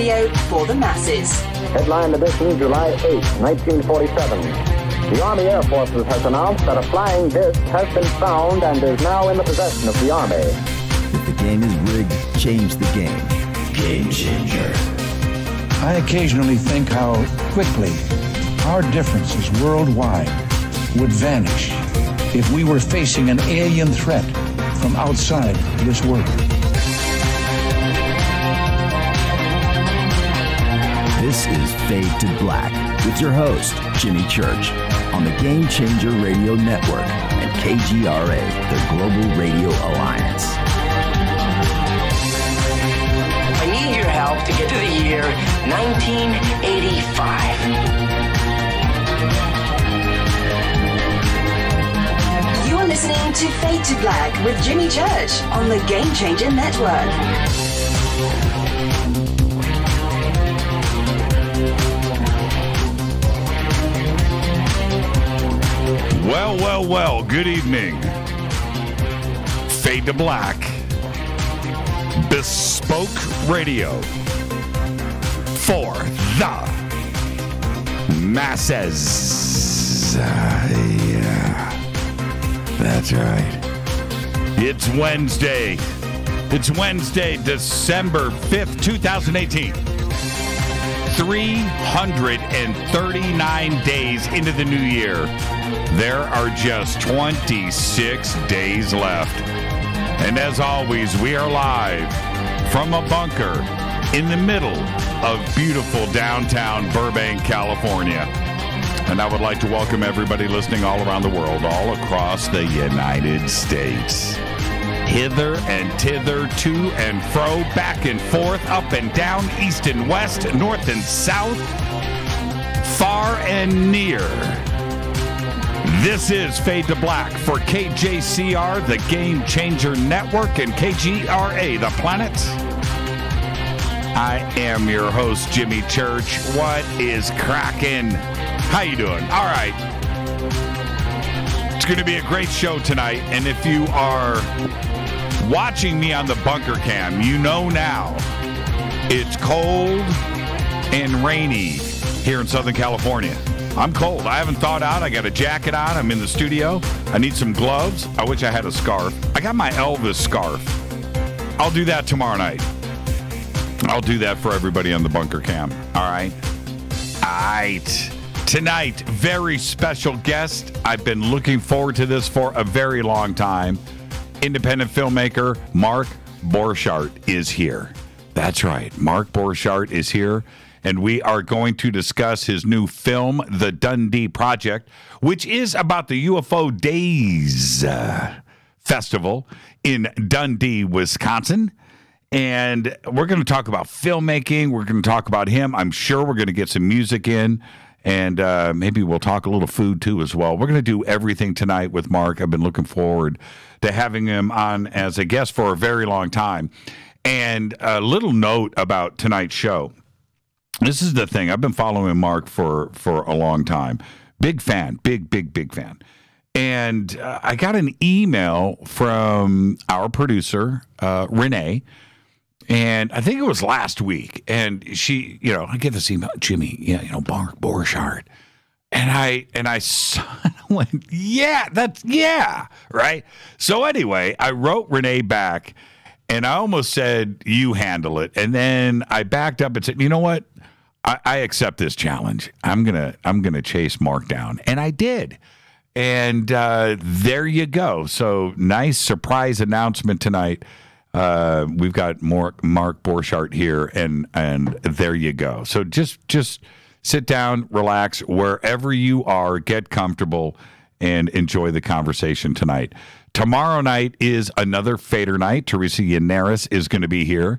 radio for the masses. Headline edition, July 8, 1947. The Army Air Forces has announced that a flying disc has been found and is now in the possession of the Army. If the game is rigged, change the game. Game changer. I occasionally think how quickly our differences worldwide would vanish if we were facing an alien threat from outside this world. This is Fade to Black with your host, Jimmy Church, on the Game Changer Radio Network and KGRA, the Global Radio Alliance. I need your help to get to the year 1985. Listening to Fade to Black with Jimmy Church on the Game Changer Network. Well, well, well, good evening. Fade to Black. Bespoke radio for the masses. Yeah. That's right. It's Wednesday. It's Wednesday, December 5th, 2018. 339 days into the new year. There are just 26 days left. And as always, we are live from a bunker in the middle of beautiful downtown Burbank, California. And I would like to welcome everybody listening all around the world, all across the United States. Hither and tither, to and fro, back and forth, up and down, east and west, north and south, far and near. This is Fade to Black for KJCR, the Game Changer Network, and KGRA, the Planet. I am your host, Jimmy Church. What is crackin'? How you doing? All right. It's going to be a great show tonight, and if you are watching me on the bunker cam, you know now it's cold and rainy here in Southern California. I'm cold. I haven't thawed out. I got a jacket on. I'm in the studio. I need some gloves. I wish I had a scarf. I got my Elvis scarf. I'll do that tomorrow night. I'll do that for everybody on the bunker cam. All right. All right. Tonight, very special guest. I've been looking forward to this for a very long time. Independent filmmaker Mark Borchardt is here. That's right. Mark Borchardt is here. And we are going to discuss his new film, The Dundee Project, which is about the UFO Days festival in Dundee, Wisconsin. And we're going to talk about filmmaking. We're going to talk about him. I'm sure we're going to get some music in. And maybe we'll talk a little food, too, as well. We're going to do everything tonight with Mark. I've been looking forward to having him on as a guest for a very long time. And a little note about tonight's show. This is the thing. I've been following Mark for a long time. Big fan. Big, big, big fan. And I got an email from our producer, Renee. And I think it was last week, and she, you know, I get this email, Jimmy, yeah, you know, Mark Borchardt, and I went, yeah, that's, yeah, right? So anyway, I wrote Renee back, and I almost said, you handle it, and then I backed up and said, you know what, I accept this challenge. I'm gonna chase Mark down, and I did. And there you go. So nice surprise announcement tonight. We've got more Mark Borchardt here, and there you go. So just sit down, relax, wherever you are, get comfortable, and enjoy the conversation tonight. Tomorrow night is another Fader night. Theresa Yanaris is going to be here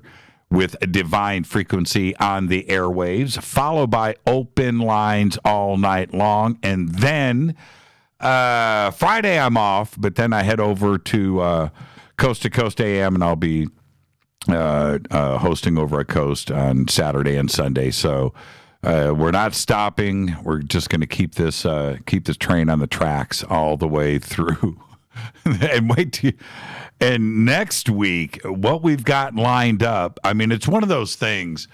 with Divine Frequency on the airwaves, followed by open lines all night long, and then Friday I'm off, but then I head over to Coast AM, and I'll be hosting over at Coast on Saturday and Sunday. So we're not stopping. We're just going to keep this train on the tracks all the way through. And next week, what we've got lined up, I mean, it's one of those things.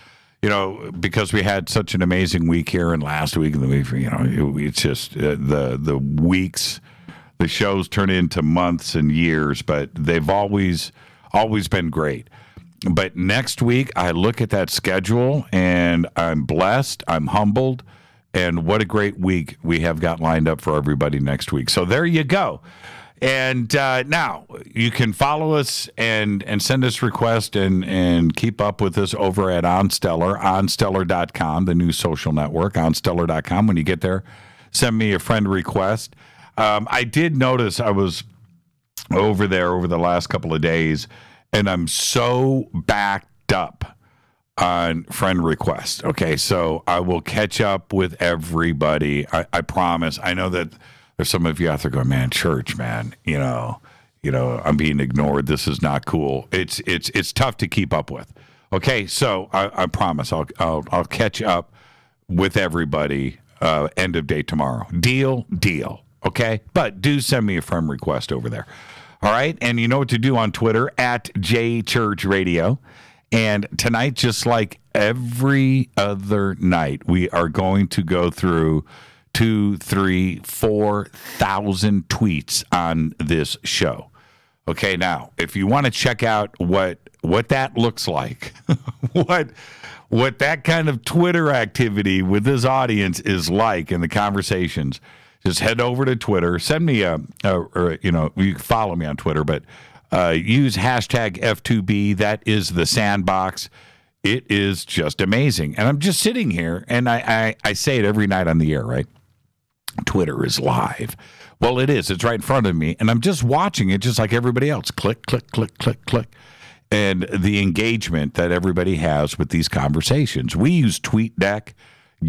you know, because we had such an amazing week here and last week and the week, you know, it's just the weeks, the shows turn into months and years, but they've always been great. But next week, I look at that schedule, and I'm blessed, I'm humbled, and what a great week we have got lined up for everybody next week. So there you go. And now you can follow us and send us requests and keep up with us over at OnStellar, OnStellar.com, the new social network, OnStellar.com. When you get there, send me a friend request. I did notice I was over there over the last couple of days, and I'm so backed up on friend requests. Okay, so I will catch up with everybody. I promise. I know that there's some of you out there going, man, church, man, you know, I'm being ignored. This is not cool. It's tough to keep up with. Okay, so I promise I'll catch up with everybody end of day tomorrow. Deal. Okay, but do send me a friend request over there. All right, and you know what to do on Twitter at @JChurchRadio. And tonight, just like every other night, we are going to go through 2, 3, 4,000 tweets on this show. Okay, now if you want to check out what that looks like, what that kind of Twitter activity with this audience is like in the conversations, just head over to Twitter. Send me or, you know, you can follow me on Twitter, but use hashtag F2B. That is the sandbox. It is just amazing. And I'm just sitting here, and I say it every night on the air, right? Twitter is live. Well, it is. It's right in front of me, and I'm just watching it just like everybody else. Click, click, click, click, click. And the engagement that everybody has with these conversations. We use TweetDeck.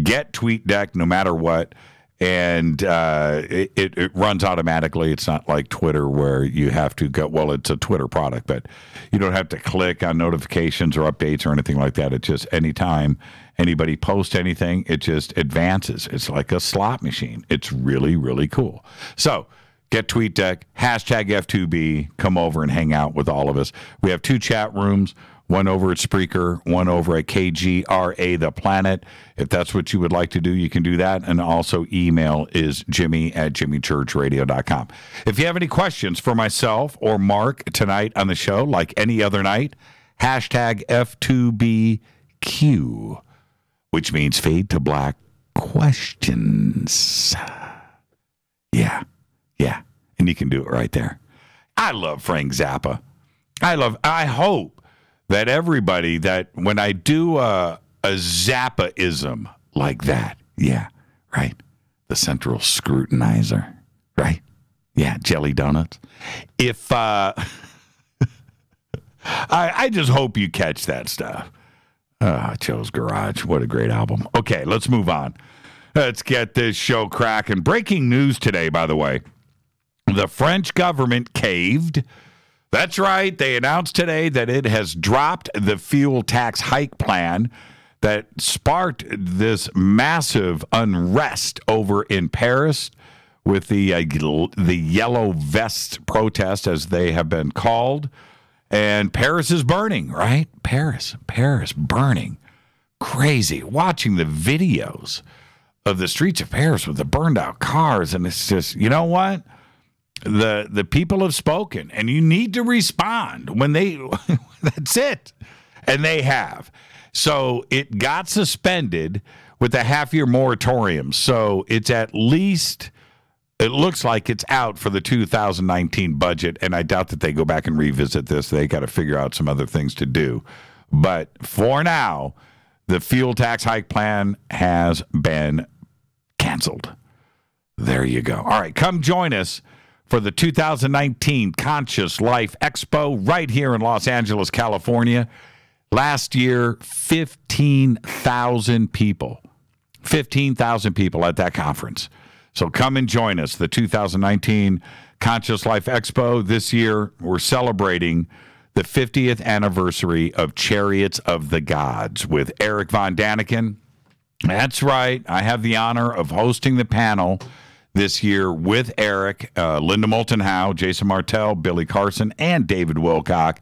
Get TweetDeck no matter what. And it runs automatically. It's not like Twitter where you have to go, well, it's a Twitter product, but you don't have to click on notifications or updates or anything like that. It's just anytime anybody posts anything, it just advances. It's like a slot machine. It's really, really cool. So get TweetDeck, hashtag F2B, come over and hang out with all of us. We have 2 chat rooms. One over at Spreaker, one over at KGRA, The Planet. If that's what you would like to do, you can do that. And also email is jimmy@jimmychurchradio.com. If you have any questions for myself or Mark tonight on the show, like any other night, hashtag F2BQ, which means fade to black questions. Yeah. And you can do it right there. I love Frank Zappa. I hope that everybody, that when I do a Zappaism like that, yeah, right? The central scrutinizer, right? Yeah, jelly donuts. If, I just hope you catch that stuff. Joe's Garage, what a great album. Okay, let's move on. Let's get this show cracking. Breaking news today, by the way. The French government caved. That's right. They announced today that it has dropped the fuel tax hike plan that sparked this massive unrest over in Paris with the yellow vest protest, as they have been called. And Paris is burning, right? Paris burning. Crazy. Watching the videos of the streets of Paris with the burned out cars. And it's just, you know what? The people have spoken, and you need to respond when they that's it, and they have. So it got suspended with a half-year moratorium, so it's at least, it looks like it's out for the 2019 budget, and I doubt that they go back and revisit this. They got to figure out some other things to do, but for now the fuel tax hike plan has been canceled. There you go. All right, come join us for the 2019 Conscious Life Expo right here in Los Angeles, California. Last year, 15,000 people. 15,000 people at that conference. So come and join us, the 2019 Conscious Life Expo. This year, we're celebrating the 50th anniversary of Chariots of the Gods with Erich von Däniken. That's right. I have the honor of hosting the panel this year with Eric, Linda Moulton Howe, Jason Martell, Billy Carson, and David Wilcock.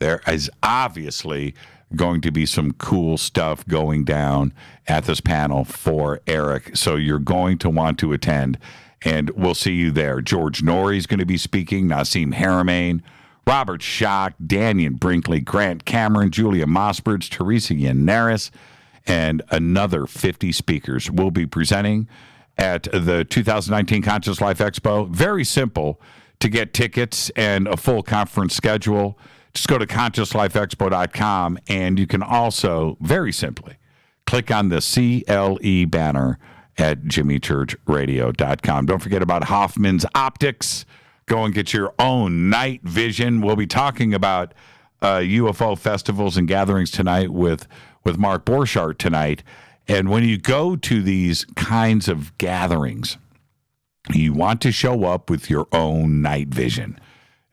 There is obviously going to be some cool stuff going down at this panel for Erich. So you're going to want to attend, and we'll see you there. George Nori is going to be speaking, Nassim Haramein, Robert Schoch, Daniel Brinkley, Grant Cameron, Julia Mossbridge, Theresa Yanaris, and another 50 speakers will be presenting at the 2019 Conscious Life Expo. Very simple to get tickets and a full conference schedule. Just go to ConsciousLifeExpo.com, and you can also, very simply, click on the CLE banner at JimmyChurchRadio.com. Don't forget about Hoffman's Optics. Go and get your own night vision. We'll be talking about UFO festivals and gatherings tonight with Mark Borchardt tonight. And when you go to these kinds of gatherings, you want to show up with your own night vision.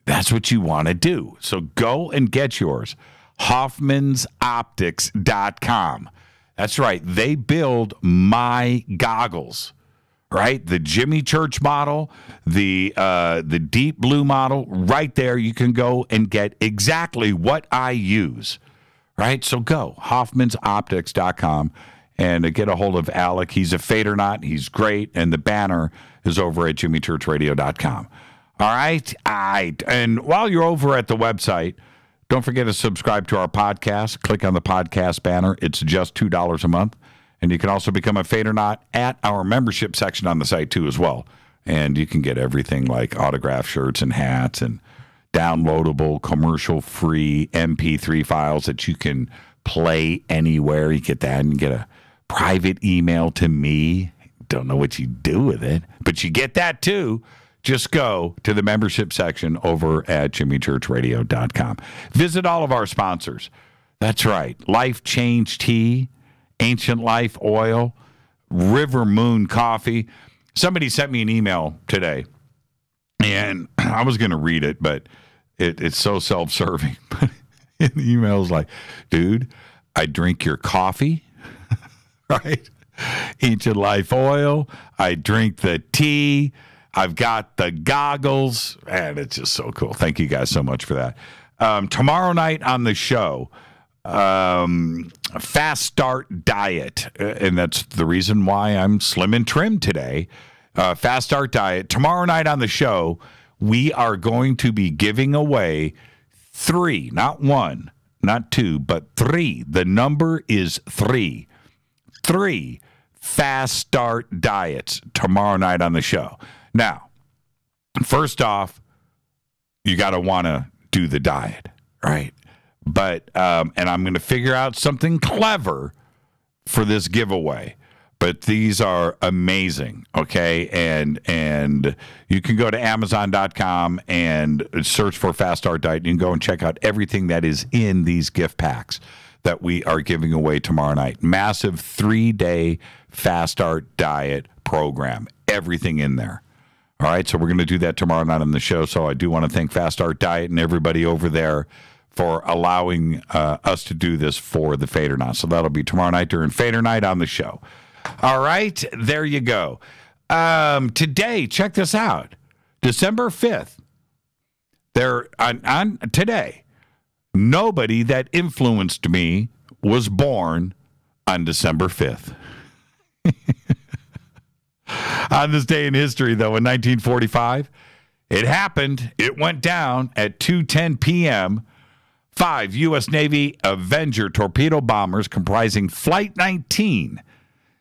That's what you want to do. So go and get yours. HoffmansOptics.com. That's right. They build my goggles, right? The Jimmy Church model, the Deep Blue model. Right there, you can go and get exactly what I use, right? So go, HoffmansOptics.com, and get a hold of Alec. He's a fadernaut. He's great. And the banner is over at JimmyChurchRadio.com. All right. And while you're over at the website, don't forget to subscribe to our podcast. Click on the podcast banner. It's just $2 a month. And you can also become a fadernaut at our membership section on the site, too, as well. And you can get everything like autograph shirts and hats and downloadable, commercial-free MP3 files that you can play anywhere. You get that, and you get a private email to me. Don't know what you do with it, but you get that, too. Just go to the membership section over at JimmyChurchRadio.com. Visit all of our sponsors. That's right. Life Change Tea, Ancient Life Oil, River Moon Coffee. Somebody sent me an email today, and I was going to read it, but it's so self-serving. But the email is like, dude, I drink your coffee, right? Ancient Life Oil. I drink the tea. I've got the goggles, and it's just so cool. Thank you guys so much for that. Tomorrow night on the show, fast start diet, and that's the reason why I'm slim and trim today. Fast start diet. Tomorrow night on the show, we are going to be giving away 3, not 1, not 2, but 3. The number is 3. 3 fast start diets tomorrow night on the show. Now, first off, you got to want to do the diet, right? But, and I'm going to figure out something clever for this giveaway, but these are amazing. Okay. And you can go to amazon.com and search for Fast Start Diet, and you can go and check out everything that is in these gift packs that we are giving away tomorrow night. Massive 3-day Fast Start Diet program, everything in there. All right, so we're going to do that tomorrow night on the show. So I do want to thank Fast Start Diet and everybody over there for allowing us to do this for the Fader Night. So that'll be tomorrow night during Fader Night on the show. All right, there you go. Today, check this out. December 5th, there on today, nobody that influenced me was born on December 5th. On this day in history, though, in 1945, it happened. It went down at 2:10 p.m. 5 U.S. Navy Avenger torpedo bombers comprising Flight 19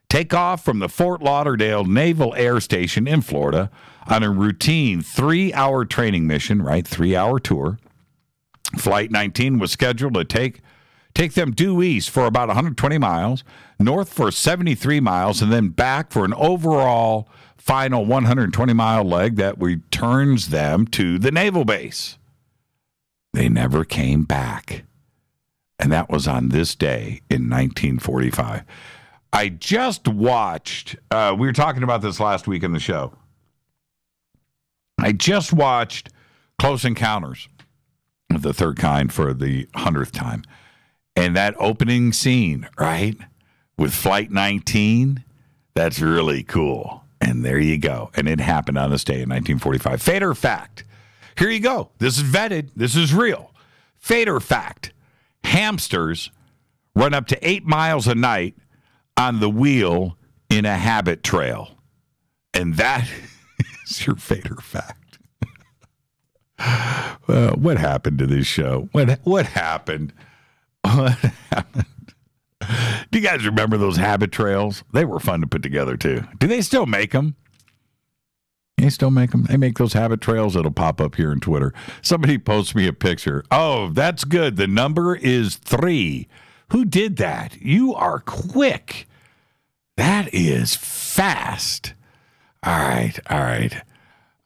take off from the Fort Lauderdale Naval Air Station in Florida on a routine 3-hour training mission, right, 3-hour tour. Flight 19 was scheduled to take them due east for about 120 miles, north for 73 miles, and then back for an overall final 120-mile leg that returns them to the naval base. They never came back. And that was on this day in 1945. I just watched, we were talking about this last week in the show. I just watched Close Encounters of the Third Kind for the 100th time. And that opening scene, right, with Flight 19, that's really cool. And there you go. And it happened on this day in 1945. Fader fact. Here you go. This is vetted. This is real. Fader fact. Hamsters run up to 8 miles a night on the wheel in a habit trail. And that is your Vader fact. Well, what happened to this show? What happened? What happened? Do you guys remember those habit trails? They were fun to put together, too. Do they still make them? They still make them. They make those habit trails that'll pop up here on Twitter. Somebody posts me a picture. Oh, that's good. The number is 3. Who did that? You are quick. That is fast. All right. All right.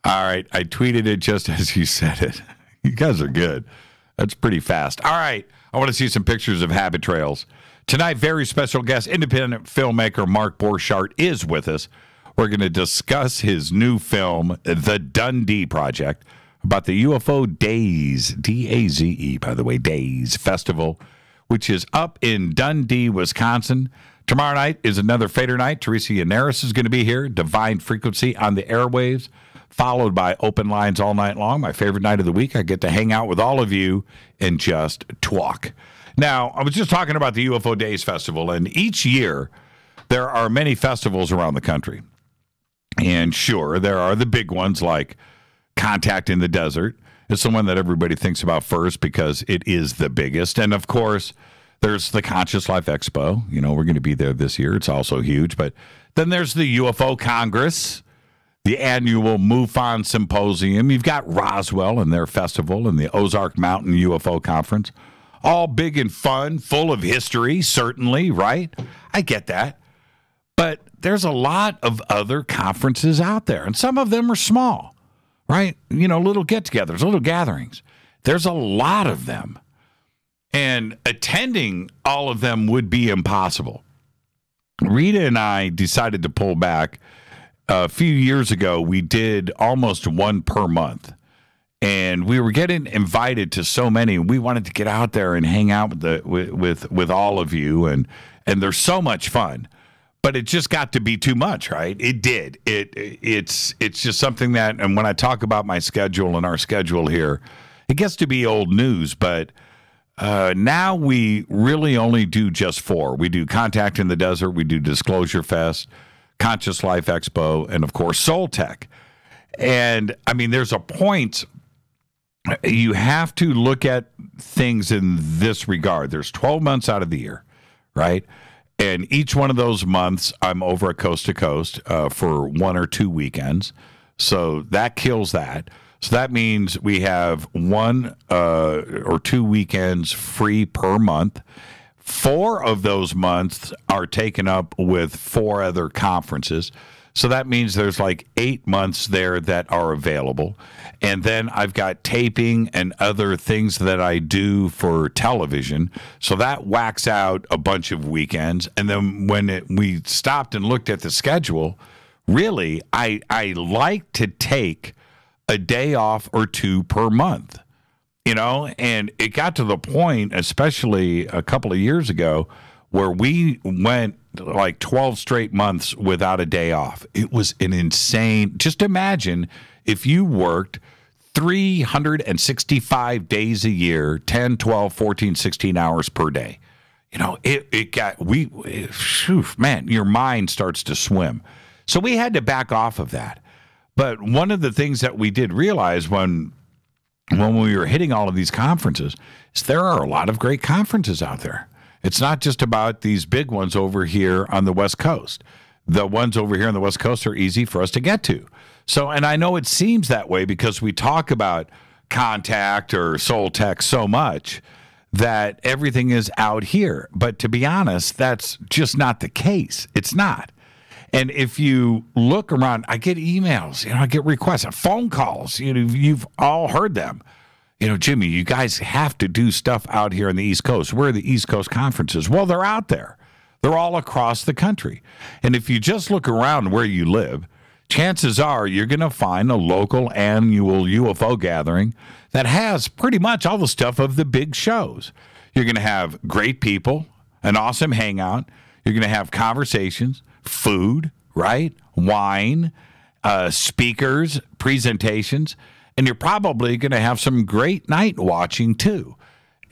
All right. I tweeted it just as you said it. You guys are good. That's pretty fast. All right. I want to see some pictures of habit trails. Tonight, very special guest, independent filmmaker Mark Borchardt is with us. We're going to discuss his new film, The Dundee Project, about the UFO Days, D-A-Z-E, by the way, Days Festival, which is up in Dundee, Wisconsin. Tomorrow night is another Fader night. Theresa Yanaris is going to be here, Divine Frequency on the airwaves, followed by open lines all night long, my favorite night of the week. I get to hang out with all of you and just talk. Now, I was just talking about the UFO Days Festival, and each year there are many festivals around the country. And sure, there are the big ones like Contact in the Desert. It's the one that everybody thinks about first because it is the biggest. And, of course, there's the Conscious Life Expo. You know, we're going to be there this year. It's also huge. But then there's the UFO Congress, the annual MUFON Symposium. You've got Roswell and their festival and the Ozark Mountain UFO Conference. All big and fun, full of history, certainly, right? I get that. But there's a lot of other conferences out there, and some of them are small, right? You know, little get-togethers, little gatherings. There's a lot of them, and attending all of them would be impossible. Rita and I decided to pull back. A few years ago, we did almost one per month, and we were getting invited to so many. We wanted to get out there and hang out with all of you, and there's so much fun. But it just got to be too much, right? It did. It's just something that, and when I talk about my schedule and our schedule here, it gets to be old news. But now we really only do just 4. We do Contact in the Desert, we do Disclosure Fest, Conscious Life Expo, and of course Soul Tech. And I mean, there's a point you have to look at things in this regard. There's 12 months out of the year, right? And each one of those months, I'm over at coast to coast for 1 or 2 weekends. So that kills that. So that means we have 1 or 2 weekends free per month. 4 of those months are taken up with 4 other conferences. So that means there's like 8 months there that are available. And then I've got taping and other things that I do for television. So that whacks out a bunch of weekends. And then when we stopped and looked at the schedule, really, I like to take a day off or 2 per month, you know? And it got to the point, especially a couple of years ago, where we went like 12 straight months without a day off. It was an insane. Just imagine if you worked 365 days a year, 10, 12, 14, 16 hours per day. You know, man, your mind starts to swim. So we had to back off of that. But one of the things that we did realize when we were hitting all of these conferences is there are a lot of great conferences out there. It's not just about these big ones over here on the West Coast. The ones over here on the West Coast are easy for us to get to. So, and I know it seems that way because we talk about Contact or Soul Tech so much that everything is out here. But to be honest, that's just not the case. It's not. And if you look around, I get emails, you know, I get requests, phone calls, you know, you've all heard them. You know, Jimmy, you guys have to do stuff out here on the East Coast. Where are the East Coast conferences? Well, they're out there. They're all across the country. And if you just look around where you live, chances are you're going to find a local annual UFO gathering that has pretty much all the stuff of the big shows. You're going to have great people, an awesome hangout. You're going to have conversations, food, right? Wine, speakers, presentations. And you're probably going to have some great night watching, too.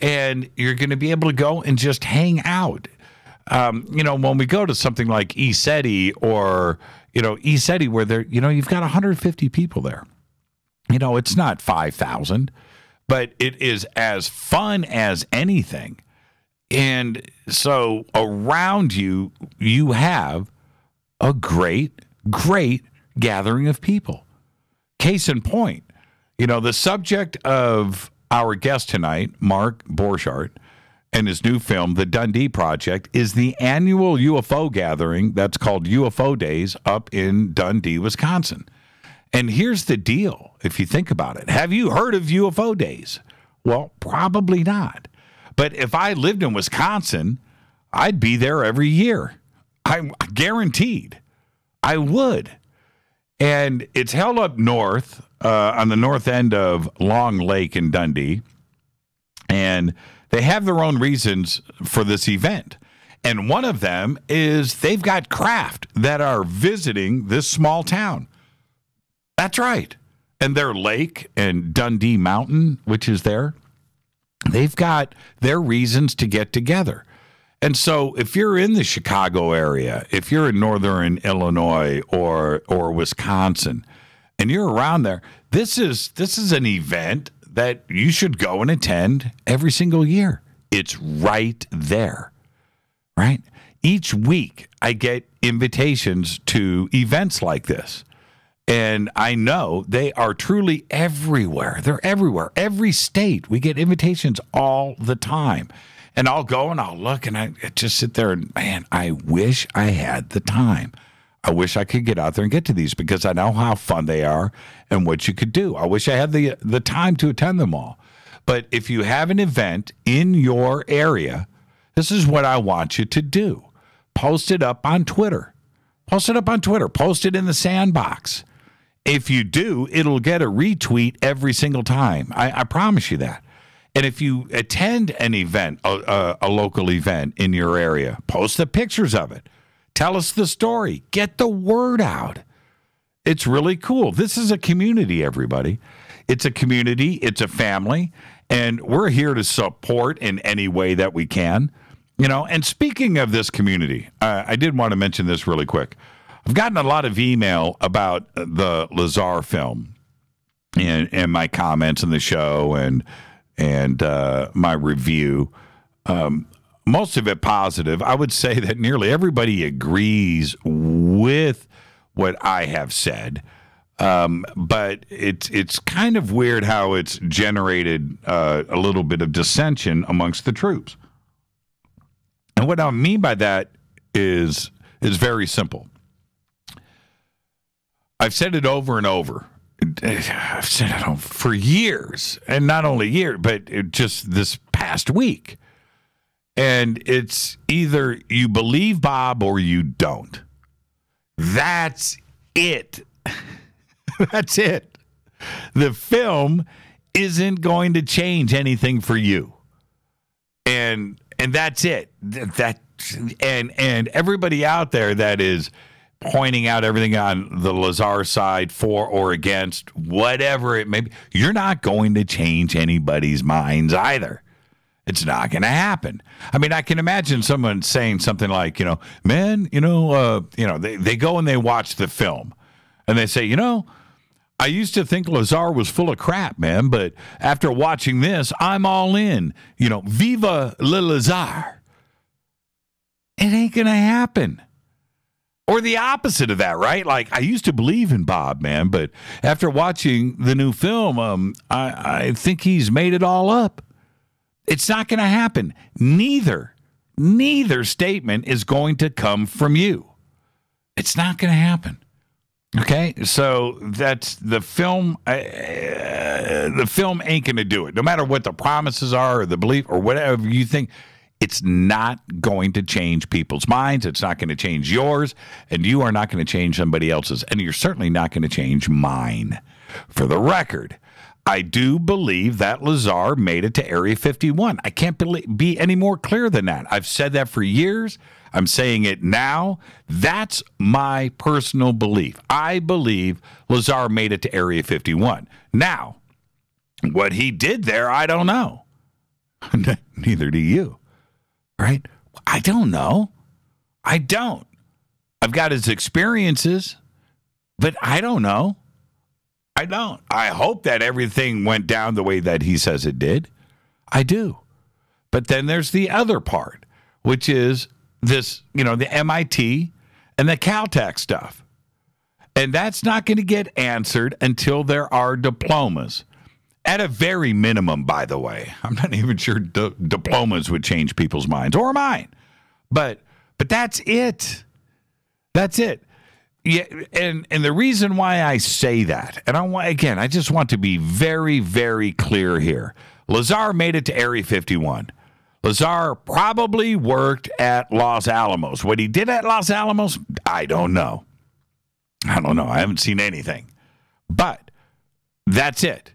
and you're going to be able to go and just hang out. You know, when we go to something like ECETI or, you know, ECETI where there, you know, you've got 150 people there. You know, it's not 5,000, but it is as fun as anything. And so around you, you have a great, great gathering of people. Case in point, you know, the subject of our guest tonight, Mark Borchardt, and his new film, The Dundee Project, is the annual UFO gathering that's called UFO Days up in Dundee, Wisconsin. And here's the deal, if you think about it. Have you heard of UFO Days? Well, probably not. But if I lived in Wisconsin, I'd be there every year. I'm guaranteed. I would. And it's held up north, on the north end of Long Lake in Dundee. And they have their own reasons for this event. And one of them is they've got craft that are visiting this small town. That's right. And their lake and Dundee Mountain, which is there, they've got their reasons to get together. And so if you're in the Chicago area, if you're in northern Illinois or Wisconsin, and you're around there, this is an event that you should go and attend every single year. It's right there, right? Each week I get invitations to events like this. And I know they are truly everywhere. They're everywhere. Every state. We get invitations all the time. And I'll go and I'll look and I just sit there and, man, I wish I had the time. I wish I could get out there and get to these because I know how fun they are and what you could do. I wish I had the time to attend them all. But if you have an event in your area, this is what I want you to do. Post it up on Twitter. Post it up on Twitter. Post it in the sandbox. If you do, it'll get a retweet every single time. I promise you that. And if you attend an event, a local event in your area, post the pictures of it. Tell us the story. Get the word out. It's really cool. This is a community, everybody. It's a community. It's a family. And we're here to support in any way that we can. You know, and speaking of this community, I did want to mention this really quick. I've gotten a lot of email about the Lazar film and my comments on the show and my review. Most of it positive. I would say that nearly everybody agrees with what I have said. But it's kind of weird how it's generated a little bit of dissension amongst the troops. And what I mean by that is very simple. I've said it over and over. I've said it for years, and not only years, but just this past week. And it's either you believe Bob or you don't. That's it. That's it. The film isn't going to change anything for you. And that's it. And everybody out there that is pointing out everything on the Lazar side, for or against, whatever it may be, you're not going to change anybody's minds either. It's not going to happen. I mean, I can imagine someone saying something like, you know, man, you know, they go and they watch the film and they say, you know, I used to think Lazar was full of crap, man, but after watching this, I'm all in. You know, viva le Lazar. It ain't going to happen. Or the opposite of that, right? Like, I used to believe in Bob, man, but after watching the new film, I think he's made it all up. It's not going to happen. Neither statement is going to come from you. It's not going to happen. Okay, so that's the film. The film ain't going to do it. No matter what the promises are or the belief or whatever you think, it's not going to change people's minds. It's not going to change yours, and you are not going to change somebody else's, and you're certainly not going to change mine. For the record, I do believe that Lazar made it to Area 51. I can't be any more clear than that. I've said that for years. I'm saying it now. That's my personal belief. I believe Lazar made it to Area 51. Now, what he did there, I don't know. Neither do you, right? I don't know. I don't. I've got his experiences, but I don't know. I don't. I hope that everything went down the way that he says it did. I do. But then there's the other part, which is this, you know, the MIT and the Caltech stuff. And that's not going to get answered until there are diplomas. At a very minimum, by the way. I'm not even sure diplomas would change people's minds or mine. But that's it. That's it. Yeah, and the reason why I say that, and I want, again, I just want to be very, very clear here. Lazar made it to Area 51. Lazar probably worked at Los Alamos. What he did at Los Alamos, I don't know. I don't know. I haven't seen anything. But that's it.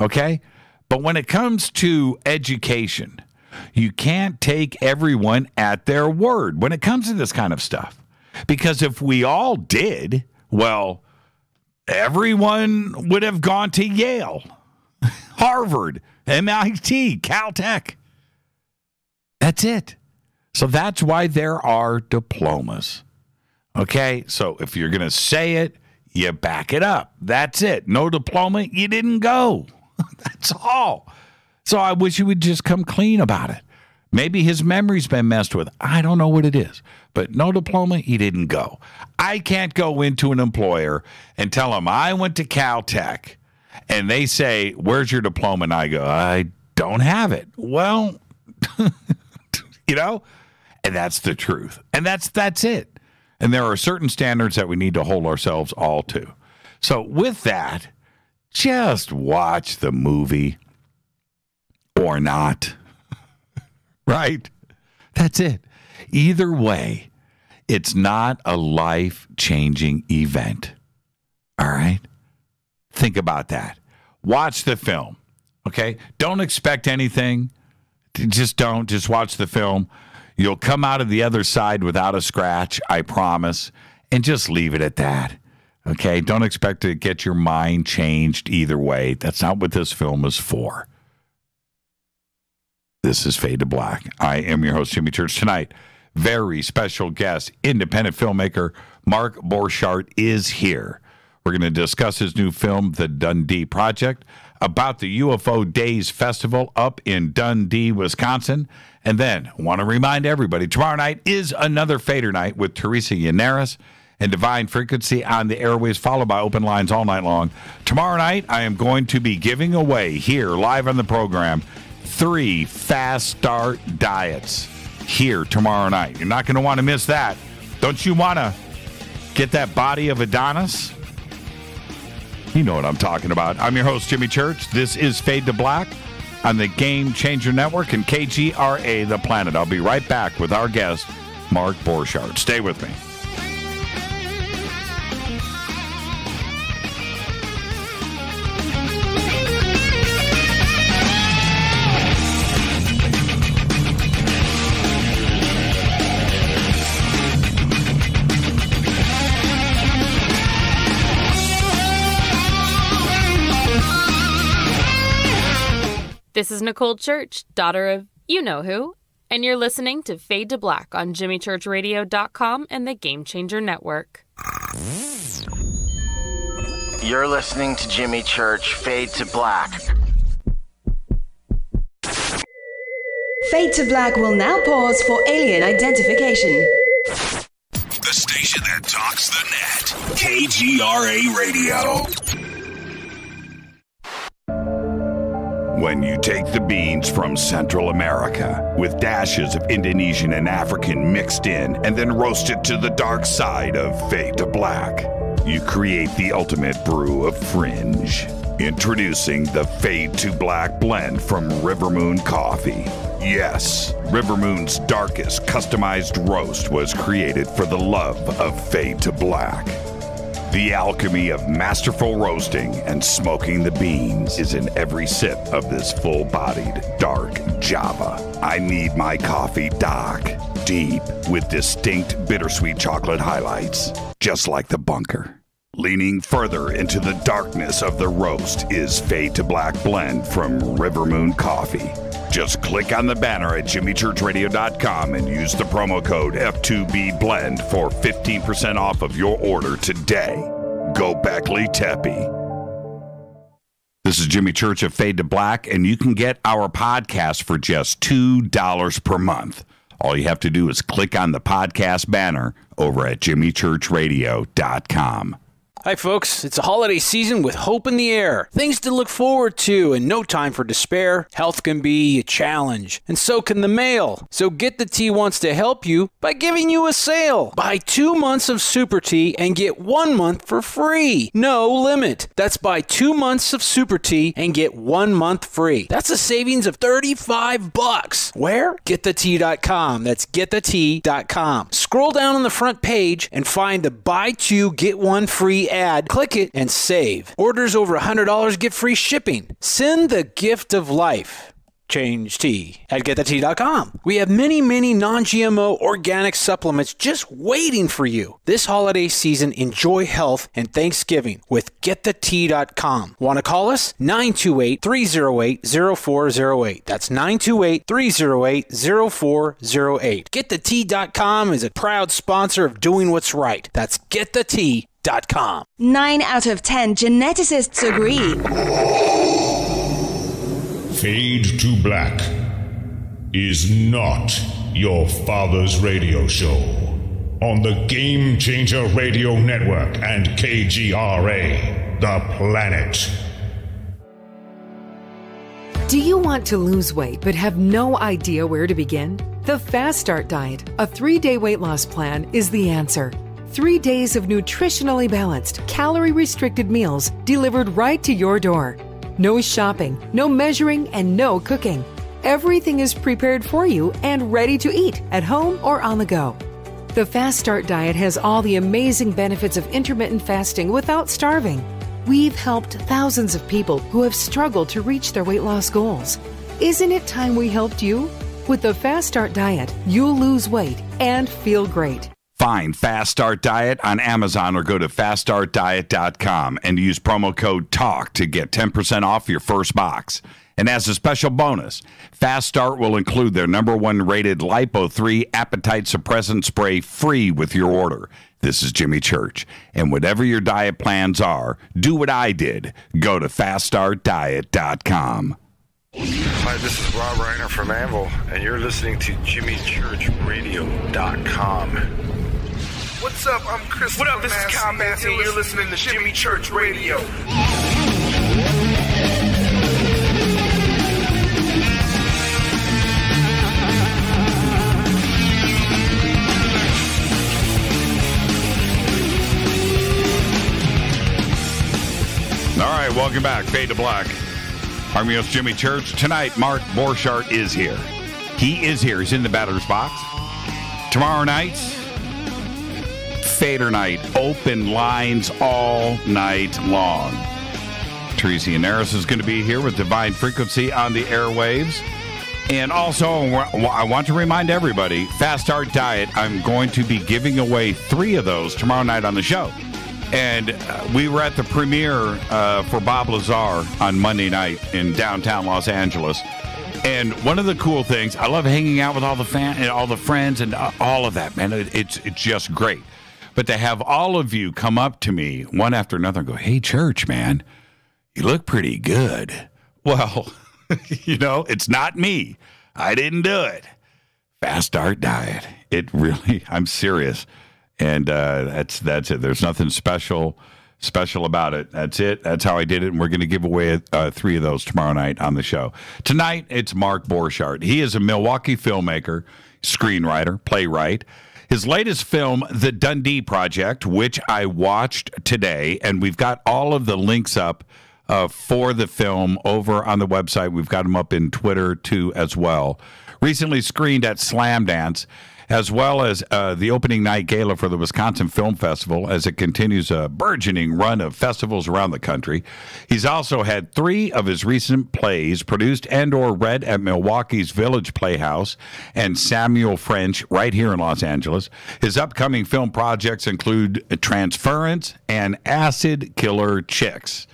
Okay? But when it comes to education, you can't take everyone at their word when it comes to this kind of stuff. Because if we all did, well, everyone would have gone to Yale, Harvard, MIT, Caltech. That's it. So that's why there are diplomas. Okay, so if you're going to say it, you back it up. That's it. No diploma, you didn't go. That's all. So I wish you would just come clean about it. Maybe his memory's been messed with. I don't know what it is. But no diploma, he didn't go. I can't go into an employer and tell him, I went to Caltech. And they say, where's your diploma? And I go, I don't have it. Well, you know, and that's the truth. And that's it. And there are certain standards that we need to hold ourselves all to. So with that, just watch the movie or not. Right? That's it. Either way, it's not a life-changing event. All right? Think about that. Watch the film. Okay? Don't expect anything. Just don't. Just watch the film. You'll come out of the other side without a scratch, I promise. And just leave it at that. Okay? Don't expect to get your mind changed either way. That's not what this film is for. This is Fade to Black. I am your host, Jimmy Church. Tonight, very special guest, independent filmmaker Mark Borchardt is here. We're going to discuss his new film, The Dundee Project, about the UFO Days Festival up in Dundee, Wisconsin. And then, I want to remind everybody, tomorrow night is another Fader Night with Theresa Yanaris and Divine Frequency on the airways, followed by open lines all night long. Tomorrow night, I am going to be giving away here, live on the program, 3 fast start diets here tomorrow night. You're not going to want to miss that. Don't you want to get that body of Adonis? You know what I'm talking about. I'm your host, Jimmy Church. This is Fade to Black on the Game Changer Network and KGRA, The Planet. I'll be right back with our guest, Mark Borchardt. Stay with me. This is Nicole Church, daughter of you-know-who, and you're listening to Fade to Black on JimmyChurchRadio.com and the Game Changer Network. You're listening to Jimmy Church, Fade to Black. Fade to Black will now pause for alien identification. The station that talks the net, KGRA Radio. When you take the beans from Central America with dashes of Indonesian and African mixed in and then roast it to the dark side of Fade to Black, you create the ultimate brew of fringe. Introducing the Fade to Black blend from Rivermoon Coffee. Yes, Rivermoon's darkest customized roast was created for the love of Fade to Black. The alchemy of masterful roasting and smoking the beans is in every sip of this full-bodied, dark Java. I need my coffee dark, deep, with distinct bittersweet chocolate highlights, just like the bunker. Leaning further into the darkness of the roast is Fade to Black blend from Rivermoon Coffee. Just click on the banner at jimmychurchradio.com and use the promo code F2BBLEND for 15% off of your order today. Go Backley Teppy. This is Jimmy Church of Fade to Black, and you can get our podcast for just $2 per month. All you have to do is click on the podcast banner over at jimmychurchradio.com. Hi, folks. It's a holiday season with hope in the air. Things to look forward to and no time for despair. Health can be a challenge, and so can the mail. So Get the Tea wants to help you by giving you a sale. Buy 2 months of Super Tea and get 1 month for free. No limit. That's buy 2 months of Super Tea and get 1 month free. That's a savings of $35. Where? GetTheTea.com. That's GetTheTea.com. Scroll down on the front page and find the buy two, get one free ad, click it, and save. Orders over $100 get free shipping. Send the gift of life. Change tea at GetTheTea.com. We have many non-GMO organic supplements just waiting for you. This holiday season, enjoy health and Thanksgiving with GetTheTea.com. Want to call us? 928-308-0408. That's 928-308-0408. GetTheTea.com is a proud sponsor of Doing What's Right. That's GetTheTea.com. 9 out of 10 geneticists agree. Fade to Black is not your father's radio show on the Game Changer Radio Network and KGRA, the planet. Do you want to lose weight but have no idea where to begin? The Fast Start Diet, a 3-day weight loss plan, is the answer. 3 days of nutritionally balanced, calorie-restricted meals delivered right to your door. No shopping, no measuring, and no cooking. Everything is prepared for you and ready to eat at home or on the go. The Fast Start Diet has all the amazing benefits of intermittent fasting without starving. We've helped thousands of people who have struggled to reach their weight loss goals. Isn't it time we helped you? With the Fast Start Diet, you'll lose weight and feel great. Find Fast Start Diet on Amazon or go to faststartdiet.com and use promo code TALK to get 10% off your first box. And as a special bonus, Fast Start will include their #1 rated Lipo3 appetite suppressant spray free with your order. This is Jimmy Church. And whatever your diet plans are, do what I did. Go to faststartdiet.com. Hi, this is Rob Reiner from Anvil, and you're listening to JimmyChurchRadio.com. What's up? I'm Chris. What up? This is Kyle Massey. You're listening to Jimmy Church Radio. All right, welcome back. Fade to Black. I'm your host, Jimmy Church. Tonight, Mark Borchardt is here. He is here. He's in the batter's box. Tomorrow night, Fader night, open lines all night long. Theresa Yanaris is going to be here with Divine Frequency on the airwaves. And also, I want to remind everybody, Fast Start Diet, I'm going to be giving away 3 of those tomorrow night on the show. And we were at the premiere for Bob Lazar on Monday night in downtown Los Angeles. And one of the cool things, I love hanging out with all the fans and all the friends and all of that, man. It's just great. But to have all of you come up to me one after another and go, hey, Church, man, you look pretty good. Well, you know, it's not me. I didn't do it. Fast Start Diet. It really, I'm serious. And that's it. There's nothing special about it. That's it. That's how I did it. And we're going to give away 3 of those tomorrow night on the show. Tonight, it's Mark Borchardt. He is a Milwaukee filmmaker, screenwriter, playwright. His latest film, The Dundee Project, which I watched today, and we've got all of the links up for the film over on the website. We've got them up in Twitter, too, as well. Recently screened at Slam Dance, as well as the opening night gala for the Wisconsin Film Festival as it continues a burgeoning run of festivals around the country. He's also had 3 of his recent plays produced and or read at Milwaukee's Village Playhouse and Samuel French right here in Los Angeles. His upcoming film projects include Transference and Acid Killer Chicks.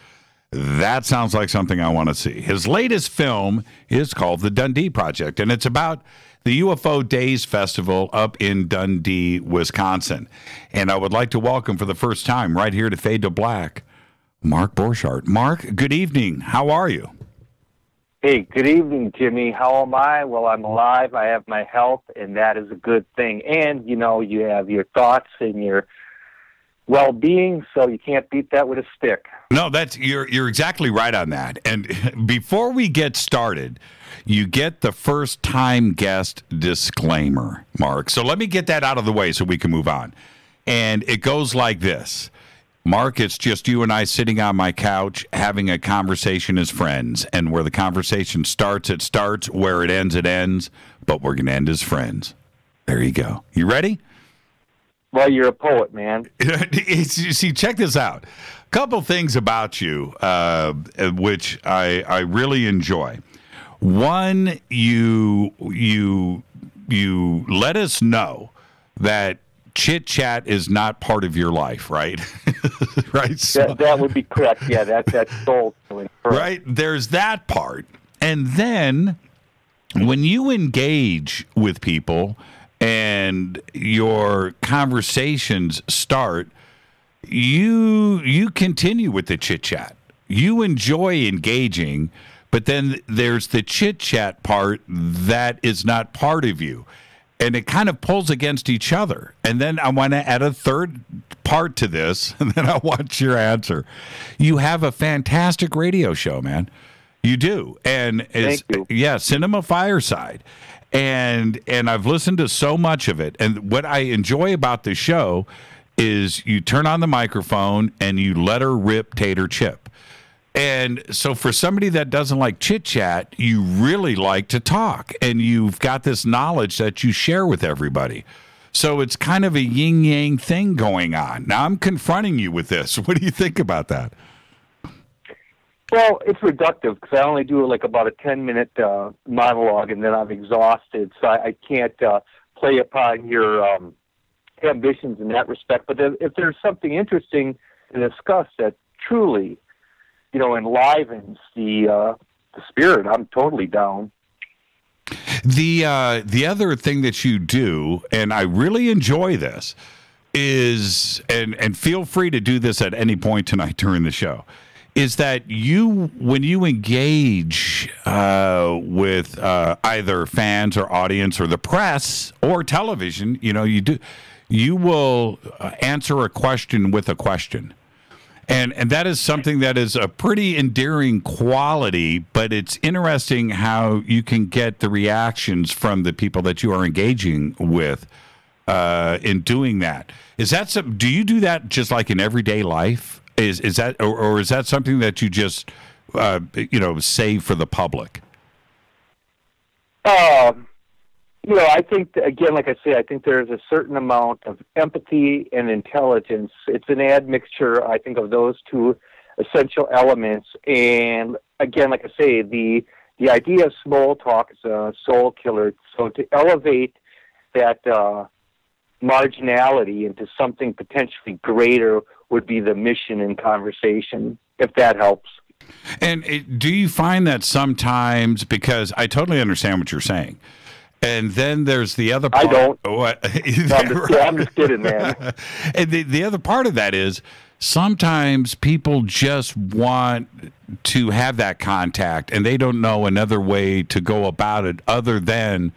That sounds like something I want to see. His latest film is called The Dundee Project, and it's about the UFO Days Festival up in Dundee, Wisconsin. And I would like to welcome for the first time right here to Fade to Black, Mark Borchardt. Mark, good evening. How are you? Hey, good evening, Jimmy. How am I? Well, I'm alive. I have my health, and that is a good thing. And, you know, you have your thoughts and your well-being, so you can't beat that with a stick. No, that's you're exactly right on that. And before we get started, you get the first-time guest disclaimer, Mark. So let me get that out of the way so we can move on. And it goes like this. Mark, it's just you and I sitting on my couch having a conversation as friends. And where the conversation starts, it starts. Where it ends. But we're going to end as friends. There you go. You ready? Well, you're a poet, man. See, check this out. A couple things about you, which I really enjoy. One, you let us know that chit-chat is not part of your life, right? Right? So, that would be correct. Yeah, that's soul. Right? There's that part. And then when you engage with people, and your conversations start, you continue with the chit-chat. You enjoy engaging, but then there's the chit-chat part that is not part of you. And it kind of pulls against each other. And then I want to add a third part to this, and then I want your answer. You have a fantastic radio show, man. You do. And it's, yeah, Cinema Fireside. And I've listened to so much of it. And what I enjoy about the show is you turn on the microphone and you let her rip tater chip. And so for somebody that doesn't like chit-chat, you really like to talk. And you've got this knowledge that you share with everybody. So it's kind of a yin-yang thing going on. Now I'm confronting you with this. What do you think about that? Well, it's reductive because I only do like about a 10-minute monologue, and then I'm exhausted, so I can't play upon your ambitions in that respect. But if there's something interesting to discuss that truly, you know, enlivens the spirit, I'm totally down. The other thing that you do, and I really enjoy this, is and feel free to do this at any point tonight during the show. Is that when you engage with either fans or audience or the press or television, you know, you will answer a question with a question. And that is something that is a pretty endearing quality, but it's interesting how you can get the reactions from the people that you are engaging with in doing that. Is that do you do that just like in everyday life? Is that or is that something that you just you know, save for the public? You know, I think that, again, like I say, I think there's a certain amount of empathy and intelligence. It's an admixture, I think, of those two essential elements. And again, like I say, the idea of small talk is a soul killer. So to elevate that marginality into something potentially greater would be the mission in conversation, if that helps. And do you find that sometimes, because I totally understand what you're saying, and then there's the other part. I don't. What, no, I'm just kidding, man. And the other part of that is sometimes people just want to have that contact, and they don't know another way to go about it other than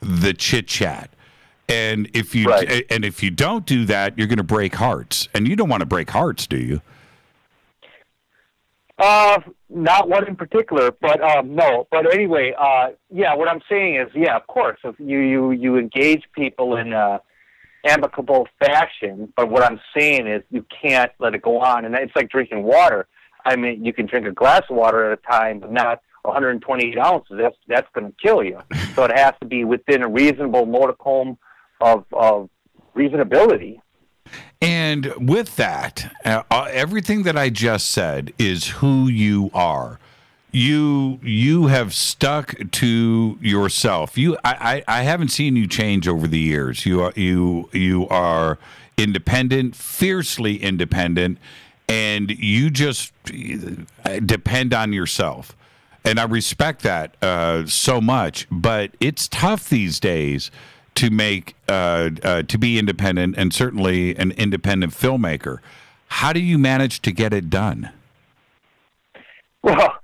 the chit-chat. And if you right. And if you don't do that, you're going to break hearts, and you don't want to break hearts, do you? Not one in particular, but no. But anyway, yeah. What I'm saying is, yeah, of course, if you engage people in an amicable fashion. But what I'm saying is, you can't let it go on, and it's like drinking water. I mean, you can drink a glass of water at a time, but not 128 ounces. That's going to kill you. So it has to be within a reasonable modicum of reasonability. And with that, everything that I just said is who you are. You have stuck to yourself. I haven't seen you change over the years. You are independent, fiercely independent, and you just depend on yourself. And I respect that so much, but it's tough these days to make to be independent, and certainly an independent filmmaker. How do you manage to get it done? Well,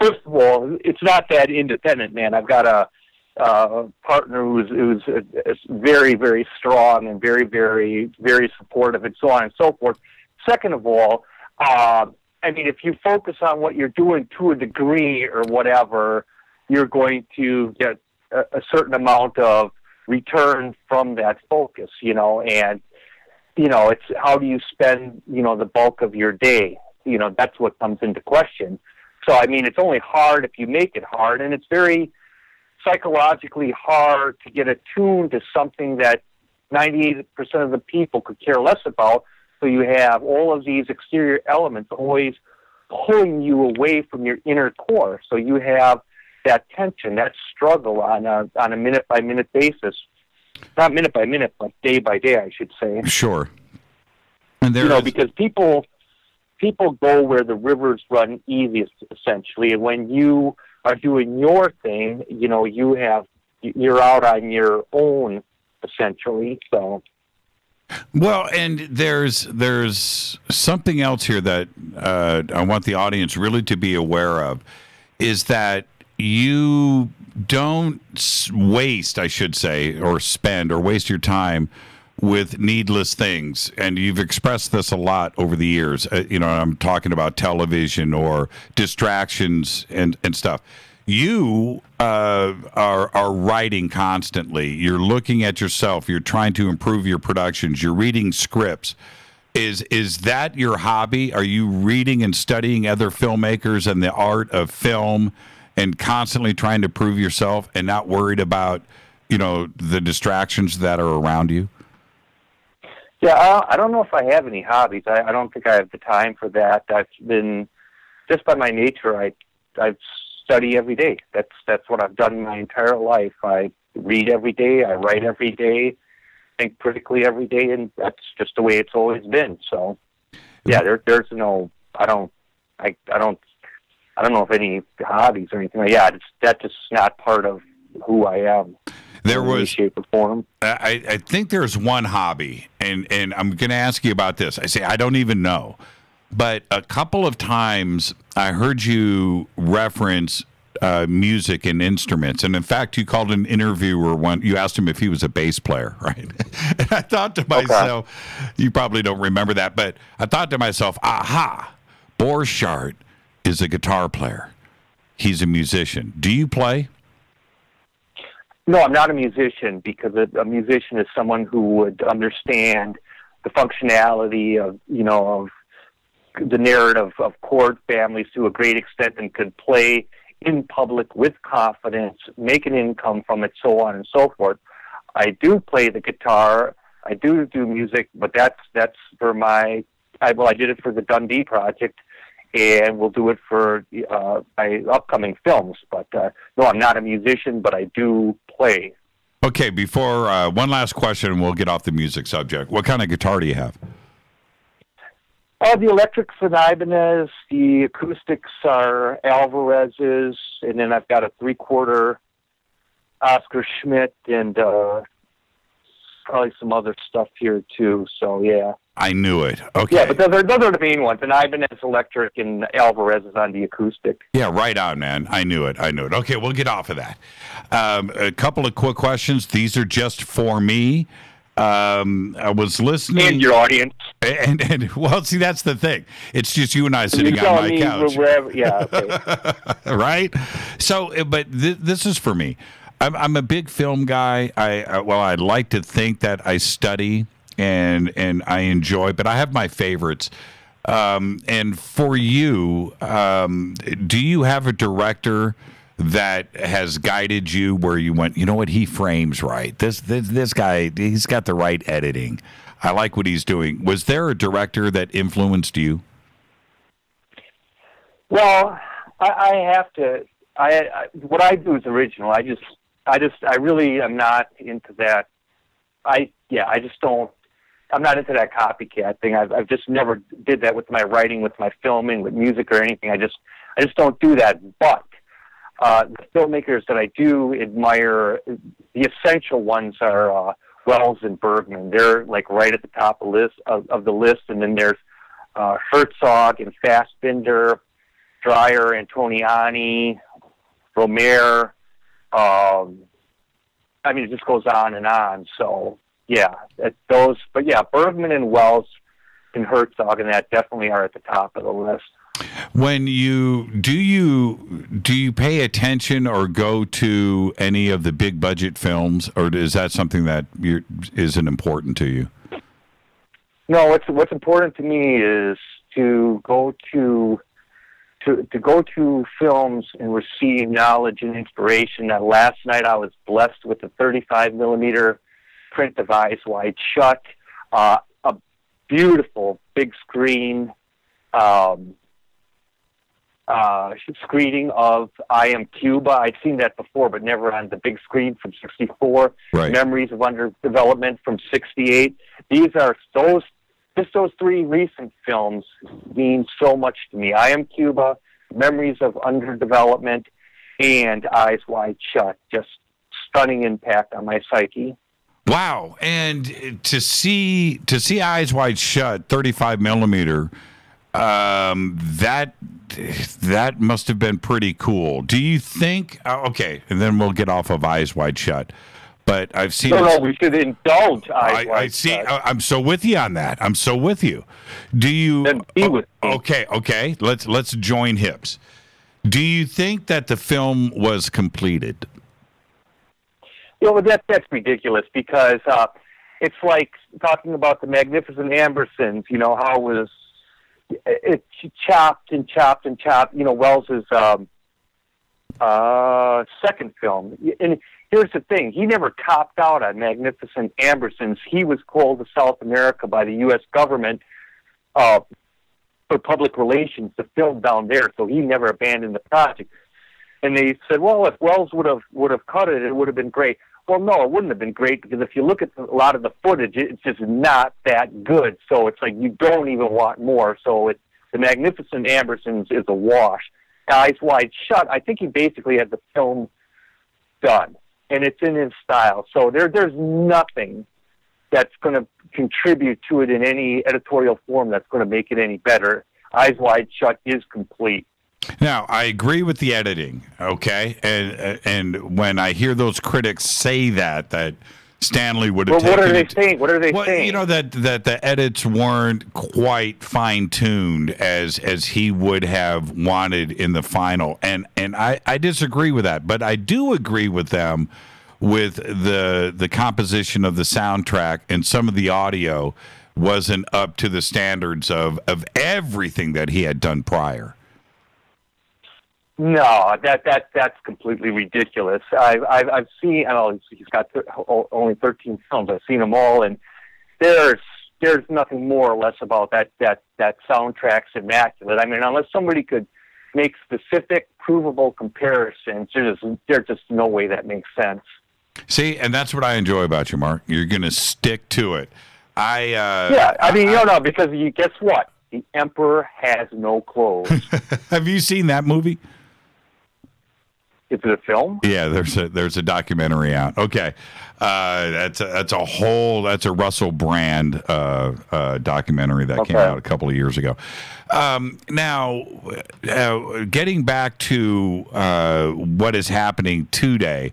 first of all, it's not that independent, man. I've got a partner who's very, very strong and very, very, very supportive, and so on and so forth. Second of all, I mean, if you focus on what you're doing to a degree or whatever, you're going to get a certain amount of return from that focus, you know. And, you know, it's how do you spend, you know, the bulk of your day? You know, that's what comes into question. So, I mean, it's only hard if you make it hard, and it's very psychologically hard to get attuned to something that 98% of the people could care less about. So you have all of these exterior elements always pulling you away from your inner core. So you have that tension, that struggle on a minute-by-minute basis. Not minute-by-minute, but day-by-day, I should say. Sure. And there, you know, because people go where the rivers run easiest, essentially. And when you are doing your thing, you know, you're out on your own, essentially, so... Well, and there's something else here that I want the audience really to be aware of, is that you don't waste, I should say, or spend or waste your time with needless things. And you've expressed this a lot over the years. You know, I'm talking about television or distractions and stuff. You are writing constantly. You're looking at yourself. You're trying to improve your productions. You're reading scripts. Is that your hobby? Are you reading and studying other filmmakers and the art of film and constantly trying to prove yourself and not worried about, you know, the distractions that are around you? Yeah, I don't know if I have any hobbies. I don't think I have the time for that. I've been, just by my nature, I've study every day. That's what I've done my entire life. I read every day, I write every day, think critically every day, and that's just the way it's always been. So yeah, there's no, I don't know if any hobbies or anything like that. That's just not part of who I am. There was, in any shape or form. I think there's one hobby, and I'm going to ask you about this. I say I don't even know. But a couple of times I heard you reference music and instruments. And in fact, you called an interviewer one. You asked him if he was a bass player, right? And I thought to myself, okay, you probably don't remember that. But I thought to myself, aha, Borchardt is a guitar player. He's a musician. Do you play? No, I'm not a musician, because a musician is someone who would understand the functionality of, you know, of the narrative of chord families to a great extent, and could play in public with confidence, make an income from it, so on and so forth. I do play the guitar. I do music, but that's for my, I did it for the Dundee Project, and we'll do it for my upcoming films. But no, I'm not a musician, but I do play. Okay, before one last question, and we'll get off the music subject. What kind of guitar do you have? All the electrics are Ibanez, the acoustics are Alvarez's, and then I've got a 3/4 Oscar Schmidt, and probably some other stuff here too. So yeah, I knew it. Okay, yeah, but those are the main ones: an Ibanez electric and Alvarez's on the acoustic. Yeah, right on, man. I knew it. I knew it. Okay, we'll get off of that. A couple of quick questions. These are just for me. I was listening. And your audience. And well, see, that's the thing. It's just you and I sitting on my couch. Wherever, yeah. Okay. Right? So, but this is for me. I'm a big film guy. Well, I like to think that I study and I enjoy, but I have my favorites. And for you, do you have a director that has guided you where you went, you know what, he frames right, this guy, he's got the right editing, I like what he's doing? Was there a director that influenced you? Well, I what I do is original. I really am not into that. I just don't I'm not into that copycat thing. I've just never did that with my writing, with my filming, with music or anything. I just don't do that. But the filmmakers that I do admire, the essential ones are Wells and Bergman. They're like right at the top of the list. And then there's Herzog and Fassbinder, Dreyer, Antonioni, Romare. I mean, it just goes on and on. So. Yeah, those, but yeah, Bergman and Wells and Herzog and that definitely are at the top of the list. When do you pay attention or go to any of the big budget films, or is that something that isn't important to you? No, what's important to me is to go to films and receive knowledge and inspiration. Now, last night I was blessed with a 35mm. Print of Eyes Wide Shut, a beautiful big screen screening of I Am Cuba. I'd seen that before, but never on the big screen, from 1964. Right. Memories of Underdevelopment from 1968. Those three recent films mean so much to me. I Am Cuba, Memories of Underdevelopment, and Eyes Wide Shut. Just stunning impact on my psyche. Wow, and to see Eyes Wide Shut, 35mm, that must have been pretty cool. Do you think? Okay, and then we'll get off of Eyes Wide Shut. But I've seen. No, we should indulge Eyes Wide Shut. I see. I'm so with you on that. I'm so with you. Do you? Then be with me. Okay. Let's join hips. Do you think that the film was completed? You know, that's ridiculous, because it's like talking about The Magnificent Ambersons, you know, how it chopped and chopped and chopped, you know, Wells's second film. And here's the thing, he never topped out on Magnificent Ambersons. He was called to South America by the U.S. government for public relations to film down there, so he never abandoned the project. And they said, well, if Wells would have cut it, it would have been great. Well, no, it wouldn't have been great, because if you look at a lot of the footage, it's just not that good. So it's like you don't even want more. So The Magnificent Ambersons is a wash. Eyes Wide Shut, I think he basically had the film done, and it's in his style. So there's nothing that's going to contribute to it in any editorial form that's going to make it any better. Eyes Wide Shut is complete. Now, I agree with the editing, okay? And when I hear those critics say that Stanley would have taken... Well, what are they saying? What are they saying? You know, that the edits weren't quite fine-tuned as he would have wanted in the final. And I disagree with that, but I do agree with them with the composition of the soundtrack, and some of the audio wasn't up to the standards of everything that he had done prior. No, that's completely ridiculous. I've seen, I don't know, he's got only 13 films. I've seen them all, and there's nothing more or less about that soundtrack's immaculate. I mean, unless somebody could make specific, provable comparisons, there's just no way that makes sense. See, and that's what I enjoy about you, Mark. You're going to stick to it. Yeah, I mean, you know, because guess what? The Emperor Has No Clothes. Have you seen that movie? Is it a film? Yeah, there's a documentary out. Okay, that's a Russell Brand documentary that came out a couple of years ago. Now, getting back to what is happening today,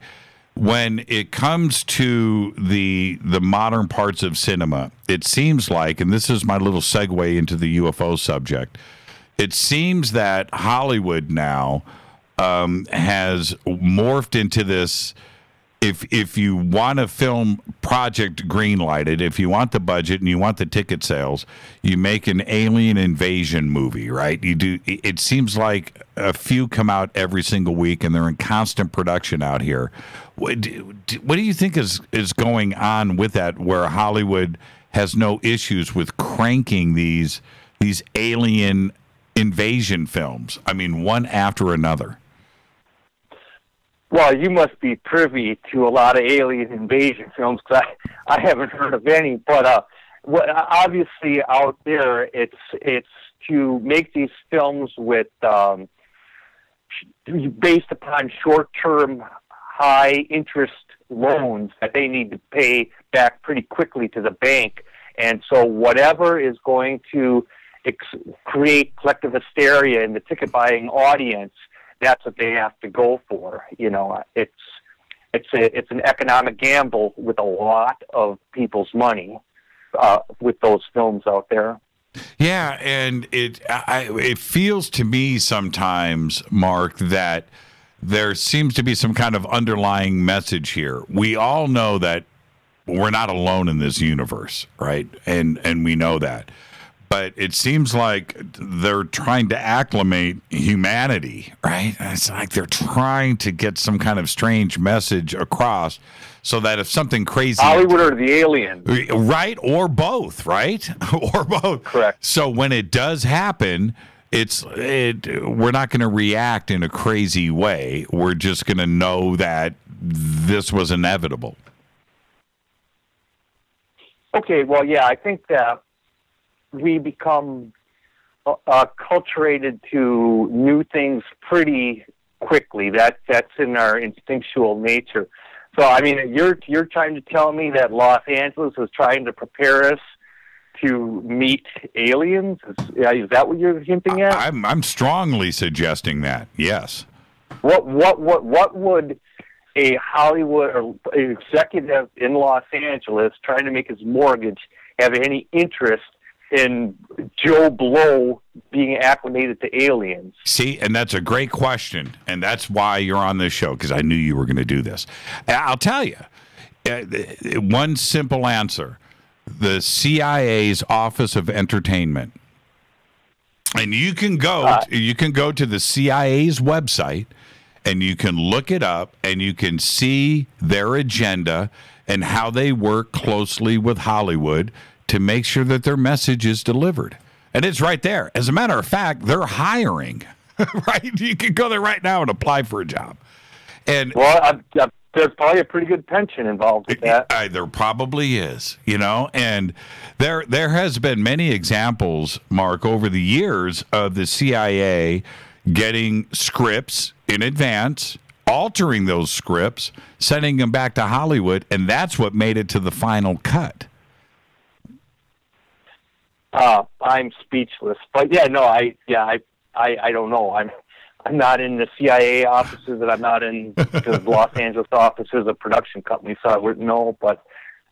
when it comes to the modern parts of cinema, it seems like, and this is my little segue into the UFO subject, it seems that Hollywood now has morphed into this, if you want a film project green-lighted, if you want the budget and you want the ticket sales, you make an alien invasion movie, right? You do. It seems like a few come out every single week, and they're in constant production out here. What do you think is going on with that, where Hollywood has no issues with cranking these alien invasion films? I mean, one after another. Well, you must be privy to a lot of alien invasion films, because I haven't heard of any. But Well, obviously out there, it's to make these films with based upon short-term high interest loans that they need to pay back pretty quickly to the bank. And so whatever is going to create collective hysteria in the ticket buying audience, that's what they have to go for. You know, it's an economic gamble with a lot of people's money with those films out there. Yeah, and it feels to me sometimes, Mark, that there seems to be some kind of underlying message here. We all know that we're not alone in this universe, right? And we know that. But it seems like they're trying to acclimate humanity, right? It's like they're trying to get some kind of strange message across so that if something crazy... Hollywood or the alien. Right, or both, right? Or both. Correct. So when it does happen... we're not going to react in a crazy way. We're just going to know that this was inevitable. Okay, well, yeah, I think that we become acculturated to new things pretty quickly. That's in our instinctual nature. So, I mean, you're trying to tell me that Los Angeles was trying to prepare us to meet aliens? Is that what you're hinting at? I'm strongly suggesting that. Yes. What would a Hollywood or executive in Los Angeles trying to make his mortgage have any interest in Joe Blow being acclimated to aliens? See, and that's a great question, and that's why you're on this show, because I knew you were going to do this. I'll tell you, one simple answer. The CIA's Office of Entertainment, and you can go to the CIA's website, and you can look it up, and you can see their agenda and how they work closely with Hollywood to make sure that their message is delivered. And it's right there. As a matter of fact, they're hiring. Right? You can go there right now and apply for a job. And well, there's probably a pretty good pension involved with that. There probably is, you know, and there has been many examples, Mark, over the years of the CIA getting scripts in advance, altering those scripts, sending them back to Hollywood, and that's what made it to the final cut. I'm speechless, but yeah, no, I don't know. I'm not in the CIA offices, and I'm not in the Los Angeles offices of production companies, so I wouldn't know, but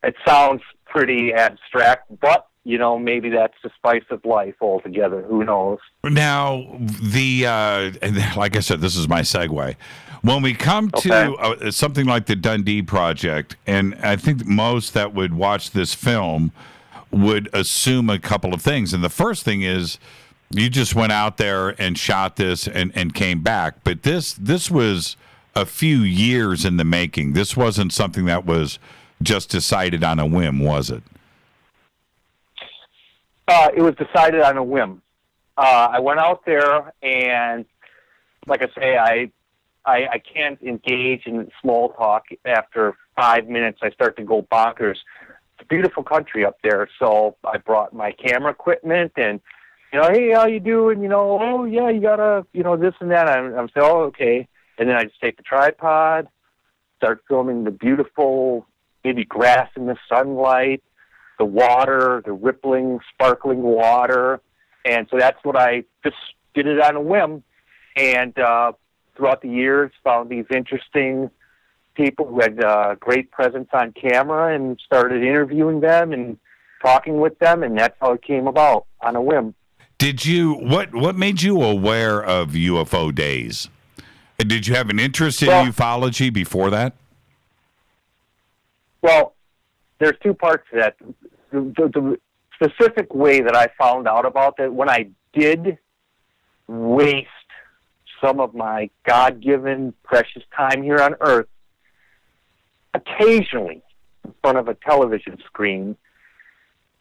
it sounds pretty abstract, but, you know, maybe that's the spice of life altogether. Who knows? Now, like I said, this is my segue. When we come to something like the Dundee Project, and I think most that would watch this film would assume a couple of things, and the first thing is, you just went out there and shot this and came back. But this was a few years in the making. This wasn't something that was just decided on a whim, was it? It was decided on a whim. I went out there, and like I say, I can't engage in small talk. After 5 minutes, I start to go bonkers. It's a beautiful country up there, so I brought my camera equipment and, you know, hey, how you doing? You know, oh, yeah, you got to, you know, this and that. I'm saying, oh, okay. And then I just take the tripod, start filming the beautiful, maybe grass in the sunlight, the water, the rippling, sparkling water. And so that's what I just did it on a whim. And throughout the years, found these interesting people who had great presence on camera and started interviewing them and talking with them. And that's how it came about, on a whim. Did you what made you aware of UFO Days? Did you have an interest in ufology before that? Well, there's two parts to that. The specific way that I found out about that, when I did waste some of my God-given precious time here on Earth, occasionally in front of a television screen,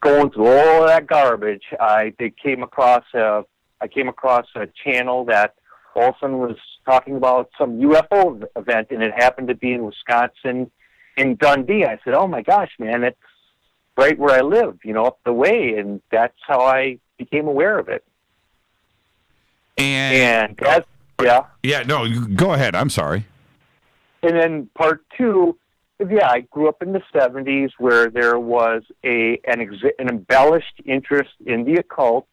going through all of that garbage, I came across a channel that Olson was talking about some UFO event, and it happened to be in Wisconsin, in Dundee. I said, "Oh my gosh, man, right where I live, you know, up the way, and that's how I became aware of it. And that's, yeah. Yeah, no, go ahead. I'm sorry. And then part two, yeah, I grew up in the 70s where there was an embellished interest in the occult.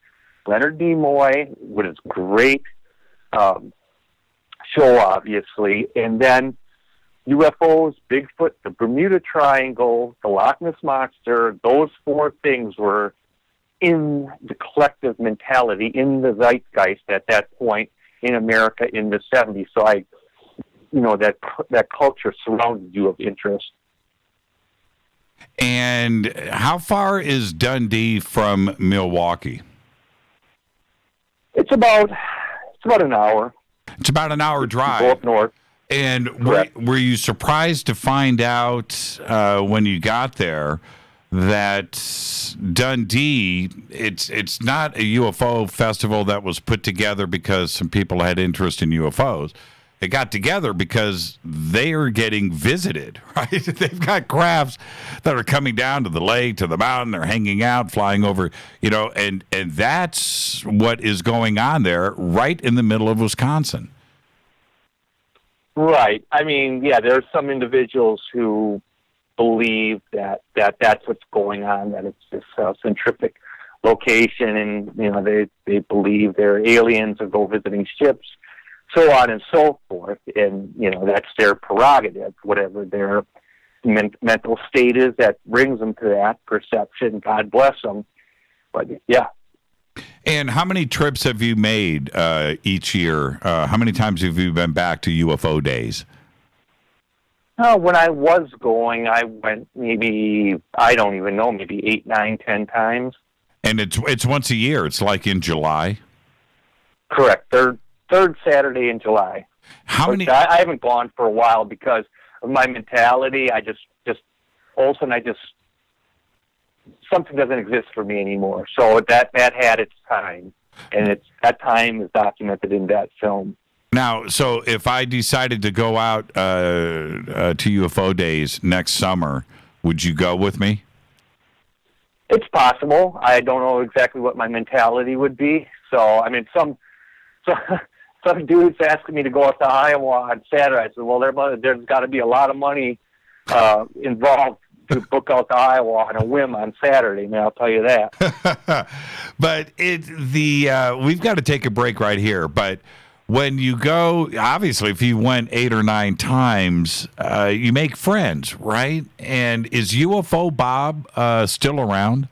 Leonard Nimoy with his great show, obviously. And then UFOs, Bigfoot, the Bermuda Triangle, the Loch Ness Monster, those four things were in the collective mentality, in the zeitgeist at that point in America in the 70s. So I, you know, that culture surrounded you of interest. And how far is Dundee from Milwaukee? It's about an hour. It's about an hour drive. Both north. And were you surprised to find out when you got there that Dundee, it's not a UFO festival that was put together because some people had interest in UFOs. They got together because they are getting visited, right? They've got crafts that are coming down to the lake, to the mountain. They're hanging out, flying over, you know, and that's what is going on there right in the middle of Wisconsin. Right. I mean, yeah, there are some individuals who believe that that's what's going on, that it's this centrific location, and, you know, they believe they're aliens or go visiting ships, so on and so forth, and, you know, that's their prerogative, whatever their mental state is that brings them to that perception. God bless them. But, yeah. And how many trips have you made each year? How many times have you been back to UFO Days? When I was going, I went maybe, I don't even know, maybe 8, 9, 10 times. And it's once a year. It's like in July? Correct. Third Saturday in July. How many? I haven't gone for a while because of my mentality. I just something doesn't exist for me anymore. So that had its time, and that time is documented in that film. Now, so if I decided to go out to UFO Days next summer, would you go with me? It's possible. I don't know exactly what my mentality would be. So, I mean, some dude's asking me to go out to Iowa on Saturday. I said, well, there's got to be a lot of money involved to book out to Iowa on a whim on Saturday. Man, I'll tell you that. But we've got to take a break right here. But when you go, obviously, if you went 8 or 9 times, you make friends, right? And is UFO Bob still around?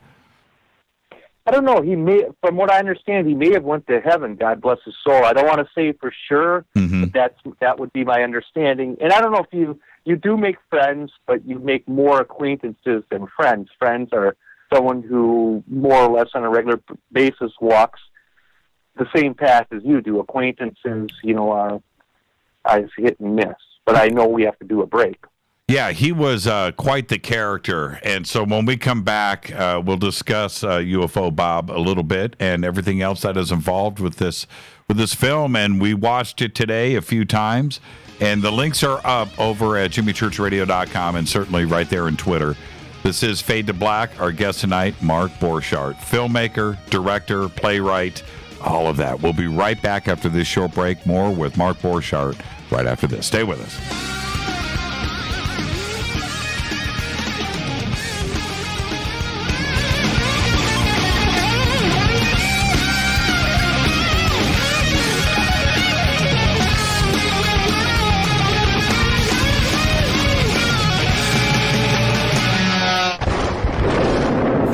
I don't know. He may, from what I understand, he may have went to heaven. God bless his soul. I don't want to say for sure, but that would be my understanding. And I don't know if you do make friends, but you make more acquaintances than friends. Friends are someone who more or less on a regular basis walks the same path as you do. Acquaintances, you know, are hit and miss. But I know we have to do a break. Yeah, he was quite the character, and so when we come back, we'll discuss UFO Bob a little bit and everything else that is involved with this film, and we watched it today a few times, and the links are up over at JimmyChurchRadio.com and certainly right there in Twitter. This is Fade to Black. Our guest tonight, Mark Borchardt, filmmaker, director, playwright, all of that. We'll be right back after this short break. More with Mark Borchardt right after this. Stay with us.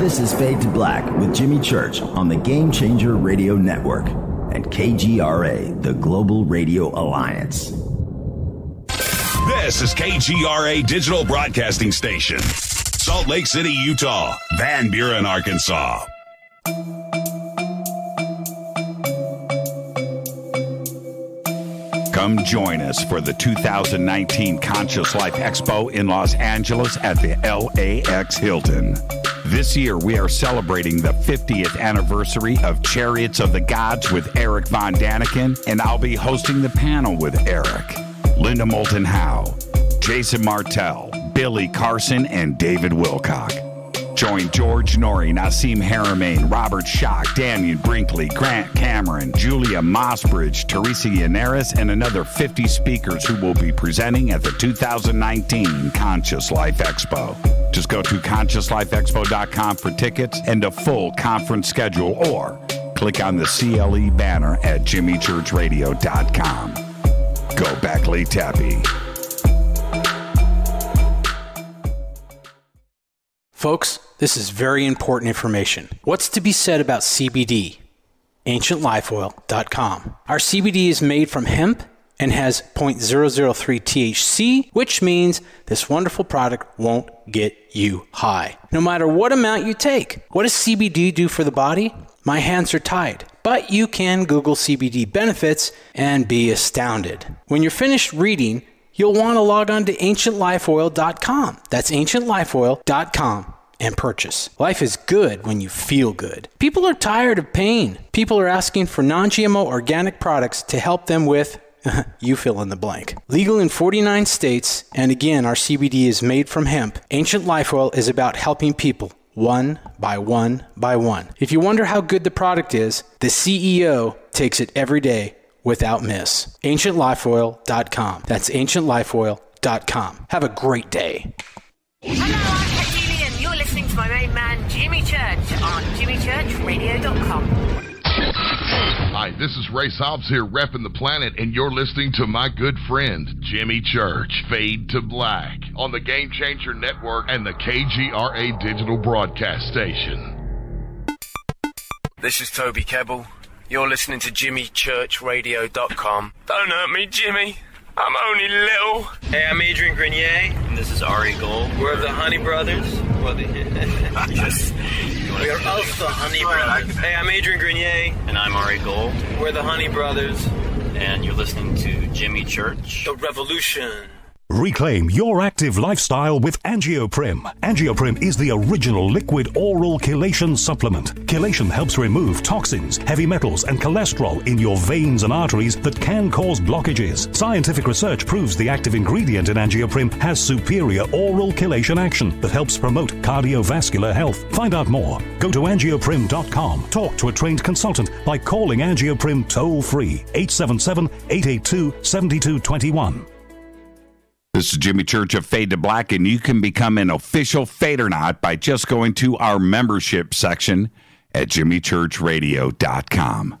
This is Fade to Black with Jimmy Church on the Game Changer Radio Network and KGRA, the Global Radio Alliance. This is KGRA Digital Broadcasting Station, Salt Lake City, Utah, Van Buren, Arkansas. Come join us for the 2019 Conscious Life Expo in Los Angeles at the LAX Hilton. This year, we are celebrating the 50th anniversary of Chariots of the Gods with Erich von Däniken, and I'll be hosting the panel with Erich, Linda Moulton Howe, Jason Martell, Billy Carson, and David Wilcock. Join George Nori, Nassim Haramein, Robert Schoch, Daniel Brinkley, Grant Cameron, Julia Mossbridge, Theresa Yanaris, and another 50 speakers who will be presenting at the 2019 Conscious Life Expo. Just go to ConsciousLifeExpo.com for tickets and a full conference schedule, or click on the CLE banner at JimmyChurchRadio.com. Go back, Lee Tappy. Folks, this is very important information. What's to be said about CBD? AncientLifeOil.com. Our CBD is made from hemp and has 0.003 THC, which means this wonderful product won't get you high, no matter what amount you take. What does CBD do for the body? My hands are tied, but you can Google CBD benefits and be astounded. When you're finished reading, you'll want to log on to AncientLifeOil.com. That's AncientLifeOil.com and purchase. Life is good when you feel good. People are tired of pain. People are asking for non-GMO organic products to help them with, you fill in the blank. Legal in 49 states, and again, our CBD is made from hemp. Ancient Life Oil is about helping people, one by one by one. If you wonder how good the product is, the CEO takes it every day without miss. AncientLifeOil.com. That's AncientLifeOil.com. Have a great day. Hello, I'm Katie, and you're listening to my main man, Jimmy Church, on JimmyChurchRadio.com. Hi, this is Ray Sobbs here, repping the planet, and you're listening to my good friend, Jimmy Church, Fade to Black, on the Game Changer Network and the KGRA Digital Broadcast Station. This is Toby Kebbell. You're listening to JimmyChurchRadio.com. Don't hurt me, Jimmy. I'm only little. Hey, I'm Adrian Grenier. And this is Ari Gold. We're the Honey Brothers. We are of the Honey Brothers. Hey, I'm Adrian Grenier. And I'm Ari Gold. We're the Honey Brothers. And you're listening to Jimmy Church. The Revolution. Reclaim your active lifestyle with Angioprim. Angioprim is the original liquid oral chelation supplement. Chelation helps remove toxins, heavy metals, and cholesterol in your veins and arteries that can cause blockages. Scientific research proves the active ingredient in Angioprim has superior oral chelation action that helps promote cardiovascular health. Find out more. Go to angioprim.com. Talk to a trained consultant by calling Angioprim toll-free 877-882-7221. This is Jimmy Church of Fade to Black, and you can become an official Fadernaut by just going to our membership section at JimmyChurchRadio.com.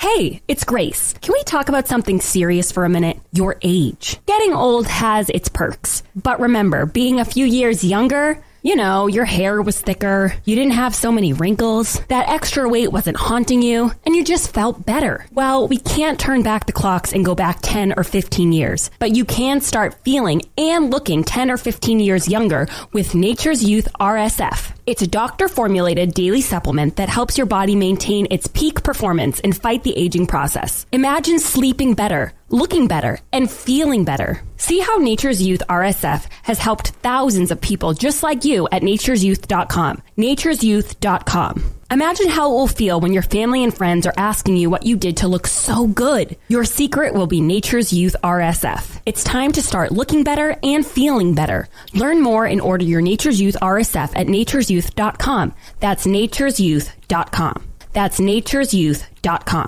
Hey, it's Grace. Can we talk about something serious for a minute? Your age. Getting old has its perks. But remember, being a few years younger, you know, your hair was thicker, you didn't have so many wrinkles, that extra weight wasn't haunting you, and you just felt better. Well, we can't turn back the clocks and go back 10 or 15 years, but you can start feeling and looking 10 or 15 years younger with Nature's Youth RSF. It's a doctor-formulated daily supplement that helps your body maintain its peak performance and fight the aging process. Imagine sleeping better, looking better, and feeling better. See how Nature's Youth RSF has helped thousands of people just like you at naturesyouth.com. Naturesyouth.com. Imagine how it will feel when your family and friends are asking you what you did to look so good. Your secret will be Nature's Youth RSF. It's time to start looking better and feeling better. Learn more and order your Nature's Youth RSF at naturesyouth.com. That's naturesyouth.com. That's naturesyouth.com.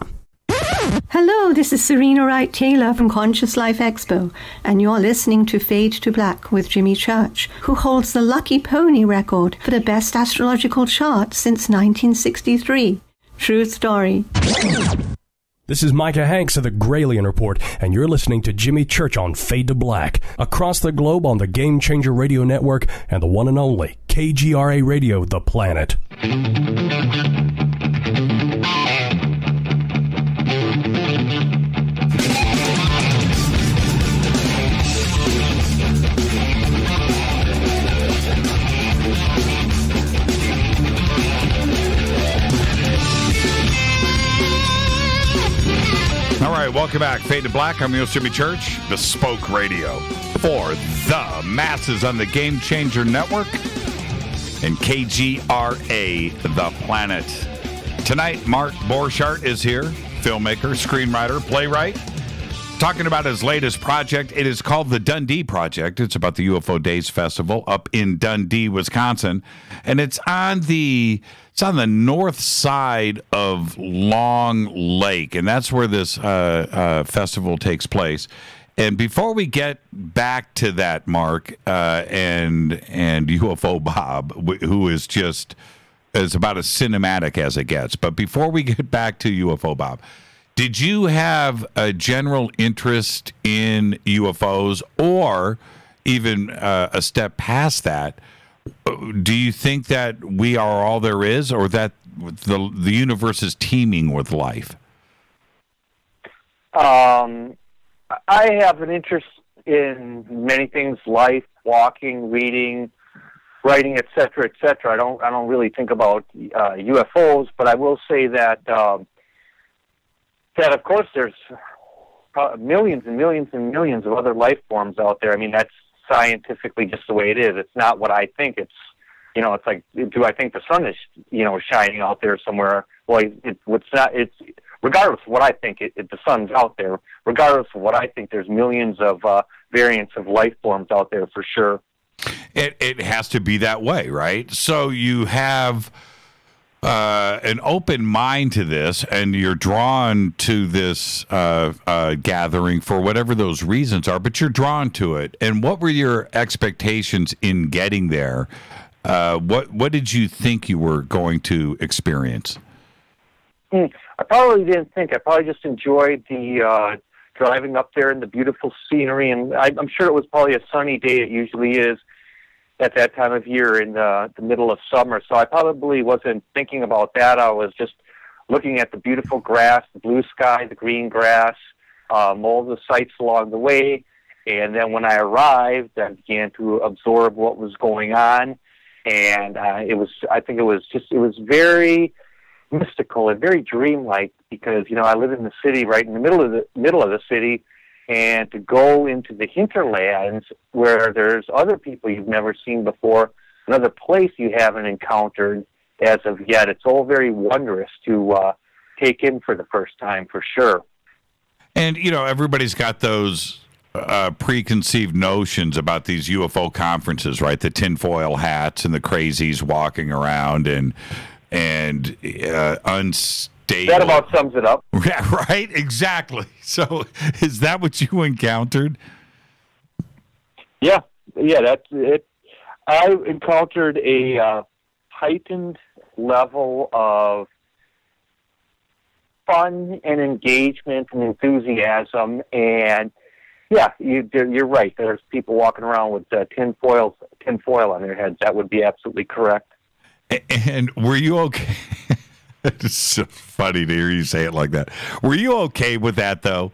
Hello, this is Serena Wright-Taylor from Conscious Life Expo, and you're listening to Fade to Black with Jimmy Church, who holds the Lucky Pony record for the best astrological chart since 1963. True story. This is Micah Hanks of the Graylian Report, and you're listening to Jimmy Church on Fade to Black, across the globe on the Game Changer Radio Network and the one and only KGRA Radio, The Planet. Welcome back. Fade to Black. I'm your host, Jimmy Church. Bespoke Radio for the masses on the Game Changer Network and KGRA, The Planet. Tonight, Mark Borchardt is here, filmmaker, screenwriter, playwright, talking about his latest project. It is called The Dundee Project. It's about the UFO Days Festival up in Dundee, Wisconsin. And it's on the north side of Long Lake, and that's where this festival takes place. And before we get back to that, Mark, and UFO Bob, who is just as about as cinematic as it gets. But before we get back to UFO Bob, did you have a general interest in UFOs, or even a step past that? Do you think that we are all there is, or that the universe is teeming with life? I have an interest in many things: life, walking, reading, writing, etc., etc. I don't really think about UFOs, but I will say that that of course there's millions and millions and millions of other life forms out there. I mean, that's scientifically just the way it is. It's not what I think. It's, you know, it's like, do I think the sun is, you know, shining out there somewhere? Well, it's not. It's regardless of what I think, the sun's out there. Regardless of what I think, there's millions of variants of life forms out there for sure. It has to be that way, right? So you have an open mind to this, and you're drawn to this gathering for whatever those reasons are, but you're drawn to it. And what were your expectations in getting there? What did you think you were going to experience? I probably didn't think. I probably just enjoyed the driving up there and the beautiful scenery. And I'm sure it was probably a sunny day. It usually is at that time of year in the middle of summer. So I probably wasn't thinking about that. I was just looking at the beautiful grass, the blue sky, the green grass, all the sights along the way. And then when I arrived, I began to absorb what was going on. And it was very mystical and very dreamlike, because, you know, I live in the city, right in the middle of the city, and to go into the hinterlands where there's other people you've never seen before, another place you haven't encountered as of yet, it's all very wondrous to take in for the first time, for sure. And, you know, everybody's got those preconceived notions about these UFO conferences, right? The tinfoil hats and the crazies walking around and unstable. That about sums it up. Yeah, right? Exactly. So is that what you encountered? Yeah, that's it. I encountered a heightened level of fun and engagement and enthusiasm. And, yeah, you're right. There's people walking around with tinfoil on their heads. That would be absolutely correct. And were you okay? It's so funny to hear you say it like that. Were you okay with that, though?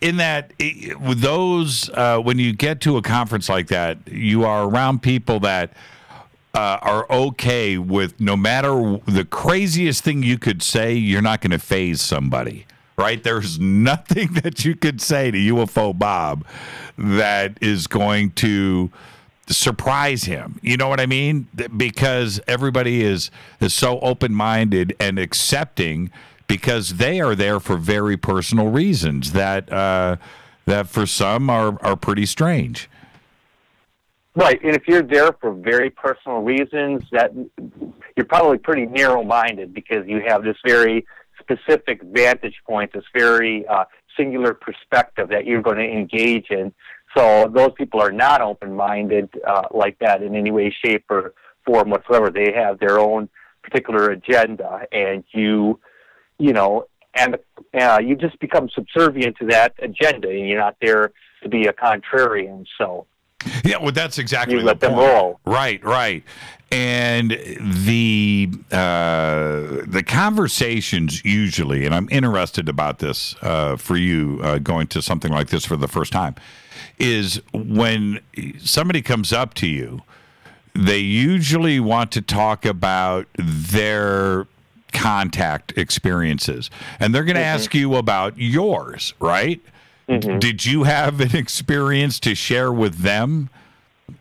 In that, with those, when you get to a conference like that, you are around people that are okay with, no matter the craziest thing you could say, you're not going to faze somebody, right? There's nothing that you could say to UFO Bob that is going to surprise him. You know what I mean? Because everybody is so open-minded and accepting, because they are there for very personal reasons that that for some are pretty strange. Right, and if you're there for very personal reasons, that you're probably pretty narrow-minded, because you have this very specific vantage point, this very singular perspective that you're going to engage in. So those people are not open-minded like that in any way, shape, or form whatsoever. They have their own particular agenda, and you just become subservient to that agenda, and you're not there to be a contrarian. So yeah, well, that's exactly you let them roll. Right. And the conversations usually, and I'm interested about this for you going to something like this for the first time, is when somebody comes up to you, they usually want to talk about their contact experiences, and they're going to ask you about yours, right? Mm-hmm. Did you have an experience to share with them? It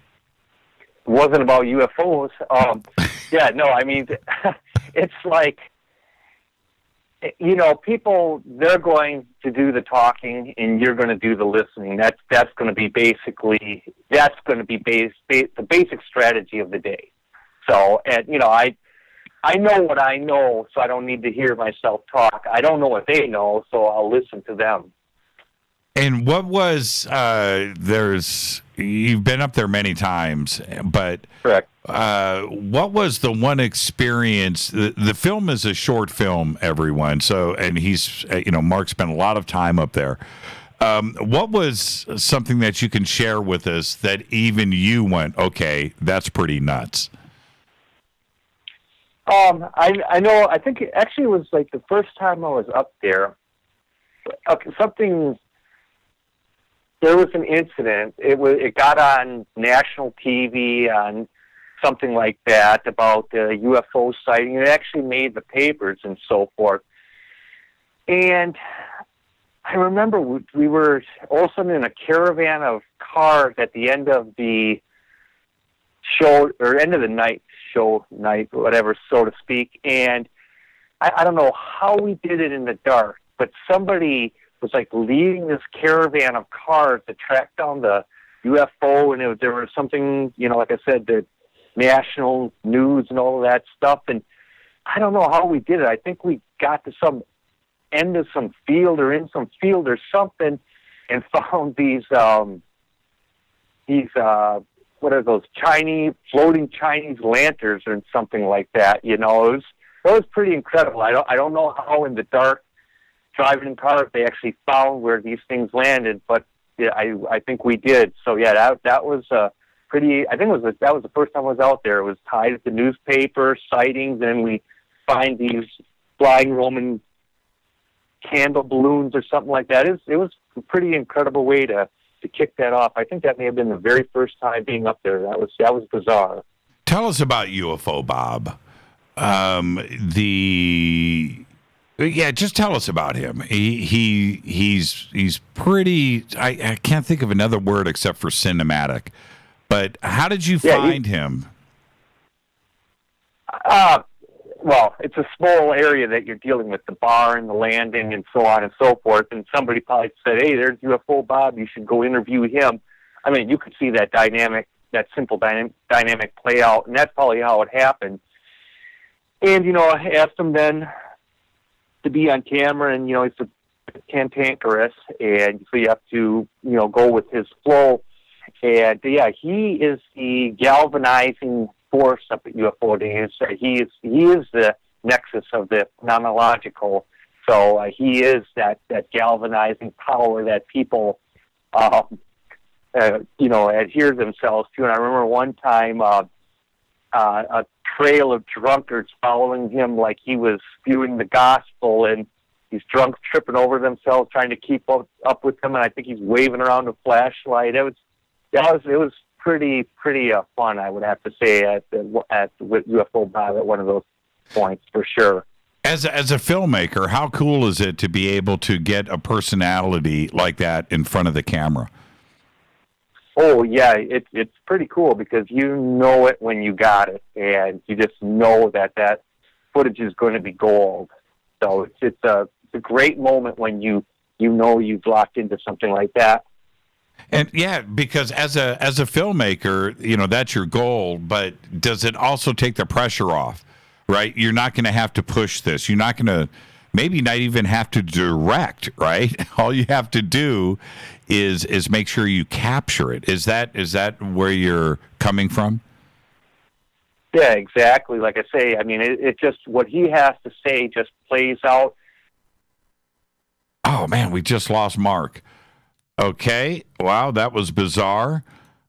wasn't about UFOs. Yeah, no, I mean, it's like you know, people, they're going to do the talking and you're going to do the listening. That's going to be basically, that's going to be the basic strategy of the day. So, and, you know, I know what I know, so I don't need to hear myself talk. I don't know what they know, so I'll listen to them. And what was, you've been up there many times, but correct. What was the one experience? The film is a short film, everyone. So, and he's, you know, Mark spent a lot of time up there. What was something that you can share with us that even you went, okay, that's pretty nuts? I know, I think it actually was like the first time I was up there, there was an incident. It got on national TV on something like that about the UFO sighting. It actually made the papers and so forth. And I remember we were all of a sudden in a caravan of cars at the end of the show, or end of the night show night, whatever, so to speak. And I don't know how we did it in the dark, but somebody was like leading this caravan of cars to track down the UFO, and there was something, you know, like I said, the national news and all of that stuff. And I don't know how we did it. I think we got to some end of some field or in some field or something, and found these what are those floating Chinese lanterns or something like that. You know, it was pretty incredible. I don't know how in the dark, driving in cars, they actually found where these things landed, but yeah, I think we did. So yeah, that was pretty. I think that was the first time I was out there. It was tied to the newspaper sightings, and we find these flying Roman candle balloons or something like that. It was a pretty incredible way to kick that off. I think that may have been the very first time being up there. That was bizarre. Tell us about UFO, Bob. Yeah, just tell us about him. He's pretty. I can't think of another word except for cinematic. But how did you find him? Well, it's a small area that you're dealing with, the bar and the landing and so on and so forth. And somebody probably said, "Hey, there's UFO Bob. You should go interview him." I mean, you could see that dynamic, that simple dynamic play out, and that's probably how it happened. And you know, I asked him then to be on camera, and you know, it's cantankerous, and so you have to, you know, go with his flow. And yeah, he is the galvanizing force up at UFO Days. He is the nexus of the phenomenological. So he is that galvanizing power that people you know, adhere themselves to. And I remember one time a trail of drunkards following him like he was spewing the gospel, and these drunks tripping over themselves trying to keep up with him, and I think he's waving around a flashlight. It was pretty fun, I would have to say, with UFO Bob at one of those points for sure. As a filmmaker, how cool is it to be able to get a personality like that in front of the camera? Oh yeah, it's pretty cool because you know it when you got it, and you just know that footage is going to be gold. So it's a great moment when you know you've locked into something like that. And yeah, because as a filmmaker, you know, that's your goal. But does it also take the pressure off? Right, you're not going to have to push this. You're not going to. Maybe not even have to direct, right? All you have to do is make sure you capture it. Is that where you're coming from? Yeah, exactly. Like I say, I mean, it just, what he has to say just plays out. Oh man, we just lost Mark. Okay, wow, that was bizarre.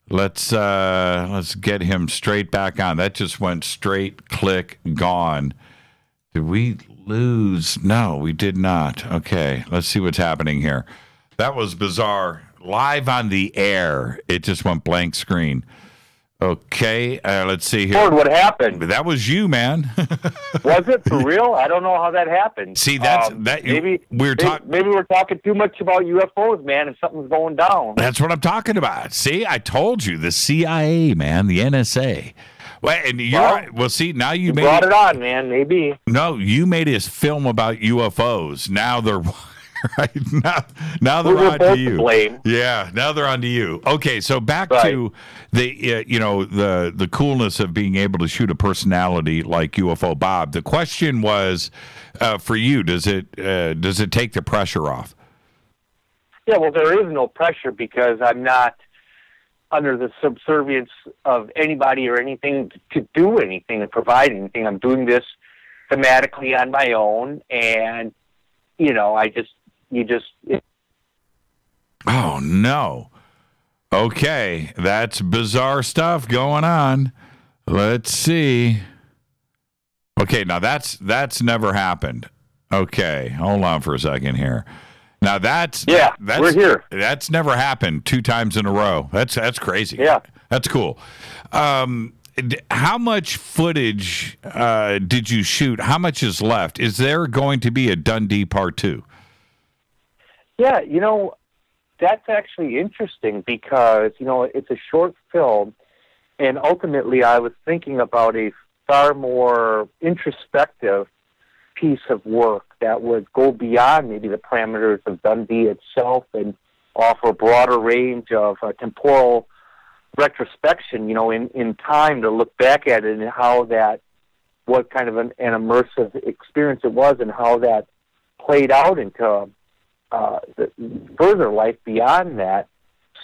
Let's get him straight back on. That just went straight click gone. Did we lose? No, we did not. Okay, let's see what's happening here. That was bizarre. Live on the air, it just went blank screen. Okay, let's see here. Lord, what happened? That was you, man. Was it for real? I don't know how that happened. See, that's that. Maybe we're talking too much about UFOs, man, and something's going down. That's what I'm talking about. See, I told you, the CIA, man, the NSA. Well, and you're right. Well, see, now you made brought it on, man. Maybe no, you made his film about UFOs. Now they're. Right now they're on to you. Blame. Yeah, now they're on to you. Okay, so back to the you know, the coolness of being able to shoot a personality like UFO Bob. The question was for you: does it take the pressure off? Yeah, well, there is no pressure because I'm not under the subservience of anybody or anything to do anything and provide anything. I'm doing this thematically on my own, and you know, I just. You just. Oh, no. Okay. That's bizarre stuff going on. Let's see. Okay. Now that's never happened. Okay. Hold on for a second here. Now that's. Yeah. That's, we're here. That's never happened 2 times in a row. That's crazy. Yeah. That's cool. How much footage did you shoot? How much is left? Is there going to be a Dundee Part 2? Yeah, you know, that's actually interesting because, you know, it's a short film, and ultimately I was thinking about a far more introspective piece of work that would go beyond maybe the parameters of Dundee itself and offer a broader range of temporal retrospection, you know, in time to look back at it and how that, what kind of an immersive experience it was and how that played out into the further life beyond that.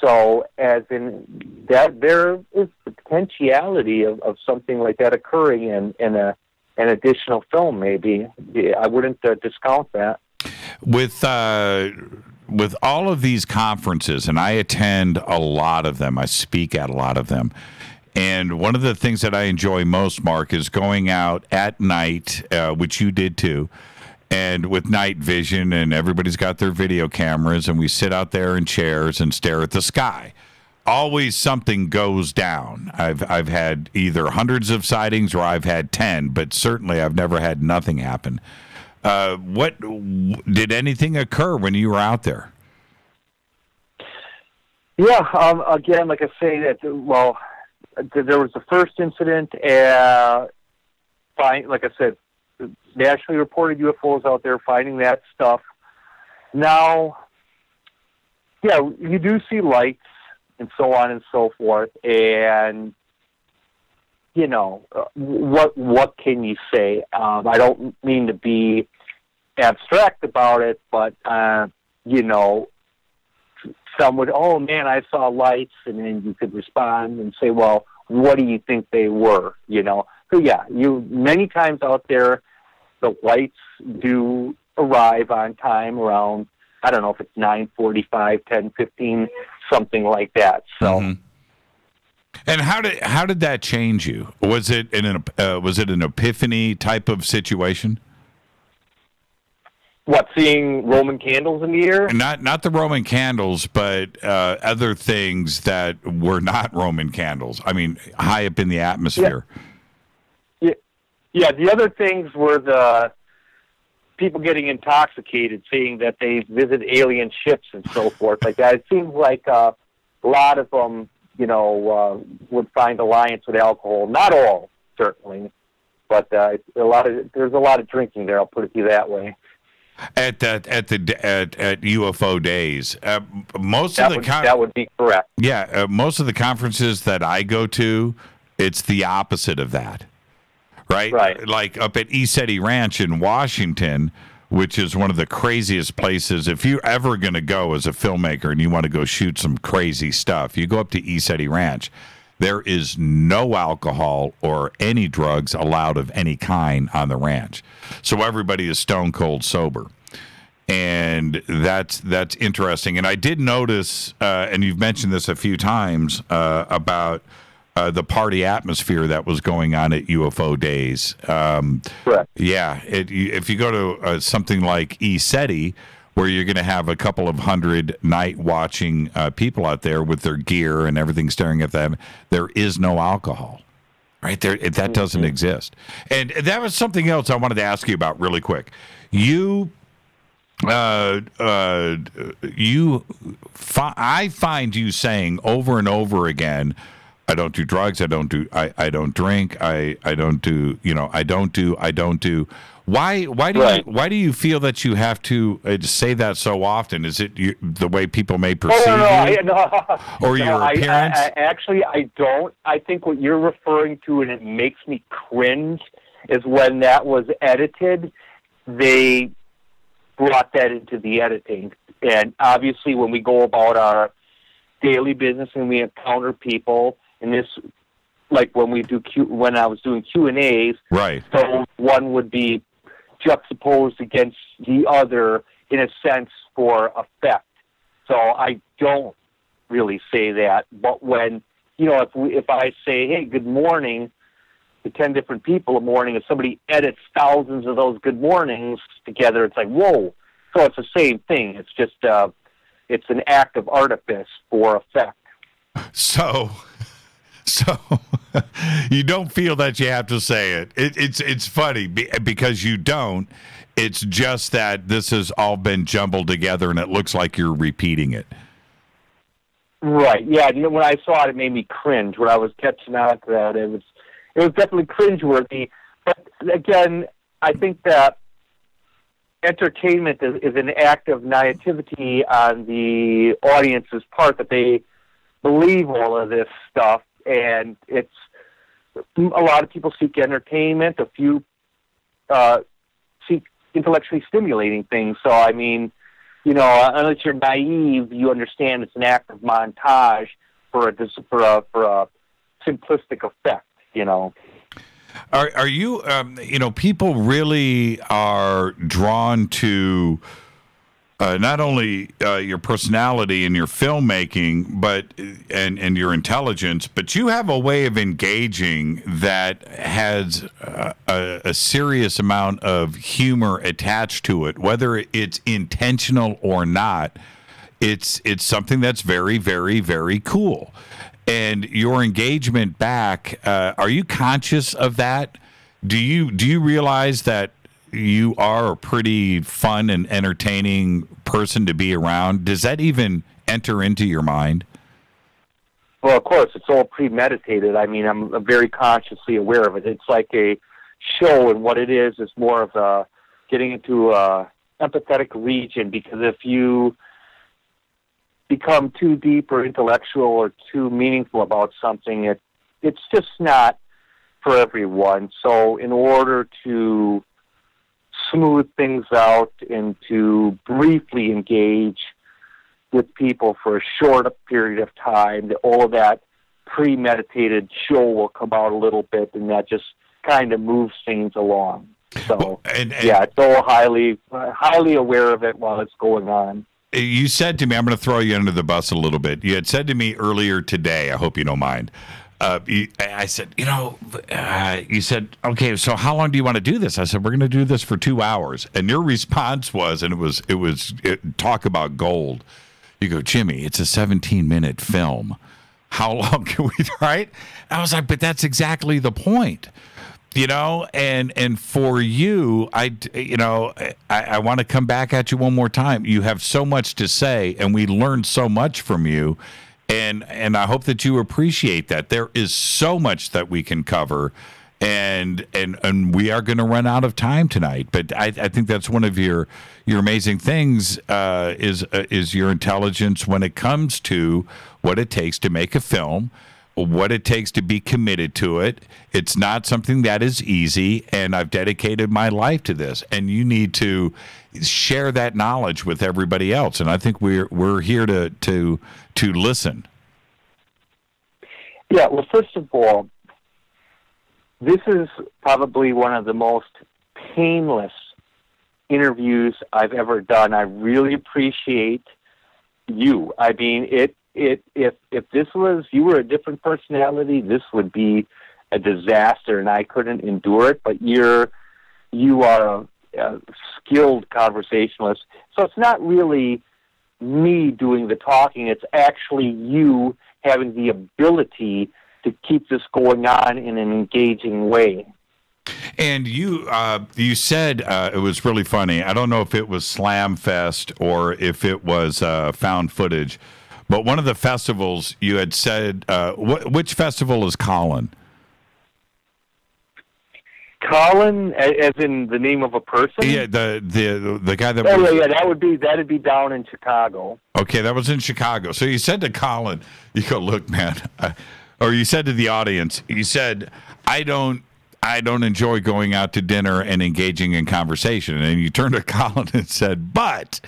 So as in that, there is the potentiality of something like that occurring in an additional film. Maybe I wouldn't discount that. With all of these conferences, and I attend a lot of them, I speak at a lot of them. And one of the things that I enjoy most, Mark, is going out at night, which you did too. And with night vision, and everybody's got their video cameras, and we sit out there in chairs and stare at the sky. Always something goes down. I've had either hundreds of sightings or I've had 10, but certainly I've never had nothing happen. What did anything occur when you were out there? Yeah, again, like I say, that well, there was the first incident. Like I said. Nationally reported UFOs out there, finding that stuff. Now, yeah, you do see lights and so on and so forth, and you know, what can you say? I don't mean to be abstract about it, but you know, some would, oh man, I saw lights, and then you could respond and say, well, what do you think they were? You know. So yeah, you many times out there, the lights do arrive on time around, I don't know if it's 9:45, 10:15, something like that. So, And how did that change you? Was it an epiphany type of situation? What, seeing Roman candles in the air? Not the Roman candles, but other things that were not Roman candles. I mean, high up in the atmosphere. Yeah. Yeah, the other things were the people getting intoxicated, seeing that they visit alien ships and so forth like that. It seems like a lot of them, you know, would find alliance with alcohol. Not all, certainly, but there's a lot of drinking there. I'll put it to you that way. At UFO Days, that would be correct. Yeah, most of the conferences that I go to, it's the opposite of that. Right, like up at ECETI Ranch in Washington, which is one of the craziest places. If you're ever going to go as a filmmaker and you want to go shoot some crazy stuff, you go up to ECETI Ranch. There is no alcohol or any drugs allowed of any kind on the ranch. So everybody is stone cold sober. And that's interesting. And I did notice, and you've mentioned this a few times, about... the party atmosphere that was going on at UFO Days. Correct. Yeah, if you go to something like ECETI, where you're going to have a couple of hundred night watching people out there with their gear and everything staring at them. There is no alcohol. Right there, that doesn't exist. And that was something else I wanted to ask you about really quick. I find you saying over and over again, I don't do drugs, I don't drink, I don't do, you know, I don't do. Why do you feel that you have to say that so often? Is it the way people may perceive you? Or your appearance? Actually, I don't. I think what you're referring to, and it makes me cringe, is when that was edited, they brought that into the editing. And obviously when we go about our daily business and we encounter people, and this, like when we do when I was doing Q&As, right, so one would be juxtaposed against the other in a sense for effect. So I don't really say that, but when, you know, if I say, hey, good morning to 10 different people a morning, if somebody edits thousands of those good mornings together, it's like, whoa. So it's the same thing. It's just it's an act of artifice for effect. So you don't feel that you have to say it. It's funny because you don't. It's just that this has all been jumbled together and it looks like you're repeating it. Right. Yeah. You know, when I saw it, it made me cringe. When I was catching on to that, it was definitely cringeworthy. But again, I think that entertainment is an act of naivety on the audience's part, that they believe all of this stuff, and it's a lot of people seek entertainment. A few seek intellectually stimulating things. So I mean, you know, unless you're naive, you understand it's an act of montage for a simplistic effect. You know. Are you, you know, people really are drawn to not only your personality and your filmmaking, but and your intelligence, but you have a way of engaging that has a serious amount of humor attached to it, whether it's intentional or not. It's something that's very, very, very cool. And your engagement back, are you conscious of that? Do you realize that you are a pretty fun and entertaining person to be around? Does that even enter into your mind? Well, of course, it's all premeditated. I mean, I'm very consciously aware of it. It's like a show, and what it is more of a getting into a empathetic region, because if you become too deep or intellectual or too meaningful about something, it's just not for everyone. So in order to smooth things out and to briefly engage with people for a short period of time, all of that premeditated show will come out a little bit, and that just kind of moves things along. So yeah, it's all highly aware of it while it's going on. You said to me, I'm going to throw you under the bus a little bit. You had said to me earlier today, I hope you don't mind. I said, you know, you said, okay, so how long do you want to do this? I said, we're going to do this for 2 hours. And your response was, and it was talk about gold. You go, Jimmy, it's a 17-minute film. How long can we, right? I was like, but that's exactly the point. You know, and for you, I want to come back at you one more time. You have so much to say, and we learned so much from you, and I hope that you appreciate that. There is so much that we can cover, and we are going to run out of time tonight. But I think that's one of your amazing things is your intelligence when it comes to what it takes to make a film, what it takes to be committed to it. It's not something that is easy, and I've dedicated my life to this, and you need to share that knowledge with everybody else, and I think we're here to listen. Yeah, well, first of all, this is probably one of the most painless interviews I've ever done. I really appreciate you. I mean, if this was, you were a different personality, this would be a disaster, and I couldn't endure it. But you are skilled conversationalist. So it's not really me doing the talking. It's actually you having the ability to keep this going on in an engaging way. And you you said it was really funny. I don't know if it was Slam Fest or if it was found footage, but one of the festivals you had said, which festival is Colin? Colin, as in the name of a person? Yeah, the guy that. Yeah, that'd be down in Chicago. Okay, that was in Chicago. So you said to Colin, you go, look, man, or you said to the audience, you said, I don't enjoy going out to dinner and engaging in conversation. And you turned to Colin and said, but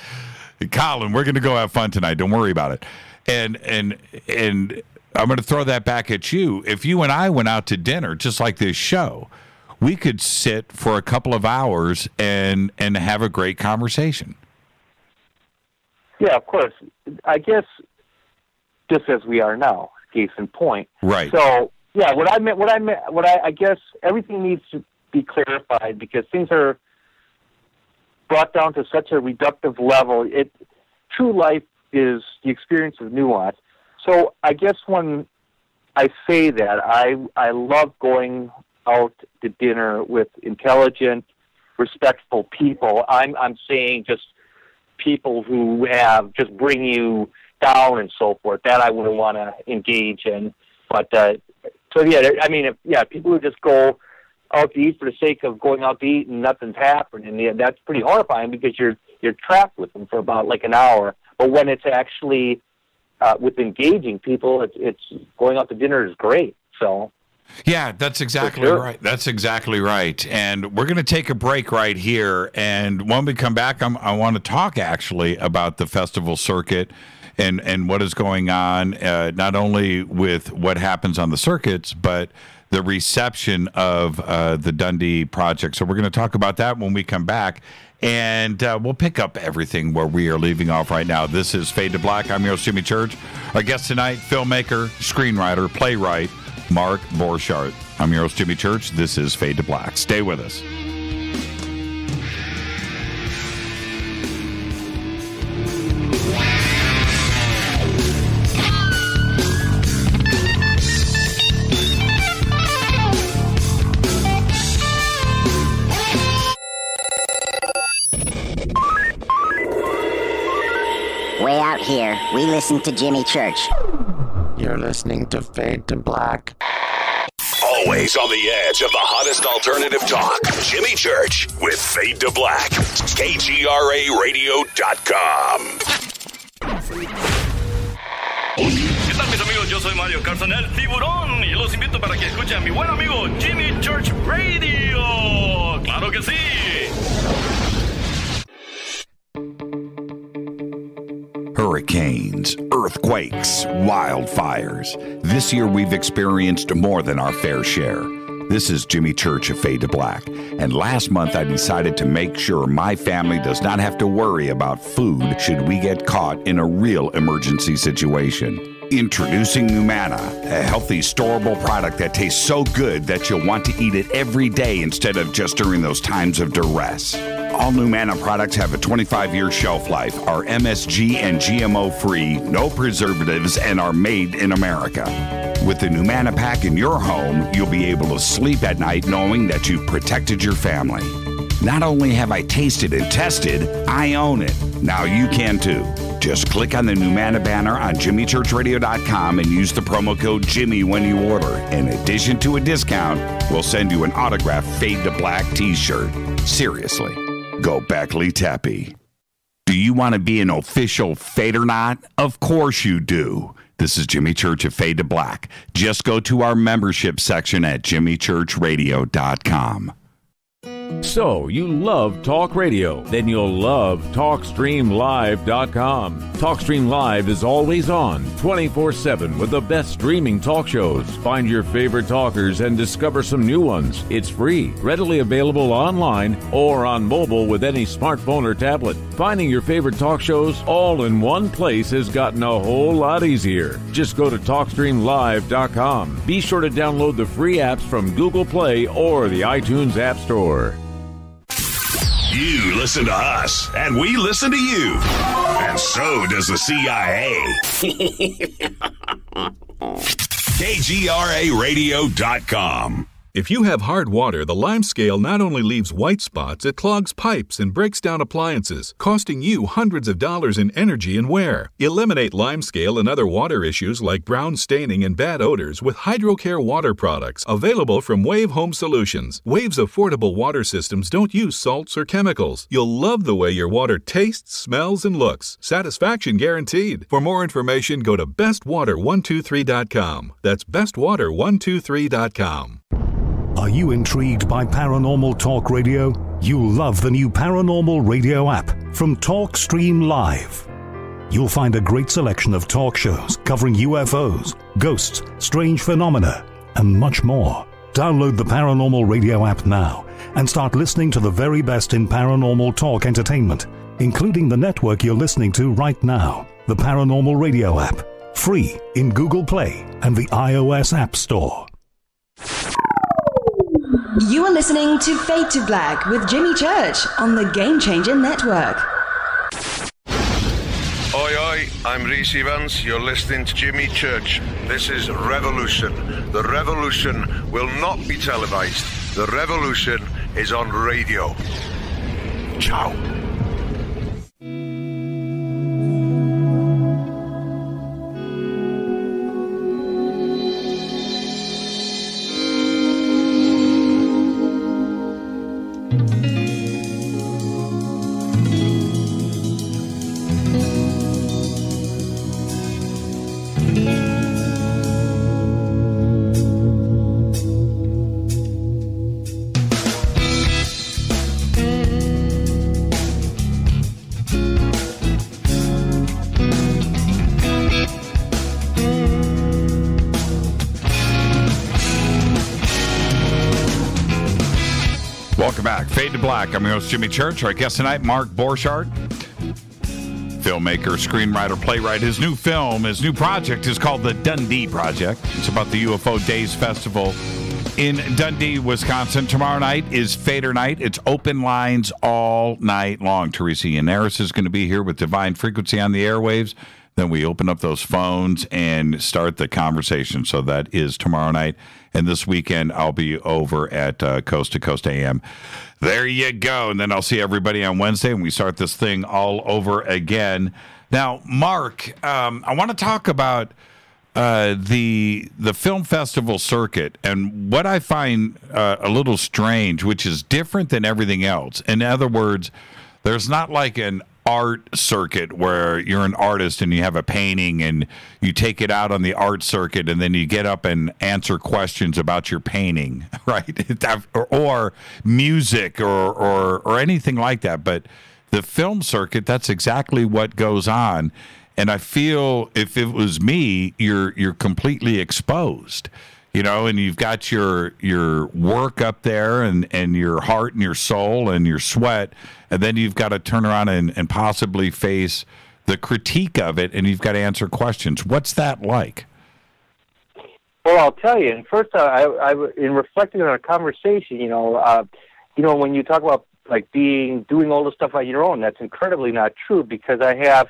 Colin, we're going to go have fun tonight. Don't worry about it. And I'm going to throw that back at you. If you and I went out to dinner, just like this show, we could sit for a couple of hours and have a great conversation. Yeah, of course. I guess just as we are now, case in point. Right. So, yeah, I guess everything needs to be clarified because things are brought down to such a reductive level. True life is the experience of nuance. So I guess when I say that, I love going out to dinner with intelligent, respectful people. I'm saying just people who just bring you down and so forth. That I wouldn't want to engage in, but. So, yeah, I mean, people who just go out to eat for the sake of going out to eat and nothing's happened, and that's pretty horrifying because you're trapped with them for about like an hour. But when it's actually with engaging people, it's going out to dinner is great. So, yeah, that's exactly right. That's exactly right. And we're going to take a break right here. And when we come back, I want to talk actually about the festival circuit. And what is going on, not only with what happens on the circuits, but the reception of the Dundee Project. So we're going to talk about that when we come back. And we'll pick up everything where we are leaving off right now. This is Fade to Black. I'm your host, Jimmy Church. Our guest tonight, filmmaker, screenwriter, playwright, Mark Borchardt. I'm your host, Jimmy Church. This is Fade to Black. Stay with us. Here, we listen to Jimmy Church. You're listening to Fade to Black. Always on the edge of the hottest alternative talk. Jimmy Church with Fade to Black. KGRAradio.com. Yo soy Mario Carson, el tiburón, y los invito para que escuchen a mi buen amigo Jimmy Church Radio. ¡Claro que sí! Hurricanes, earthquakes, wildfires. This year we've experienced more than our fair share. This is Jimmy Church of Fade to Black, and last month I decided to make sure my family does not have to worry about food should we get caught in a real emergency situation. Introducing Numana, a healthy, storable product that tastes so good that you'll want to eat it every day instead of just during those times of duress. All Numana products have a 25-year shelf life, are MSG and GMO-free, no preservatives, and are made in America. With the Numana pack in your home, you'll be able to sleep at night knowing that you've protected your family. Not only have I tasted and tested, I own it. Now you can too. Just click on the Numana banner on JimmyChurchRadio.com and use the promo code Jimmy when you order. In addition to a discount, we'll send you an autographed Fade to Black t-shirt. Seriously, go Beckley Tappy. Do you want to be an official Fade or not? Of course you do. This is Jimmy Church of Fade to Black. Just go to our membership section at JimmyChurchRadio.com. So, you love talk radio, then you'll love TalkStreamLive.com. TalkStream Live is always on, 24/7 with the best streaming talk shows. Find your favorite talkers and discover some new ones. It's free, readily available online or on mobile with any smartphone or tablet. Finding your favorite talk shows all in one place has gotten a whole lot easier. Just go to TalkStreamLive.com. Be sure to download the free apps from Google Play or the iTunes App Store. You listen to us, and we listen to you. And so does the CIA. KGRAradio.com. If you have hard water, the lime scale not only leaves white spots, it clogs pipes and breaks down appliances, costing you hundreds of dollars in energy and wear. Eliminate lime scale and other water issues like brown staining and bad odors with HydroCare water products available from Wave Home Solutions. Wave's affordable water systems don't use salts or chemicals. You'll love the way your water tastes, smells, and looks. Satisfaction guaranteed. For more information, go to bestwater123.com. That's bestwater123.com. Are you intrigued by Paranormal Talk Radio? You'll love the new Paranormal Radio app from TalkStream Live. You'll find a great selection of talk shows covering UFOs, ghosts, strange phenomena, and much more. Download the Paranormal Radio app now and start listening to the very best in paranormal talk entertainment, including the network you're listening to right now. The Paranormal Radio app, free in Google Play and the iOS App Store. You are listening to Fade to Black with Jimmy Church on the Game Changer Network. Oi, oi, I'm Rhys Evans. You're listening to Jimmy Church. This is Revolution. The revolution will not be televised. The revolution is on radio. Ciao. Fade to Black. I'm your host, Jimmy Church. Our guest tonight, Mark Borchardt, filmmaker, screenwriter, playwright. His new film, his new project is called The Dundee Project. It's about the UFO Days Festival in Dundee, Wisconsin. Tomorrow night is Fader Night. It's open lines all night long. Theresa Yanaris is going to be here with Divine Frequency on the airwaves. Then we open up those phones and start the conversation. So that is tomorrow night. And this weekend, I'll be over at Coast to Coast AM. There you go. And then I'll see everybody on Wednesday, and we start this thing all over again. Now, Mark, I want to talk about the film festival circuit and what I find a little strange, which is different than everything else. In other words, there's not like an art circuit where you're an artist and you have a painting and you take it out on the art circuit and then you get up and answer questions about your painting, right? Or music or anything like that. But the film circuit, that's exactly what goes on. And I feel if it was me, you're completely exposed, you know, and you've got your work up there and your heart and your soul and your sweat, and then you've got to turn around and possibly face the critique of it, and you've got to answer questions. What's that like? Well, I'll tell you. And first, in reflecting on our conversation, you know, when you talk about like doing all the stuff on your own, that's incredibly not true, because I have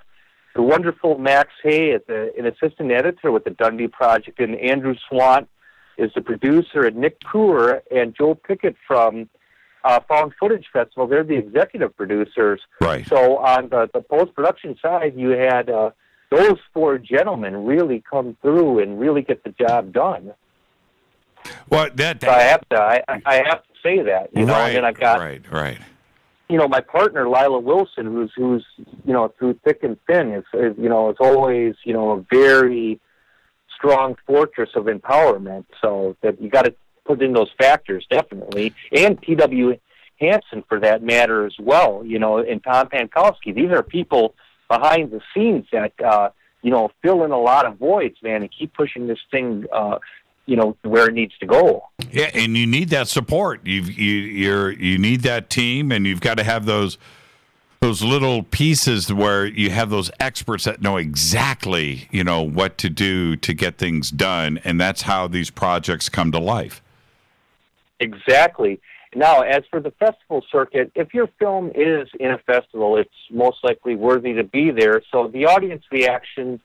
the wonderful Max Hay as an assistant editor with the Dundee Project, and Andrew Swant is the producer, and Nick Poor and Joe Pickett from Found Footage Festival. They're the executive producers. Right. So on the post-production side, you had those four gentlemen really come through and really get the job done. Well, so I have to say that. You know? Right, and then I've got, right. You know, my partner, Lila Wilson, who's you know, through thick and thin, is you know, it's always, you know, a very strong fortress of empowerment, so that you got to put in those factors, definitely, and T.W. Hansen, for that matter, as well, you know, and Tom Pankowski. These are people behind the scenes that, you know, fill in a lot of voids, man, and keep pushing this thing, you know, where it needs to go. Yeah, and you need that support. You need that team, and you've got to have those little pieces where you have those experts that know exactly, you know, what to do to get things done. And that's how these projects come to life. Exactly. Now, as for the festival circuit, if your film is in a festival, it's most likely worthy to be there. So the audience reaction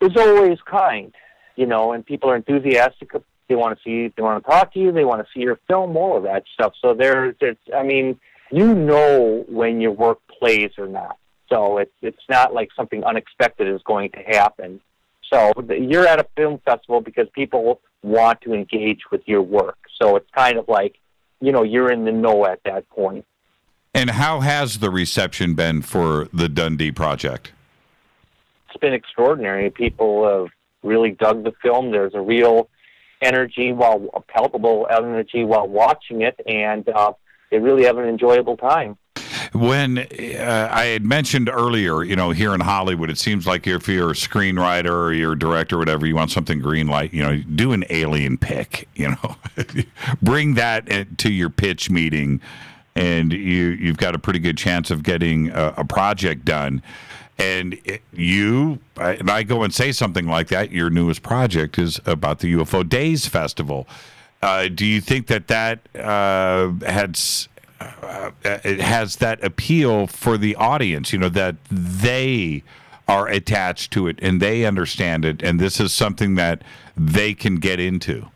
is always kind, you know, and people are enthusiastic. They want to see, they want to talk to you, they want to see your film, all of that stuff. So there's I mean, you know when your work plays or not. So it's not like something unexpected is going to happen. So you're at a film festival because people want to engage with your work. So it's kind of like, you know, you're in the know at that point. And how has the reception been for the Dundee Project? It's been extraordinary. People have really dug the film. There's a real energy, a palpable energy while watching it, and they really have an enjoyable time. When I had mentioned earlier, you know, here in Hollywood, it seems like if you're a screenwriter or you're a director or whatever, you want something green light, you know, do an alien pick, you know, bring that to your pitch meeting, and you've got a pretty good chance of getting a project done. And I go and say something like that, your newest project is about the UFO Days Festival. Do you think that it has that appeal for the audience, you know, that they are attached to it and they understand it, and this is something that they can get into?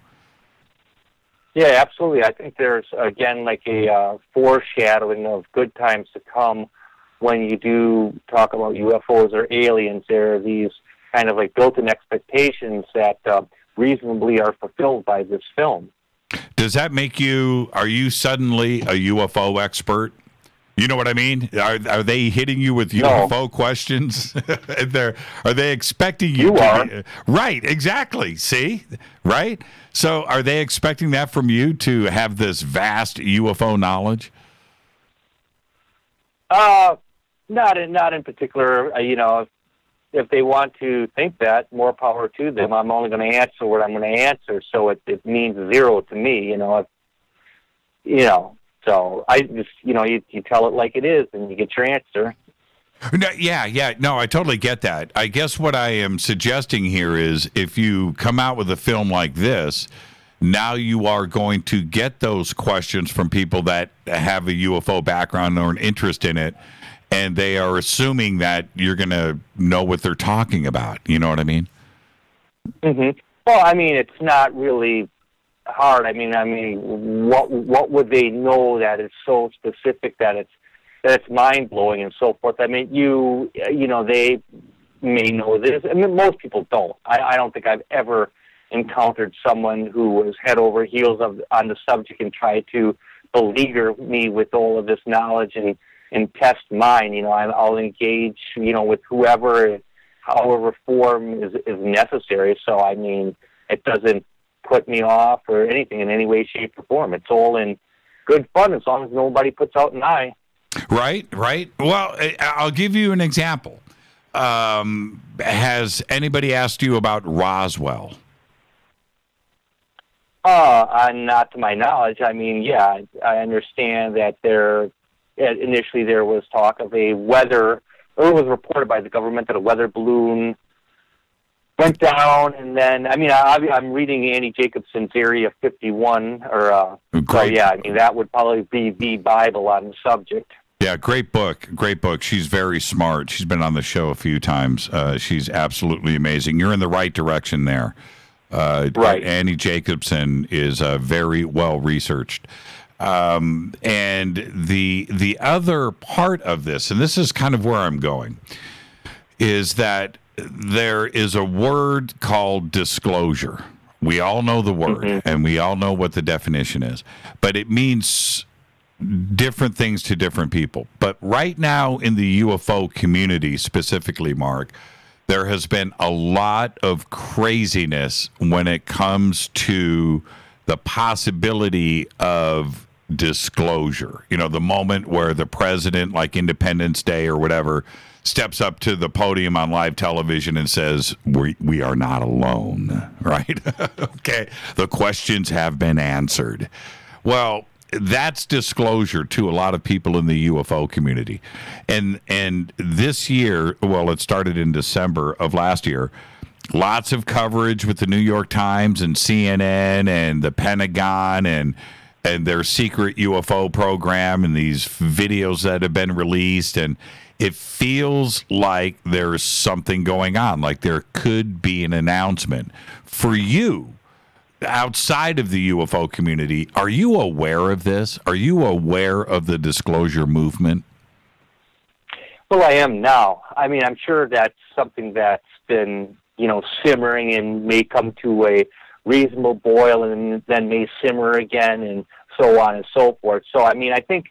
Yeah, absolutely. I think there's, again, like a foreshadowing of good times to come when you do talk about UFOs or aliens. There are these kind of like built-in expectations that reasonably are fulfilled by this film. Does that make you, are you suddenly a UFO expert? You know what I mean? Are they hitting you with UFO questions? Are they expecting you to? Right, exactly. See? Right? So are they expecting that from you, to have this vast UFO knowledge? Not in particular. You know, if they want to think that, more power to them. I'm only going to answer what I'm going to answer, so it means zero to me, you know. So I just, you know, you tell it like it is, and you get your answer. No, yeah, no, I totally get that. I guess what I am suggesting here is, if you come out with a film like this, now you are going to get those questions from people that have a UFO background or an interest in it, and they are assuming that you're going to know what they're talking about. You know what I mean? Mm-hmm. Well, I mean, it's not really hard. I mean, what would they know that is so specific that it's mind blowing and so forth? I mean, you know, they may know this. I mean, most people don't. I don't think I've ever encountered someone who was head over heels on the subject and tried to beleaguer me with all of this knowledge and test mine. You know, I'll engage, you know, with whoever, however form is necessary. So, I mean, it doesn't put me off or anything in any way, shape, or form. It's all in good fun as long as nobody puts out an eye. Right. Well, I'll give you an example. Has anybody asked you about Roswell? Not to my knowledge. I mean, yeah, I understand that initially there was talk of it was reported by the government that a weather balloon went down, and then, I mean, I'm reading Andy Jacobson's Area 51, or, so yeah, I mean, that would probably be the Bible on the subject. Yeah, great book. She's very smart. She's been on the show a few times. She's absolutely amazing. You're in the right direction there. Right. Andy Jacobson is very well-researched. And the other part of this, and this is kind of where I'm going, is that there is a word called disclosure. We all know the word, and we all know what the definition is, but it means different things to different people. But right now in the UFO community specifically, Mark, there has been a lot of craziness when it comes to the possibility of disclosure. You know, the moment where the president, like Independence Day or whatever, steps up to the podium on live television and says, we are not alone, right? Okay, the questions have been answered. Well, that's disclosure to a lot of people in the UFO community. And this year, well, it started in December of last year, lots of coverage with the New York Times and CNN and the Pentagon and and their secret UFO program and these videos that have been released, and it feels like there's something going on, like there could be an announcement. For you, outside of the UFO community, are you aware of this? Are you aware of the disclosure movement? Well, I am now. I mean, I'm sure that's something that's been, you know, simmering and may come to a reasonable boil and then may simmer again and so on and so forth. So, I mean, I think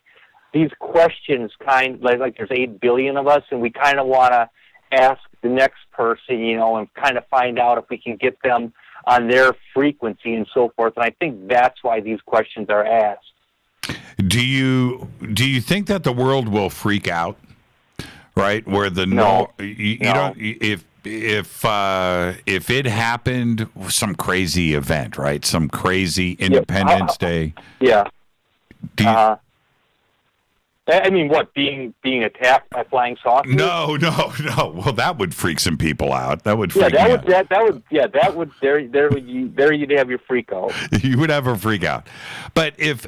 these questions kind like there's 8 billion of us, and we kind of want to ask the next person, you know, and kind of find out if we can get them on their frequency and so forth. And I think that's why these questions are asked. Do you think that the world will freak out? Right? Where the no, you don't, if it happened, some crazy event, right? Some crazy Independence Day. Yeah. Do you, I mean, what, being attacked by flying saucers? No, no, no. Well, that would freak some people out. That would freak out. That would. There you'd have your freak out. You would have a freak out. But if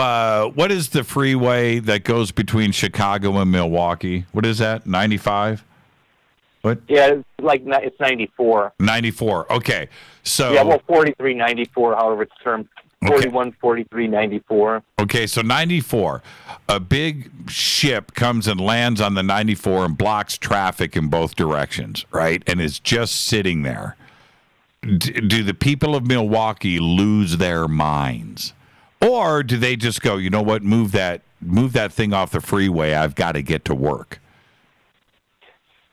what is the freeway that goes between Chicago and Milwaukee? What is that? 95. What? Yeah, it's like it's 94. 94. Okay. So yeah, well, 43, 94, however it's termed. Okay. 41, 43, 94. Okay, so 94. A big ship comes and lands on the 94 and blocks traffic in both directions, right? And is just sitting there. Do the people of Milwaukee lose their minds? Or do they just go, you know what, move that thing off the freeway. I've got to get to work.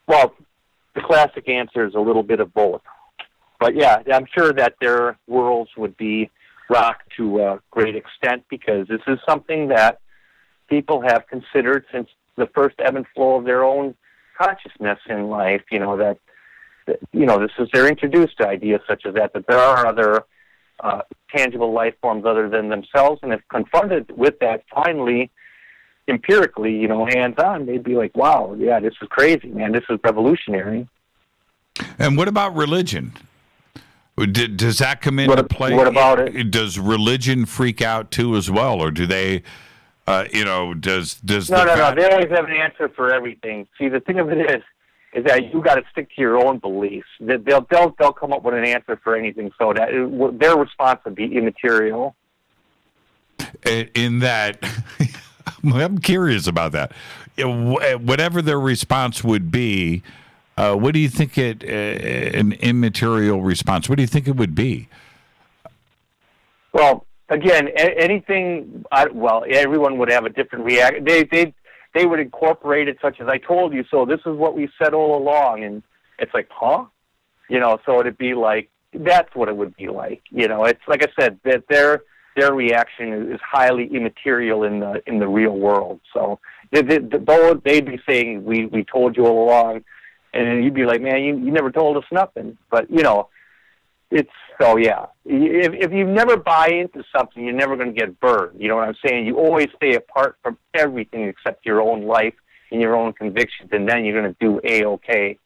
Well, the classic answer is a little bit of both. But, yeah, I'm sure that their worlds would be rocked to a great extent, because this is something that people have considered since the first ebb and flow of their own consciousness in life. You know, this is, they're introduced to ideas such as that, but there are other tangible life forms other than themselves, and if confronted with that finally, empirically, you know, hands-on, they'd be like, wow, yeah, this is crazy, man, this is revolutionary. And what about religion? Does that come into play? What about it? Does religion freak out too as well, or do they, you know, does no? They always have an answer for everything. See, the thing of it is that you got to stick to your own beliefs. They'll come up with an answer for anything. So that their response would be immaterial. In that, I'm curious about that. Whatever their response would be. What do you think an immaterial response? What do you think it would be? Well, again, anything. Well, everyone would have a different reaction. They would incorporate it, such as "I told you so." This is what we said all along, and it's like, huh? You know, so it'd be like that's what it would be like. You know, it's like I said, that their reaction is highly immaterial in the real world. So they'd be saying, "We told you all along." And you'd be like, man, you never told us nothing. But, you know, it's so, yeah. If you never buy into something, you're never going to get burned. You know what I'm saying? You always stay apart from everything except your own life and your own convictions, and then you're going to do A-okay.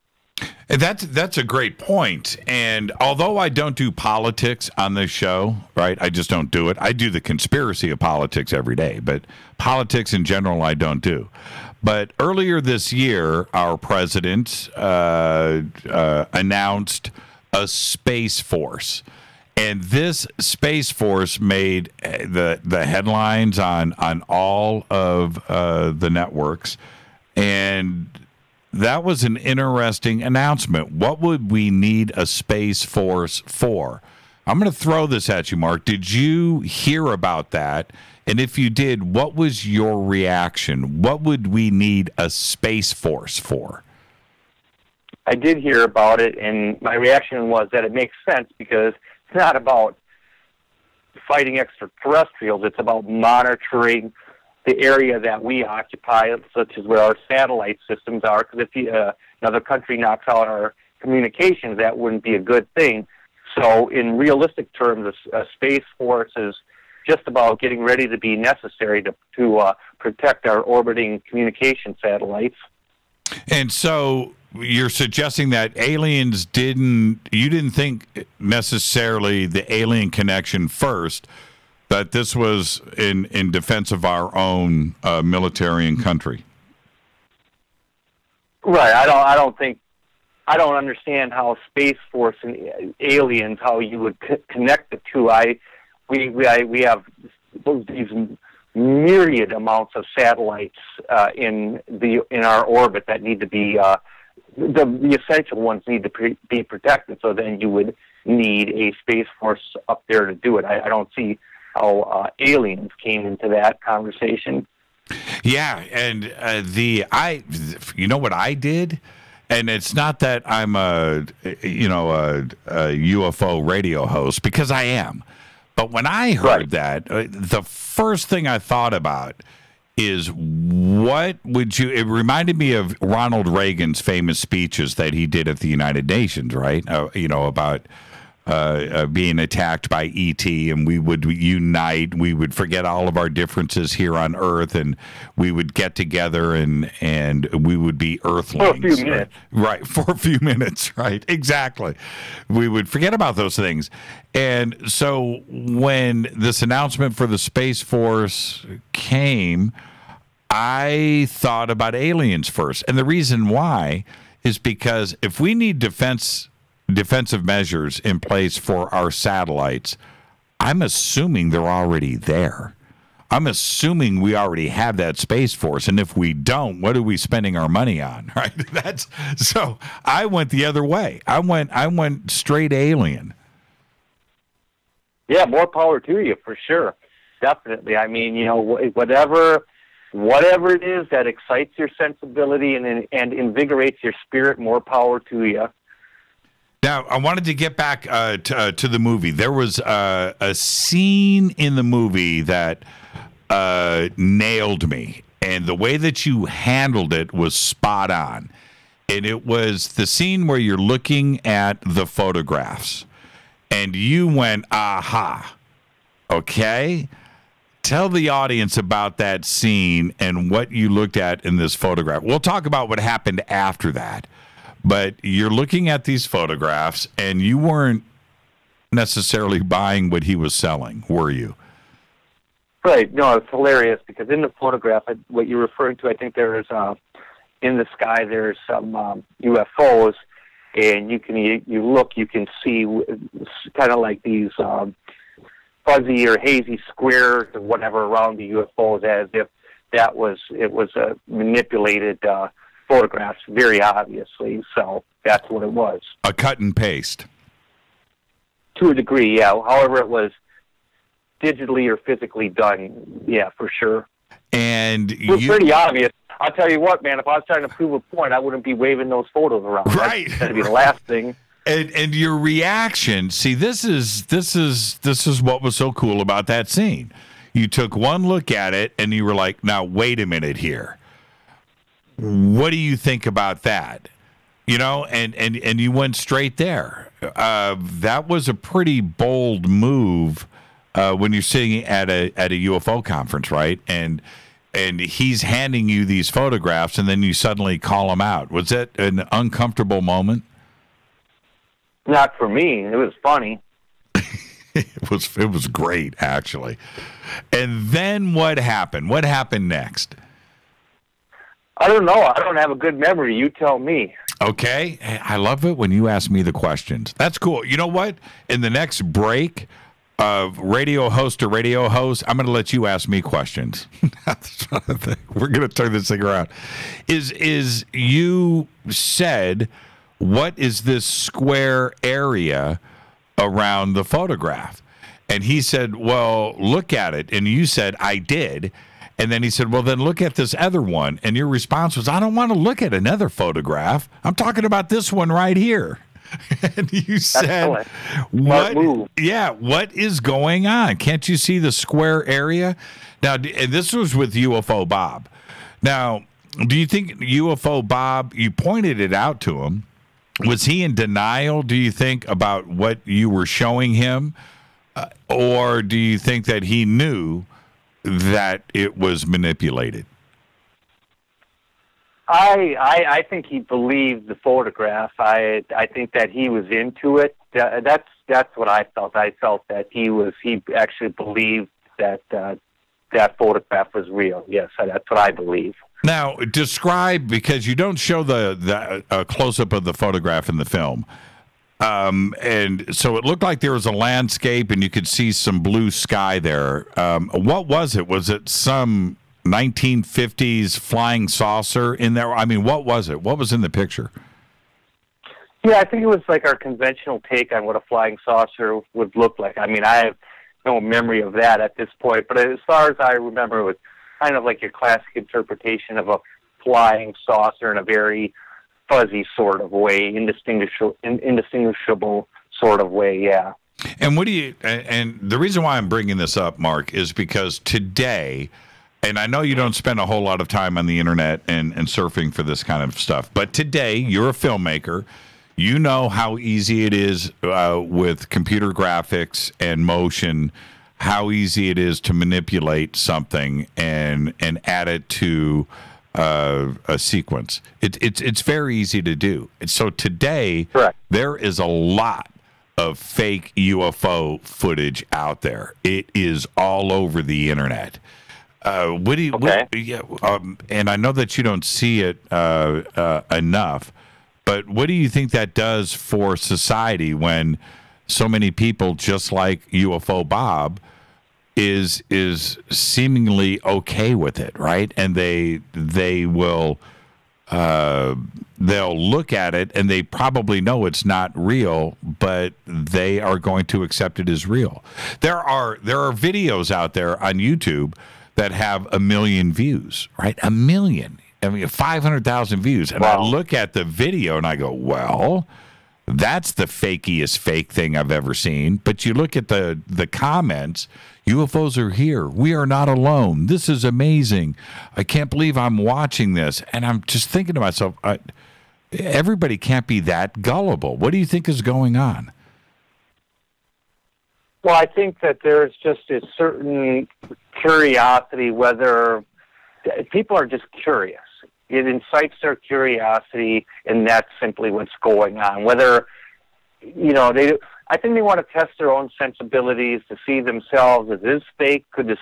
That's a great point. And although I don't do politics on this show, right, I just don't do it. I do the conspiracy of politics every day, but politics in general I don't do. But earlier this year, our president announced a space force. And this space force made the headlines on all of the networks. And that was an interesting announcement. What would we need a space force for? I'm going to throw this at you, Mark. Did you hear about that? And if you did, what was your reaction? What would we need a space force for? I did hear about it, and my reaction was that it makes sense, because it's not about fighting extraterrestrials. It's about monitoring the area that we occupy, such as where our satellite systems are, because if another country knocks out our communications, that wouldn't be a good thing. So in realistic terms, a space force is just about getting ready to be necessary to protect our orbiting communication satellites. And so you're suggesting that aliens didn't, you didn't think necessarily the alien connection first, that this was in defense of our own military and country. Right. I don't understand how Space Force and aliens, how you would connect the two. We have these myriad amounts of satellites in our orbit that need to be the essential ones need to be protected. So then you would need a Space Force up there to do it. I don't see how aliens came into that conversation. Yeah, and you know what I did. And it's not that I'm a UFO radio host, because I am. But when I heard that, the first thing I thought about is it reminded me of Ronald Reagan's famous speeches that he did at the United Nations, right? About being attacked by ET, and we would unite, we would forget all of our differences here on Earth, and we would get together, and we would be Earthlings. For a few minutes. Right, for a few minutes, right, exactly. We would forget about those things. And so when this announcement for the Space Force came, I thought about aliens first. And the reason why is because if we need defensive measures in place for our satellites, I'm assuming they're already there. I'm assuming we already have that Space Force, and if we don't, what are we spending our money on, right? So I went the other way. I went straight alien. Yeah, more power to you, for sure. Definitely. I mean, you know, whatever it is that excites your sensibility and invigorates your spirit, more power to you. Now, I wanted to get back to the movie. There was a scene in the movie that nailed me, and the way that you handled it was spot on. And it was the scene where you're looking at the photographs, and you went, aha, okay? Tell the audience about that scene and what you looked at in this photograph. We'll talk about what happened after that. But you're looking at these photographs, and you weren't necessarily buying what he was selling, were you? Right. No, it's hilarious, because in the photograph, what you're referring to, I think there is, in the sky, there's some UFOs, and you can see kind of like these fuzzy or hazy squares or whatever around the UFOs, as if it was a manipulated photographs, very obviously. So that's what it was. A cut and paste. To a degree, yeah. However, it was digitally or physically done, yeah, for sure. And it was pretty obvious. I'll tell you what, man, if I was trying to prove a point, I wouldn't be waving those photos around. Right. That'd be the last thing. And your reaction, see, this is what was so cool about that scene. You took one look at it and you were like, now wait a minute here. What do you think about that? You know, and you went straight there. That was a pretty bold move when you're sitting at a UFO conference, right? And he's handing you these photographs, and then you suddenly call him out. Was that an uncomfortable moment? Not for me. It was funny. It was great, actually. And then what happened? What happened next? I don't know. I don't have a good memory. You tell me. Okay. I love it when you ask me the questions. That's cool. You know what? In the next break of radio host to radio host, I'm going to let you ask me questions. We're going to turn this thing around. Is you said, what is this square area around the photograph? And he said, well, look at it. And you said, I did. And then he said, well, then look at this other one. And your response was, I don't want to look at another photograph. I'm talking about this one right here. And you said, what? Yeah, what is going on? Can't you see the square area? Now, and this was with UFO Bob. Now, do you think UFO Bob, you pointed it out to him. Was he in denial, do you think, about what you were showing him? Or do you think that he knew that it was manipulated? I think he believed the photograph. I think that he was into it. That's what I felt. I felt that he actually believed that that photograph was real. Yes, that's what I believe. Now, describe, because you don't show the close-up of the photograph in the film. And so it looked like there was a landscape and you could see some blue sky there. What was it? Was it some 1950s flying saucer in there? I mean, what was it? What was in the picture? Yeah, I think it was like our conventional take on what a flying saucer would look like. I mean, I have no memory of that at this point, but as far as I remember, it was kind of like your classic interpretation of a flying saucer in a very fuzzy sort of way, indistinguishable sort of way, yeah. And what do you, and the reason why I'm bringing this up, Mark, is because today, and I know you don't spend a whole lot of time on the internet and surfing for this kind of stuff, but today you're a filmmaker. You know how easy it is with computer graphics and motion, how easy it is to manipulate something and add it to a sequence. It's very easy to do. And so today, correct, there is a lot of fake UFO footage out there. It is all over the internet. Woody, okay. Yeah, and I know that you don't see it enough, but what do you think that does for society when so many people, just like UFO Bob, is seemingly okay with it, right? And they will they'll look at it and they probably know it's not real, but they are going to accept it as real. There are videos out there on YouTube that have 1 million views, right? 1 million. I mean, 500,000 views. And wow. I look at the video and I go, well, that's the fakiest fake thing I've ever seen. But you look at the comments, UFOs are here. We are not alone. This is amazing. I can't believe I'm watching this. And I'm just thinking to myself, everybody can't be that gullible. What do you think is going on? Well, I think that there's just a certain curiosity, whether people are just curious. It incites their curiosity, and that's simply what's going on. Whether, you know, I think they want to test their own sensibilities to see themselves. Is this fake? Could this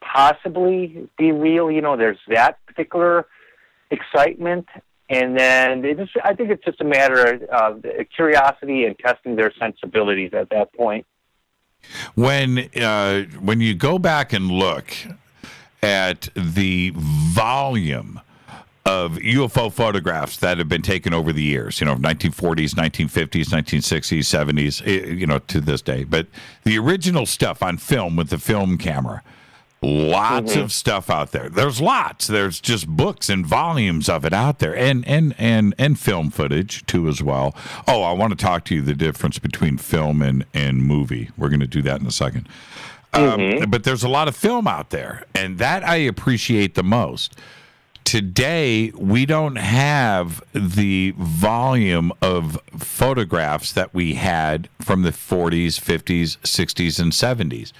possibly be real? You know, there's that particular excitement. And then I think it's just a matter of curiosity and testing their sensibilities at that point. When you go back and look at the volume of UFO photographs that have been taken over the years, you know, 1940s, 1950s, 1960s, 70s, you know, to this day. But the original stuff on film with the film camera, lots of stuff out there. There's lots. There's just books and volumes of it out there, and film footage too as well. Oh, I want to talk to you the difference between film and movie. We're going to do that in a second. But there's a lot of film out there, and that I appreciate the most. Today, we don't have the volume of photographs that we had from the 40s, 50s, 60s, and 70s.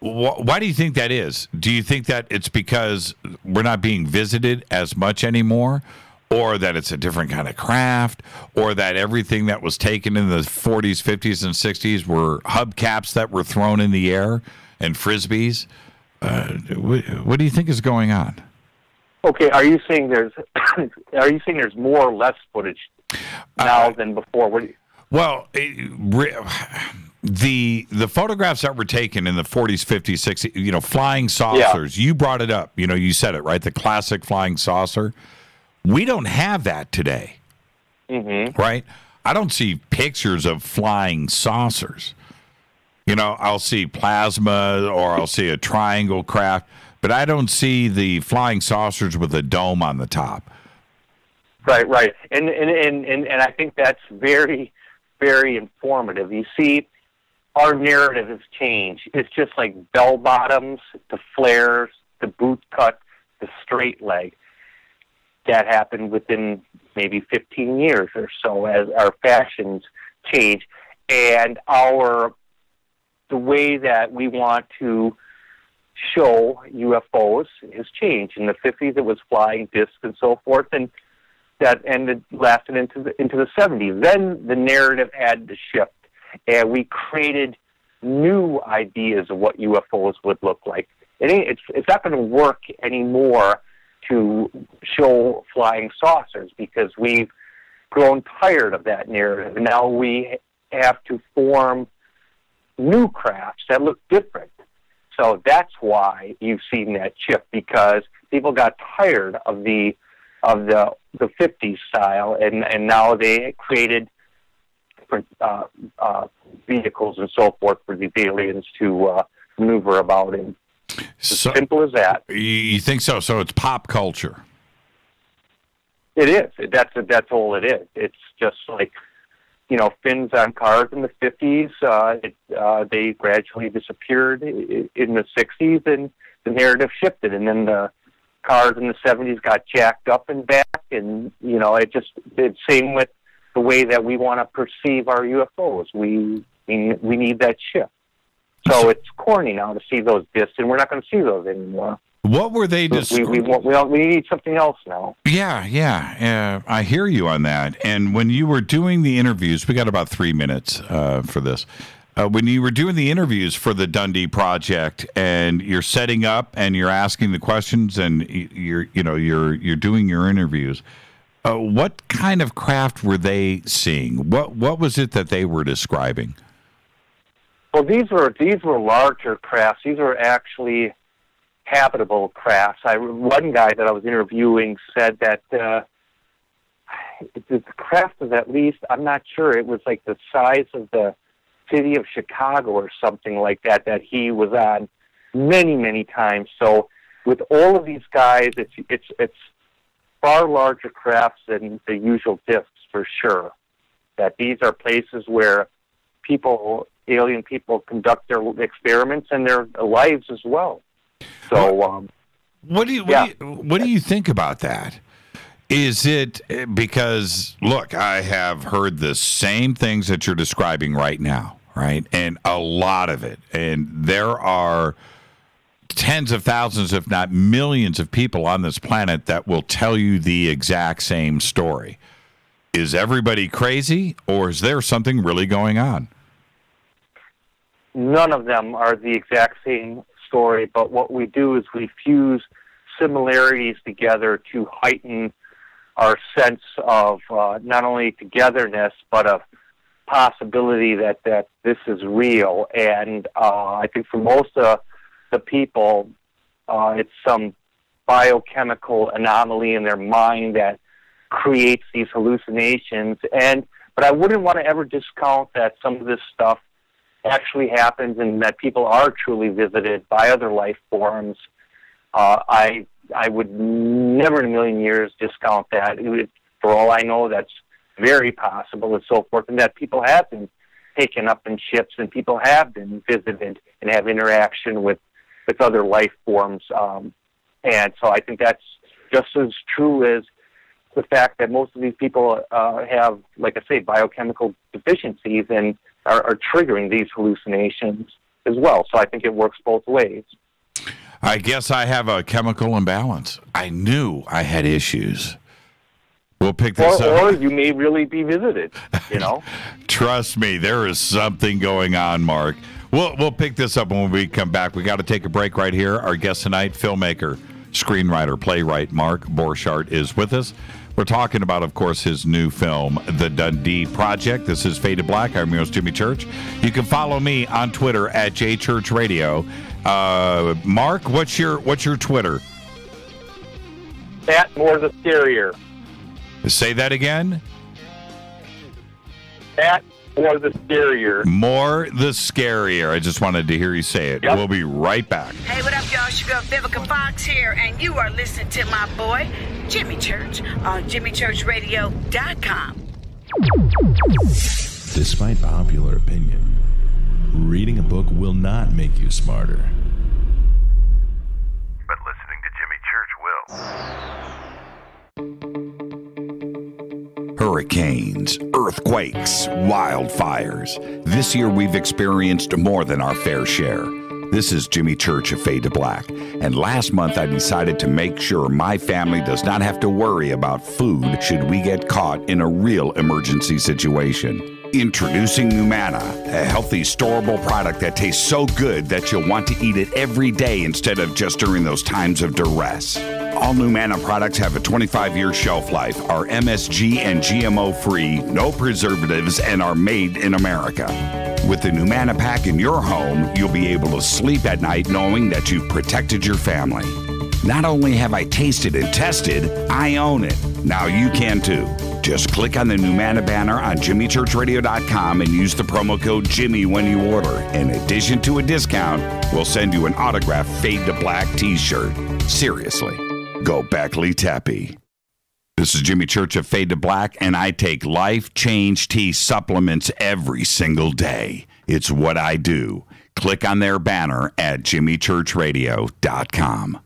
Why do you think that is? Do you think that it's because we're not being visited as much anymore, or that it's a different kind of craft, or that everything that was taken in the 40s, 50s, and 60s were hubcaps that were thrown in the air and frisbees? What do you think is going on? Okay, are you saying there's more or less footage now than before? What do you... Well, the photographs that were taken in the 40s, 50s, 60s, you know, flying saucers, yeah. You brought it up. You know, you said it, right? The classic flying saucer. We don't have that today, right? I don't see pictures of flying saucers. You know, I'll see plasma or I'll see a triangle craft, but I don't see the flying saucers with a dome on the top. Right, right. And I think that's very, very informative. You see, our narrative has changed. It's just like bell-bottoms, the flares, the boot cut, the straight leg. That happened within maybe 15 years or so as our fashions change. And the way that we want to show UFOs has changed. In the 50s, it was flying discs and so forth, and that ended lasted into the 70s. Then the narrative had to shift, and we created new ideas of what UFOs would look like. It's not going to work anymore to show flying saucers because we've grown tired of that narrative. Now we have to form new crafts that look different. So that's why you've seen that shift, because people got tired of the 50s style, and now they created vehicles and so forth for the aliens to maneuver about in. So, simple as that. You think so? So it's pop culture. It is. That's all it is. It's just like, you know, fins on cars in the 50s. They gradually disappeared in the 60s, and the narrative shifted. And then the cars in the 70s got jacked up and back. And, you know, it just did. Same with the way that we want to perceive our UFOs. We need that shift. So it's corny now to see those discs, and we're not going to see those anymore. What were they? We need something else now. Yeah. I hear you on that. And when you were doing the interviews, we got about 3 minutes for this. When you were doing the interviews for the Dundee Project, and you're setting up, and you're asking the questions, and you're doing your interviews. What kind of craft were they seeing? What was it that they were describing? Well, these were larger crafts. These were actually habitable crafts. One guy that I was interviewing said that the craft was at least, I'm not sure, it was like the size of the city of Chicago or something like that, that he was on many, many times. So with all of these guys, it's far larger crafts than the usual discs, for sure. That these are places where alien people conduct their experiments and their lives as well. So, what do you think about that? Is it because, look, I have heard the same things that you're describing right now, right? And a lot of it. And there are tens of thousands, if not millions of people on this planet that will tell you the exact same story. Is everybody crazy, or is there something really going on? None of them are the exact same story, but what we do is we fuse similarities together to heighten our sense of not only togetherness, but of possibility that this is real. And I think for most of the people, it's some biochemical anomaly in their mind that creates these hallucinations. But I wouldn't want to ever discount that some of this stuff actually happens, and that people are truly visited by other life forms. I would never in a million years discount that. For all I know, that's very possible and so forth, and that people have been taken up in ships, and people have been visited and have interaction with other life forms. And so I think that's just as true as the fact that most of these people have, like I say, biochemical deficiencies and are triggering these hallucinations as well. So I think it works both ways. I guess I have a chemical imbalance. I knew I had issues. We'll pick this up. Or you may really be visited, you know? Trust me, there is something going on, Mark. We'll pick this up when we come back. We got to take a break right here. Our guest tonight, filmmaker, screenwriter, playwright Mark Borchardt is with us. We're talking about, of course, his new film, The Dundee Project. This is Faded Black. I'm your host, Jimmy Church. You can follow me on Twitter at JChurchRadio. Mark, what's your Twitter? At More the Scarier. Say that again. At More the Scarier. More the Scarier. I just wanted to hear you say it. Yep. We'll be right back. Hey, what up, y'all? It's your girl, Vivica Fox here, and you are listening to my boy, Jimmy Church, on JimmyChurchRadio.com. Despite popular opinion, reading a book will not make you smarter. But listening to Jimmy Church will. Hurricanes, earthquakes, wildfires. This year we've experienced more than our fair share. This is Jimmy Church of Fade to Black, and last month I decided to make sure my family does not have to worry about food should we get caught in a real emergency situation. Introducing Numana, a healthy, storable product that tastes so good that you'll want to eat it every day instead of just during those times of duress. All Numana products have a 25-year shelf life, are MSG and GMO-free, no preservatives, and are made in America. With the Numana pack in your home, you'll be able to sleep at night knowing that you've protected your family. Not only have I tasted and tested, I own it. Now you can too. Just click on the Numana banner on JimmyChurchRadio.com and use the promo code Jimmy when you order. In addition to a discount, we'll send you an autographed Fade to Black t-shirt. Seriously, go Beckley Tappy. This is Jimmy Church of Fade to Black, and I take Life Change Tea supplements every single day. It's what I do. Click on their banner at JimmyChurchRadio.com.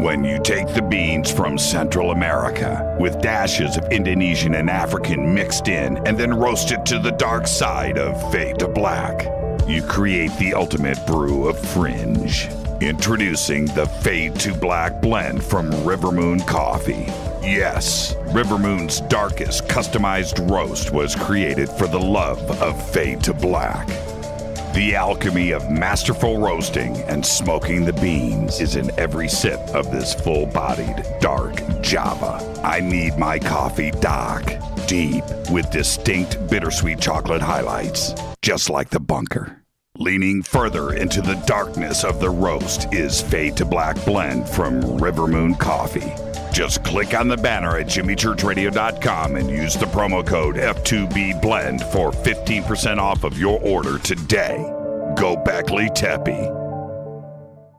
When you take the beans from Central America with dashes of Indonesian and African mixed in and then roast it to the dark side of Fade to Black, you create the ultimate brew of fringe. Introducing the Fade to Black blend from Rivermoon Coffee. Yes, Rivermoon's darkest customized roast was created for the love of Fade to Black. The alchemy of masterful roasting and smoking the beans is in every sip of this full-bodied, dark Java. I need my coffee dark, deep, with distinct bittersweet chocolate highlights, just like the bunker. Leaning further into the darkness of the roast is Fade to Black Blend from Rivermoon Coffee. Just click on the banner at JimmyChurchRadio.com and use the promo code F2BBLEND for 15% off of your order today. Go Beckley Tepe.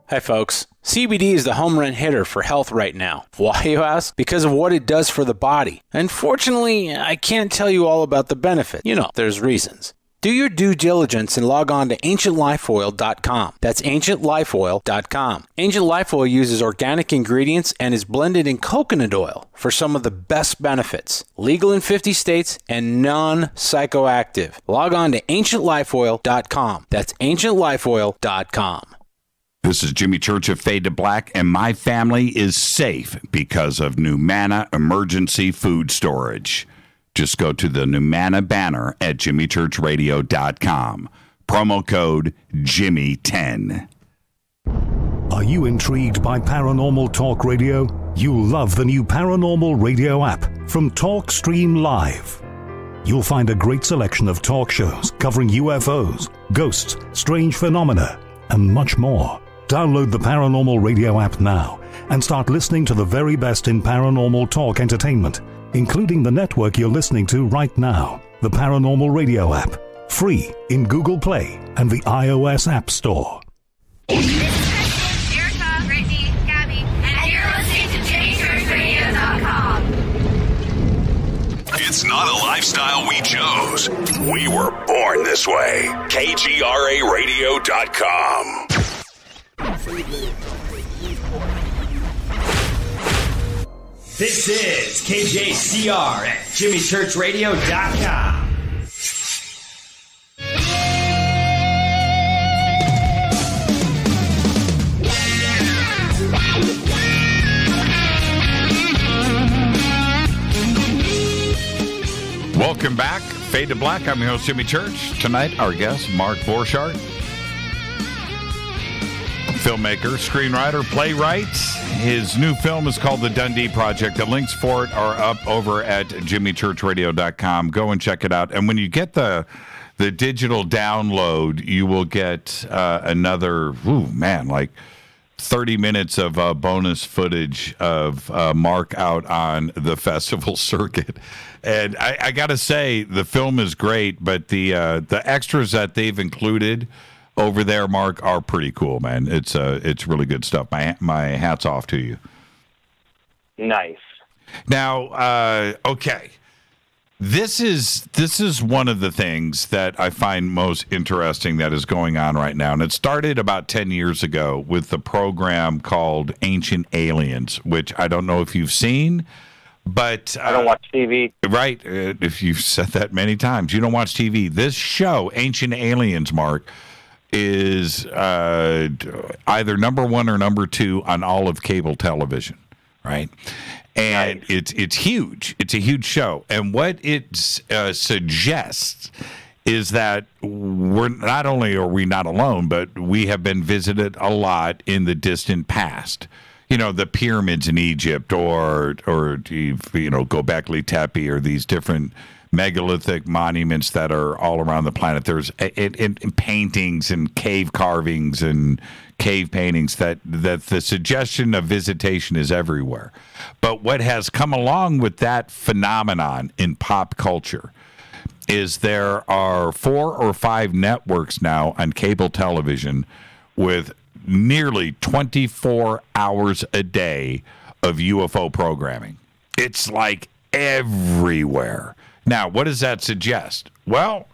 Hi, folks. CBD is the home run hitter for health right now. Why, you ask? Because of what it does for the body. Unfortunately, I can't tell you all about the benefit. You know, there's reasons. Do your due diligence and log on to AncientLifeOil.com. That's AncientLifeOil.com. Ancient Life Oil uses organic ingredients and is blended in coconut oil for some of the best benefits. Legal in 50 states and non-psychoactive. Log on to AncientLifeOil.com. That's AncientLifeOil.com. This is Jimmy Church of Fade to Black, and my family is safe because of Numana Emergency Food Storage. Just go to the Numana banner at JimmyChurchRadio.com. Promo code Jimmy10. Are you intrigued by Paranormal Talk Radio? You'll love the new Paranormal Radio app from TalkStream Live. You'll find a great selection of talk shows covering UFOs, ghosts, strange phenomena, and much more. Download the Paranormal Radio app now and start listening to the very best in paranormal talk entertainment, including the network you're listening to right now. The Paranormal Radio app, free in Google Play and the iOS App Store. Erica, Brittany, Gabby, and you're listening to JimmyChurchRadio.com. It's not a lifestyle we chose. We were born this way. KGRARadio.com. This is KJCR at JimmyChurchRadio.com. Welcome back. Fade to Black. I'm your host, Jimmy Church. Tonight, our guest, Mark Borchardt. Filmmaker, screenwriter, playwright. His new film is called The Dundee Project. The links for it are up over at JimmyChurchRadio.com. Go and check it out. And when you get the digital download, you will get another, like 30 minutes of bonus footage of Mark out on the festival circuit. And I got to say, the film is great, but the extras that they've included over there, Mark, are pretty cool, man. It's really good stuff. My hat's off to you. Nice. Now, okay, this is one of the things that I find most interesting that is going on right now, and it started about 10 years ago with the program called Ancient Aliens, which I don't know if you've seen, but I don't watch TV. Right? If you've said that many times, you don't watch TV. This show, Ancient Aliens, Mark, is either number 1 or number 2 on all of cable television, right? And it's huge. It's a huge show. And what it suggests is that we're not only are we not alone, but we have been visited a lot in the distant past. You know, the pyramids in Egypt, or you know, Göbekli Tepe, or these different megalithic monuments that are all around the planet. There's paintings and cave carvings and cave paintings that the suggestion of visitation is everywhere. But what has come along with that phenomenon in pop culture is there are 4 or 5 networks now on cable television with nearly 24 hours a day of UFO programming. It's like everywhere. Now, what does that suggest? Well,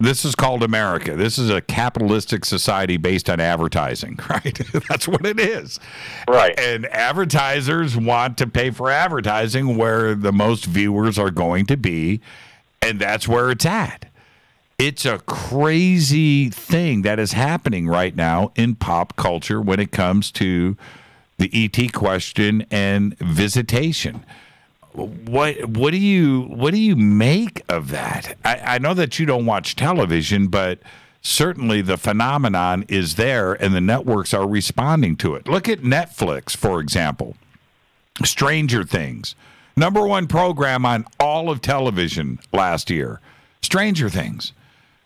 this is called America. This is a capitalistic society based on advertising, right? That's what it is. Right. And advertisers want to pay for advertising where the most viewers are going to be, and that's where it's at. It's a crazy thing that is happening right now in pop culture when it comes to the ET question and visitation. What do you make of that? I know that you don't watch television, but certainly the phenomenon is there, and the networks are responding to it. Look at Netflix, for example. Stranger Things, #1 program on all of television last year. Stranger Things.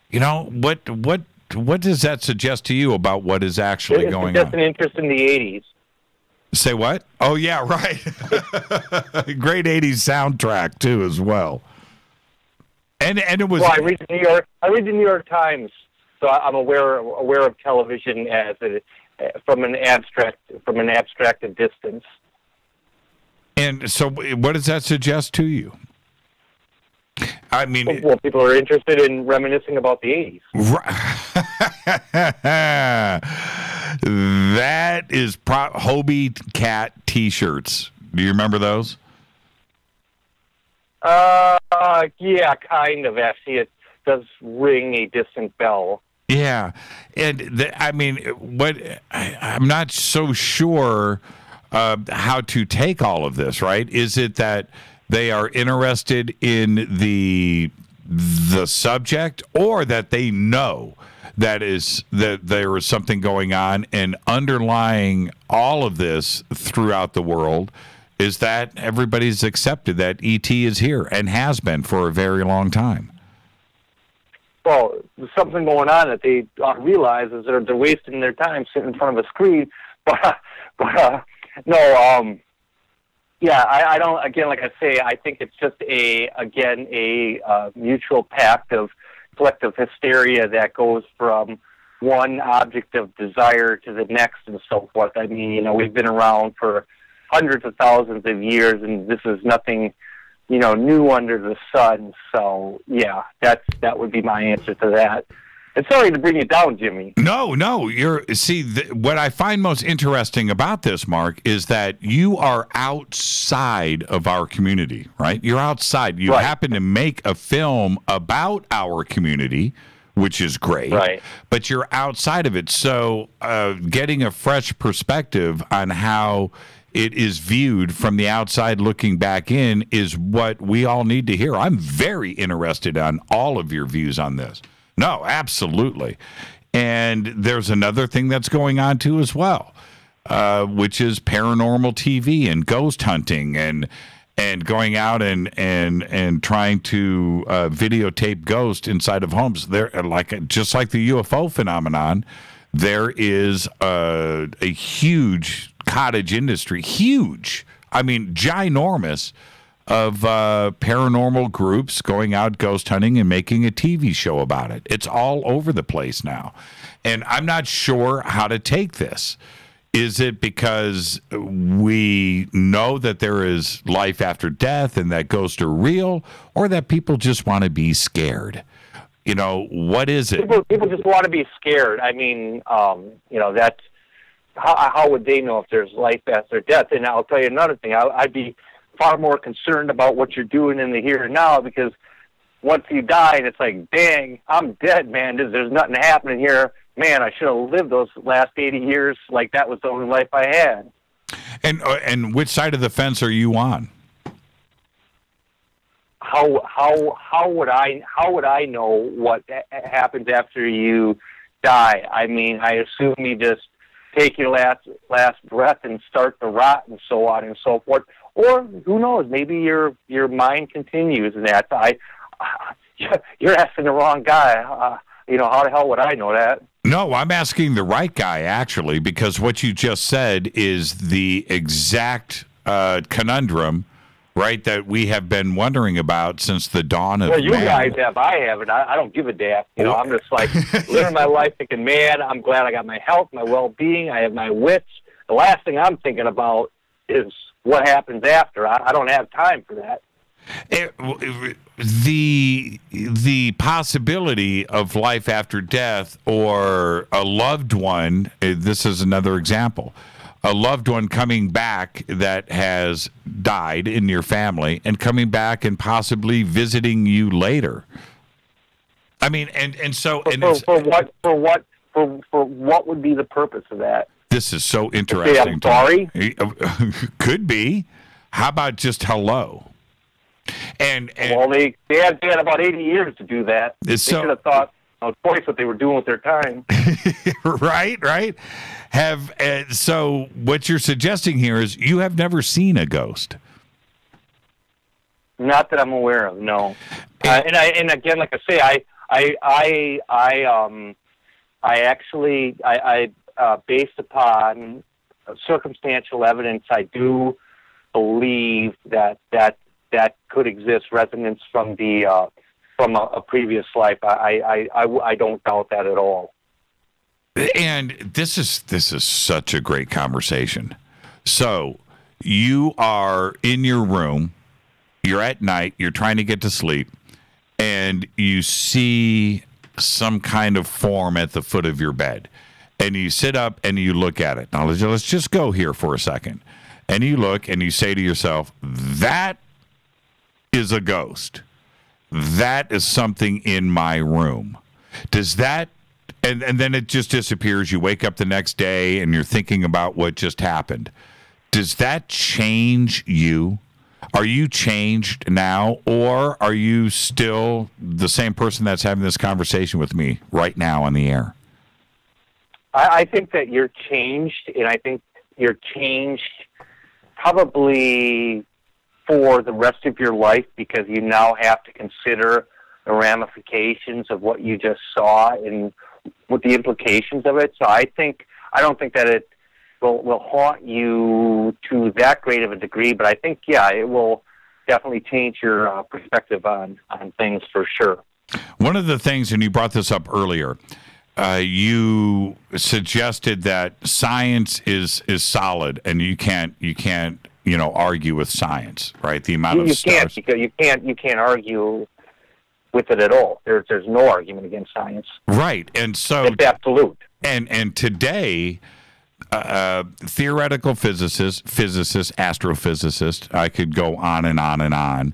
You know, what does that suggest to you about what is actually going on? It's just an interest in the 80s. Say what? Oh, yeah, right. Great 80s soundtrack, too, as well. And it was... Well, I read the New York Times, so I'm aware of television as from an abstracted distance. And so what does that suggest to you? I mean, well, people are interested in reminiscing about the 80s. That is Hobie Cat T-shirts. Do you remember those? Yeah, kind of. Actually, it does ring a distant bell. Yeah, and I mean, what? I'm not so sure how to take all of this. Right? Is it that they are interested in the subject, or that they know that there is something going on, and underlying all of this throughout the world is that everybody's accepted that ET is here and has been for a very long time? Well, there's something going on that they don't realize is they're wasting their time sitting in front of a screen. Yeah, I don't. Again, like I say, I think it's just a mutual pact of collective hysteria that goes from one object of desire to the next and so forth. I mean, you know, we've been around for hundreds of thousands of years, and this is nothing, you know, new under the sun. So, yeah, that would be my answer to that. And sorry to bring you down, Jimmy. No. What I find most interesting about this, Mark, is that you are outside of our community, right? You're outside. You happen to make a film about our community, which is great, right? But you're outside of it. So getting a fresh perspective on how it is viewed from the outside looking back in is what we all need to hear. I'm very interested on all of your views on this. No, absolutely. And there's another thing that's going on, too, as well, which is paranormal TV and ghost hunting and going out and trying to videotape ghosts inside of homes. Just like the UFO phenomenon, there is a huge cottage industry, huge, I mean, ginormous, of paranormal groups going out ghost hunting and making a TV show about it. It's all over the place now. And I'm not sure how to take this. Is it because we know that there is life after death and that ghosts are real, or that people just want to be scared? You know, what is it? People just want to be scared. I mean, you know, that's... How would they know if there's life after death? And I'll tell you another thing. I'd be far more concerned about what you're doing in the here and now, because once you die, it's like, dang, I'm dead, man. There's nothing happening here. Man, I should have lived those last 80 years like that was the only life I had. And which side of the fence are you on? How would I know what happens after you die? I mean, I assume you just take your last breath and start to rot and so on and so forth. Or who knows? Maybe your mind continues, and that you're asking the wrong guy. You know, how the hell would I know that? No, I'm asking the right guy actually, because what you just said is the exact conundrum. Right, that we have been wondering about since the dawn of man. Well, you guys have, I haven't. I don't give a damn. You know, I'm just like living my life thinking, man, I'm glad I got my health, my well-being, I have my wits. The last thing I'm thinking about is what happens after. I don't have time for that. The possibility of life after death, or a loved one, this is another example, a loved one coming back that has died in your family and coming back and possibly visiting you later. I mean, and so... For what would be the purpose of that? This is so interesting. Sorry? Could be. How about just hello? And well, they had about 80 years to do that. They should have thought... Of course, what they were doing with their time. Right, right. So what you're suggesting here is you have never seen a ghost. Not that I'm aware of, no. And again, like I say, I actually based upon circumstantial evidence, I do believe that could exist, resonance from the. From a previous life, I don't doubt that at all. And this is such a great conversation. So you are in your room, you're at night, you're trying to get to sleep, and you see some kind of form at the foot of your bed, and you sit up and you look at it. Now let's just go here for a second, and you look and you say to yourself, "That is a ghost. That is something in my room." Does that, and then it just disappears. You wake up the next day and you're thinking about what just happened. Does that change you? Are you changed now, or are you still the same person that's having this conversation with me right now on the air? I think that you're changed, and I think you're changed probably for the rest of your life, because you now have to consider the ramifications of what you just saw and what the implications of it. So I don't think that it will haunt you to that great of a degree, but I think, yeah, it will definitely change your perspective on things for sure. One of the things, and you brought this up earlier, you suggested that science is solid, and you can't you know, argue with science, right? The amount of stars. You can't argue with it at all. There's no argument against science, right? And so it's absolute. And today, theoretical physicists, astrophysicists, I could go on and on,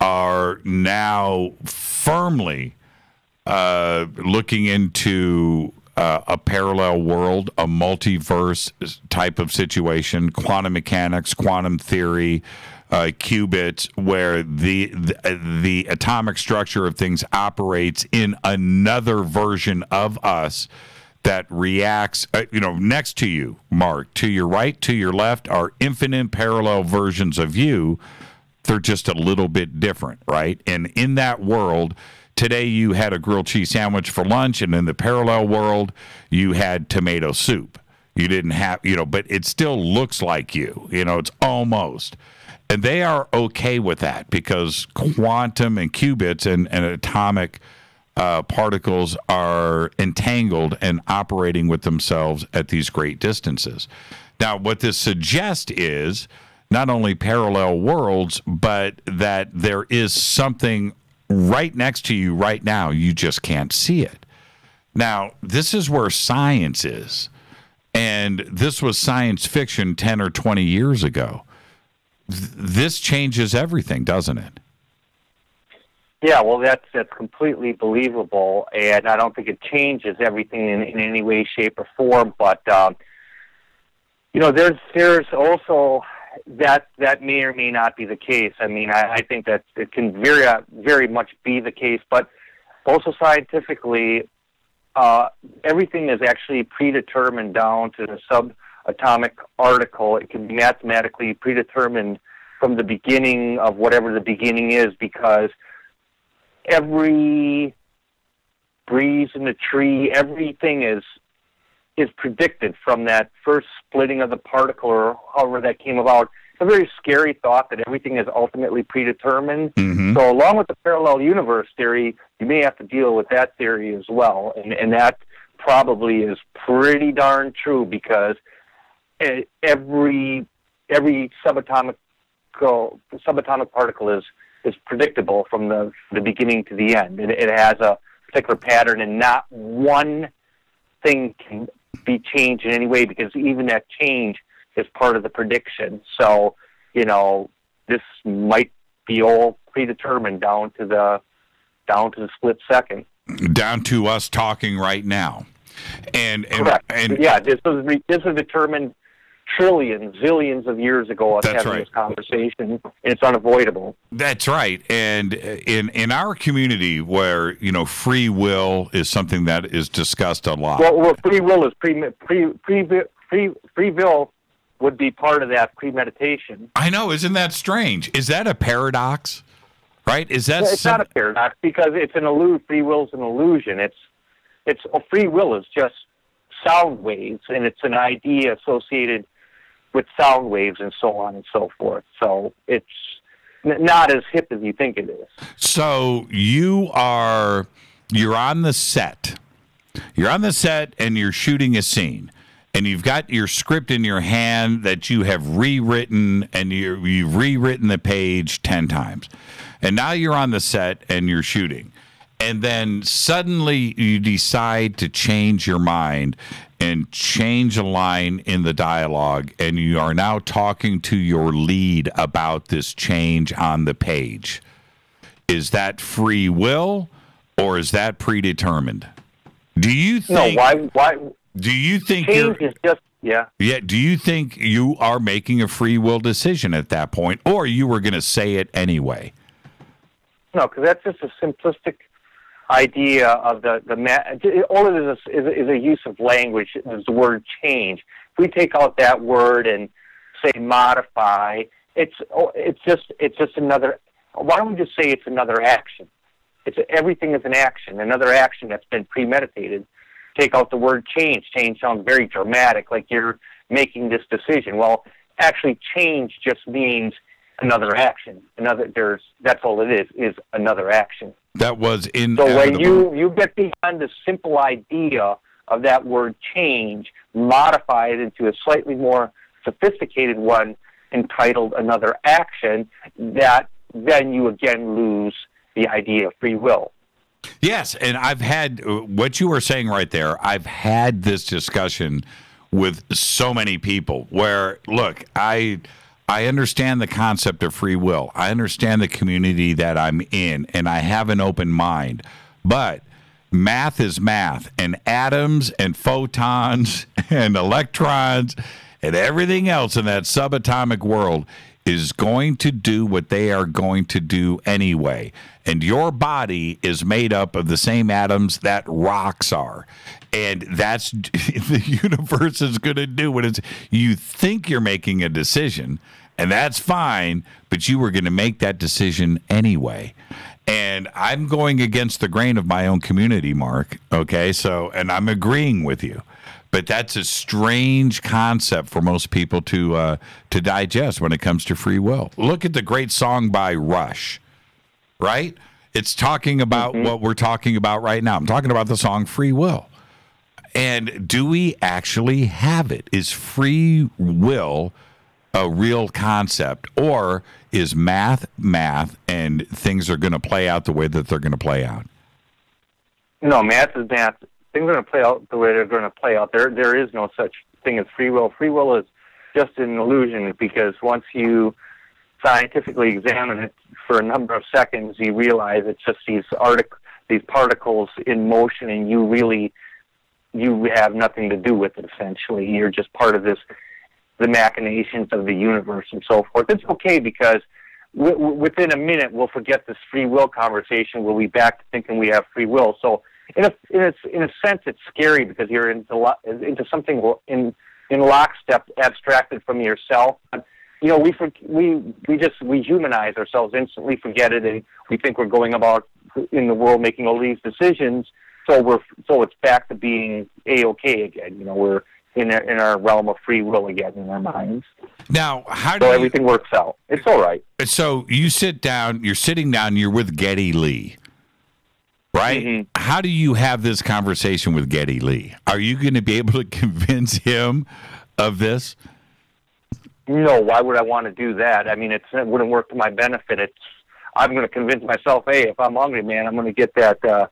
are now firmly looking into a parallel world, a multiverse type of situation, quantum mechanics, quantum theory, qubits, where the atomic structure of things operates in another version of us that reacts, you know, next to you, Mark, to your right, to your left are infinite parallel versions of you. They're just a little bit different, right? And in that world, today you had a grilled cheese sandwich for lunch, and in the parallel world, you had tomato soup. You didn't have, you know, but it still looks like you. You know, it's almost. And they are okay with that, because quantum and qubits and atomic particles are entangled and operating with themselves at these great distances. Now, what this suggests is not only parallel worlds, but that there is something right next to you right now, you just can't see it. Now, this is where science is, and this was science fiction 10 or 20 years ago. This changes everything, doesn't it? Yeah, well, that's completely believable, and I don't think it changes everything in any way, shape, or form, but You know, there's also that may or may not be the case. I mean, I think that it can very much be the case, but also scientifically, everything is actually predetermined down to the subatomic particle. It can be mathematically predetermined from the beginning of whatever the beginning is, because every breeze in the tree, everything is predicted from that first splitting of the particle, or however that came about. It's a very scary thought that everything is ultimately predetermined. Mm-hmm. So along with the parallel universe theory, you may have to deal with that theory as well. And that probably is pretty darn true, because every subatomic particle is predictable from the beginning to the end. It has a particular pattern, and not one thing can be changed in any way, because even that change is part of the prediction. So, you know, this might be all predetermined down to the split second. Down to us talking right now. And correct. And yeah, this was determined trillions, zillions of years ago, us having this conversation. It's unavoidable. That's right. And in our community, where, you know, free will is something that is discussed a lot. Well free will is free will would be part of that premeditation. I know. Isn't that strange? Is that a paradox? Right? Is that? Well, it's not a paradox, because it's an illusion. Free will is an illusion. Free will is just sound waves, and it's an idea associated with sound waves and so on and so forth. So it's not as hip as you think it is. So you're on the set. You're on the set and you're shooting a scene, and you've got your script in your hand that you have rewritten, and you've rewritten the page 10 times. And now you're on the set and you're shooting. And then suddenly you decide to change your mind and change a line in the dialogue, and you are now talking to your lead about this change on the page. Is that free will, or is that predetermined? Do you think? No, why? Do you think change is just, yeah. Yeah, do you think you are making a free will decision at that point, or you were going to say it anyway? No, because that's just a simplistic idea of all it is a use of language. Is the word change. If we take out that word and say modify, it's just another. Why don't we just say it's another action? Everything is an action, another action that's been premeditated. Take out the word change. Change sounds very dramatic, like you're making this decision. Well, actually, change just means another action. That's all it is another action. That was in. So when you get beyond the simple idea of that word change, modify it into a slightly more sophisticated one entitled another action, that then you again lose the idea of free will. Yes, and I've had what you were saying right there. I've had this discussion with so many people where, look, I understand the concept of free will. I understand the community that I'm in, and I have an open mind. But math is math, and atoms and photons and electrons and everything else in that subatomic world is going to do what they are going to do anyway. And your body is made up of the same atoms that rocks are. And that's the universe is going to do what it's. You think you're making a decision, and that's fine, but you were going to make that decision anyway. And I'm going against the grain of my own community, Mark. Okay, so, and I'm agreeing with you. But that's a strange concept for most people to digest when it comes to free will. Look at the great song by Rush, right? It's talking about what we're talking about right now. I'm talking about the song Free Will. And do we actually have it? Is free will a real concept, or is math, and things are going to play out the way that they're going to play out? No, math is math. Things are going to play out the way they're going to play out. There is no such thing as free will. Free will is just an illusion, because once you scientifically examine it for a number of seconds, you realize it's just these particles in motion, and you have nothing to do with it. Essentially, you're just part of this the machinations of the universe and so forth. It's okay, because within a minute we'll forget this free will conversation. We'll be back to thinking we have free will. So in a sense, it's scary because you're into something in lockstep, abstracted from yourself. You know, we humanize ourselves instantly, forget it, and we think we're going about in the world making all these decisions. So it's back to being A-okay again. You know, we're in our realm of free will again in our minds. Now, everything works out. It's all right. So you sit down. You're sitting down. You're with Geddy Lee, right? Mm-hmm. How do you have this conversation with Geddy Lee? Are you going to be able to convince him of this? No, why would I want to do that? I mean, it wouldn't work to my benefit. I'm going to convince myself, hey, if I'm hungry, man, I'm going to get that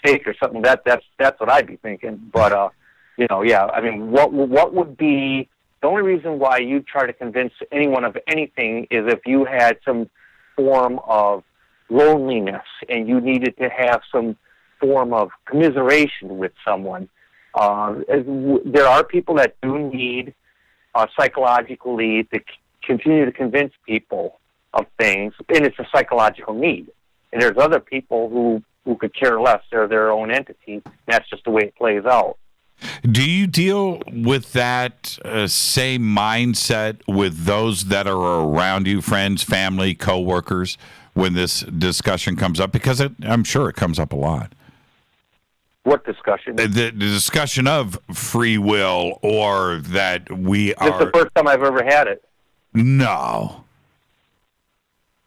steak or something. That's what I'd be thinking. But you know, yeah. I mean, what would be the only reason why you try to convince anyone of anything is if you had some form of loneliness and you needed to have some form of commiseration with someone. There are people that do need psychologically to continue to convince people of things, and it's a psychological need. And there's other people who could care less. They're their own entity. That's just the way it plays out. Do you deal with that same mindset with those that are around you, friends, family, co-workers, when this discussion comes up? Because I'm sure it comes up a lot. What discussion? The discussion of free will, or that we are... This is the first time I've ever had it. No.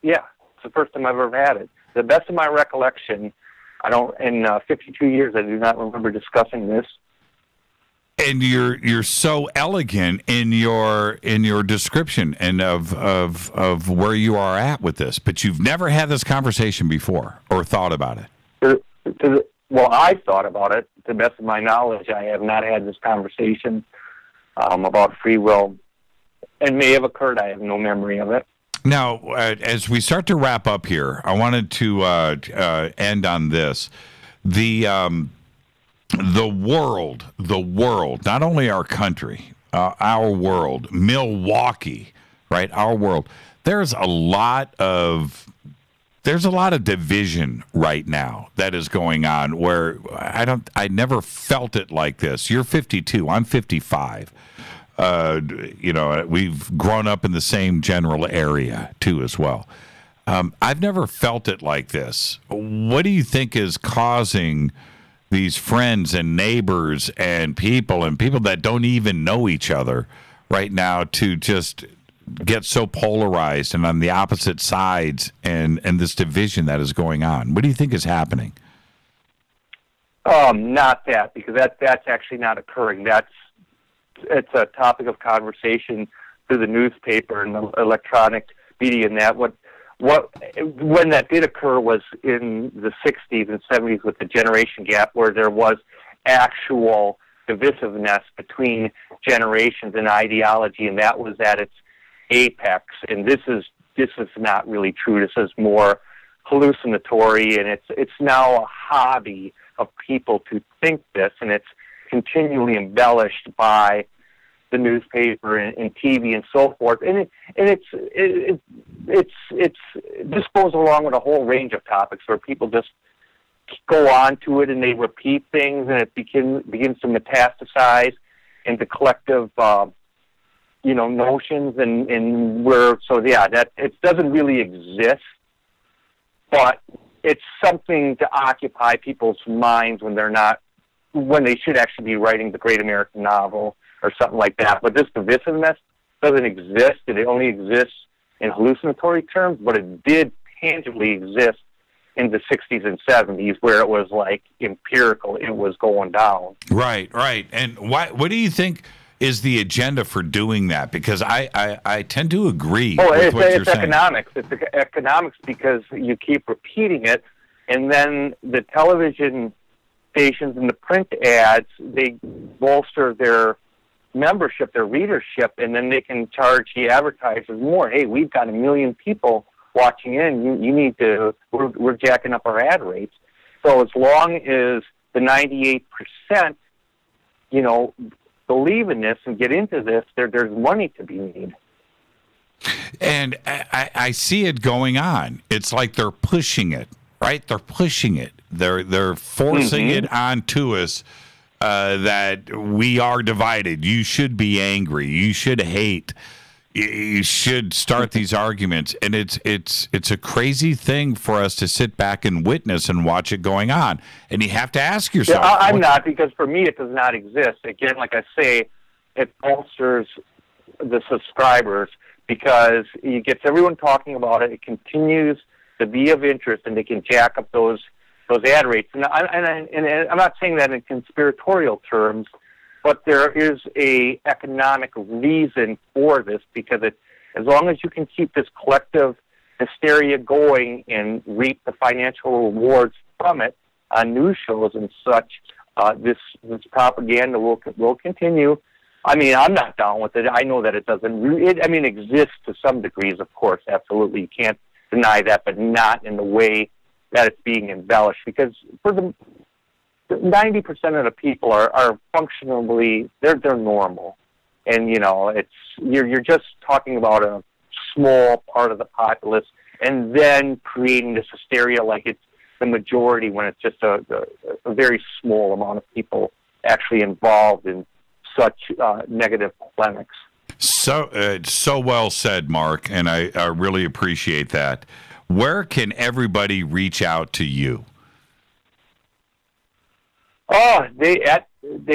Yeah, it's the first time I've ever had it. The best of my recollection, I don't. In 52 years, I do not remember discussing this. And you're so elegant in your description and of where you are at with this, but you've never had this conversation before or thought about it. Well, I thought about it. To the best of my knowledge, I have not had this conversation about free will. It may have occurred. I have no memory of it. Now, as we start to wrap up here, I wanted to end on this. The world, not only our country, our world, Milwaukee, right? Our world. There's a lot of division right now that is going on, where I never felt it like this. You're 52. I'm 55. You know, we've grown up in the same general area, too, as well. I've never felt it like this. What do you think is causing these friends and neighbors and people that don't even know each other right now to just get so polarized and on the opposite sides and this division that is going on? What do you think is happening? Not that, because that's actually not occurring. It's a topic of conversation through the newspaper and the electronic media, and that when that did occur was in the 60s and 70s with the generation gap, where there was actual divisiveness between generations and ideology, and that was at its apex. And this is not really true. This is more hallucinatory, and it's now a hobby of people to think this, and it's continually embellished by the newspaper and TV and so forth, and this goes along with a whole range of topics where people just go on to it and they repeat things, and it begins to metastasize into collective, you know, notions, and it doesn't really exist, but it's something to occupy people's minds when they should actually be writing the great American novel or something like that. But this divisiveness doesn't exist. It only exists in hallucinatory terms, but it did tangibly exist in the 60s and 70s, where it was like empirical. It was going down. Right, right. And what do you think is the agenda for doing that? Because I tend to agree with what you're saying. It's economics. It's economics, because you keep repeating it, and then the television stations and the print ads, they bolster their membership, their readership, and then they can charge the advertisers more. Hey, we've got a million people watching in. You need to, we're jacking up our ad rates. So as long as the 98%, you know, believe in this and get into this, there's money to be made. And I see it going on. It's like they're pushing it, right? They're pushing it. They're forcing it onto us that we are divided. You should be angry. You should hate. You should start these arguments. And it's a crazy thing for us to sit back and witness and watch it going on. And you have to ask yourself. Yeah, I'm not, because for me it does not exist. Again, like I say, it bolsters the subscribers, because it gets everyone talking about it. It continues to be of interest, and they can jack up those ad rates. And, I'm not saying that in conspiratorial terms, but there is a economic reason for this, because as long as you can keep this collective hysteria going and reap the financial rewards from it on news shows and such, this propaganda will continue. I mean, I'm not down with it. I know that it doesn't. It exists to some degrees, of course, absolutely. You can't deny that, but not in the way that it's being embellished. Because for the 90% of the people are functionally they're normal, and you know you're just talking about a small part of the populace, and then creating this hysteria like it's the majority when it's just a very small amount of people actually involved in such negative polemics. So well said, Mark, and I really appreciate that. Where can everybody reach out to you? Oh, they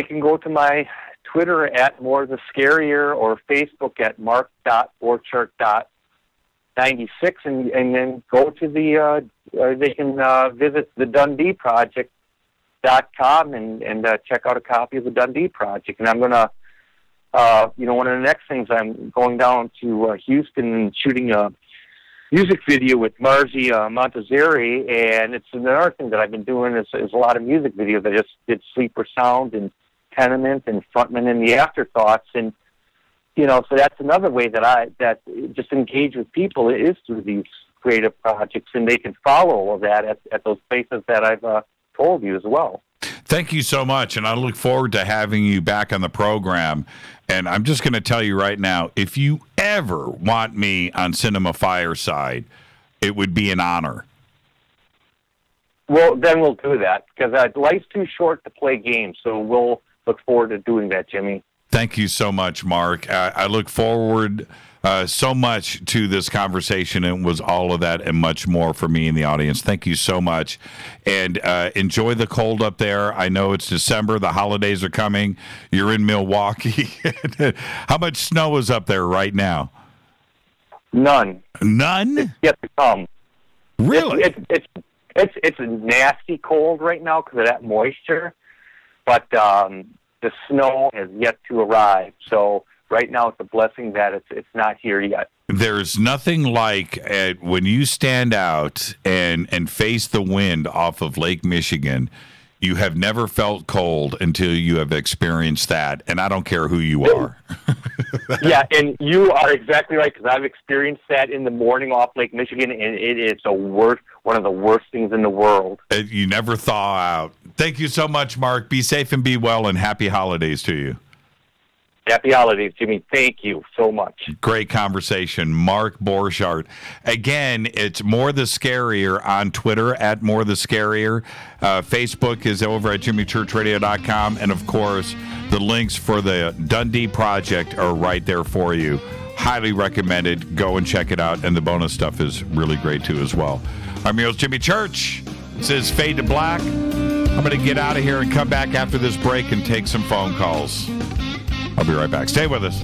can go to my Twitter at More the Scarier, or Facebook at mark.borchardt.96, and then go to the they can visit the DundeeProject.com and check out a copy of the Dundee Project. And I'm going to, one of the next things, I'm going down to Houston and shooting a music video with Marzi Montazeri, and it's another thing that I've been doing is a lot of music videos. I just did Sleeper Sound and Tenement and Frontman and the Afterthoughts, and you know, so that's another way that just engage with people is through these creative projects, and they can follow all that at those places that I've told you as well. Thank you so much, and I look forward to having you back on the program. And I'm just going to tell you right now, if you ever want me on Cinema Fireside, it would be an honor. Well, then we'll do that, because life's too short to play games, so we'll look forward to doing that, Jimmy. Thank you so much, Mark. I look forward so much to this conversation. It was all of that and much more for me and the audience. Thank you so much. And enjoy the cold up there. I know it's December. The holidays are coming. You're in Milwaukee. How much snow is up there right now? None. None? It's yet to come. Really? It's a nasty cold right now because of that moisture. But the snow has yet to arrive. So right now, it's a blessing that it's not here yet. There's nothing like when you stand out and face the wind off of Lake Michigan. You have never felt cold until you have experienced that, and I don't care who you are. Yeah, and you are exactly right, because I've experienced that in the morning off Lake Michigan, and it is one of the worst things in the world. You never thaw out. Thank you so much, Mark. Be safe and be well, and happy holidays to you. Happy holidays, Jimmy. Thank you so much. Great conversation. Mark Borchardt. Again, it's More the Scarier on Twitter, at More the Scarier. Facebook is over at JimmyChurchRadio.com. And, of course, the links for the Dundee Project are right there for you. Highly recommended. Go and check it out. And the bonus stuff is really great, too, as well. I'm your host, Jimmy Church. This is Fade to Black. I'm going to get out of here and come back after this break and take some phone calls. I'll be right back. Stay with us.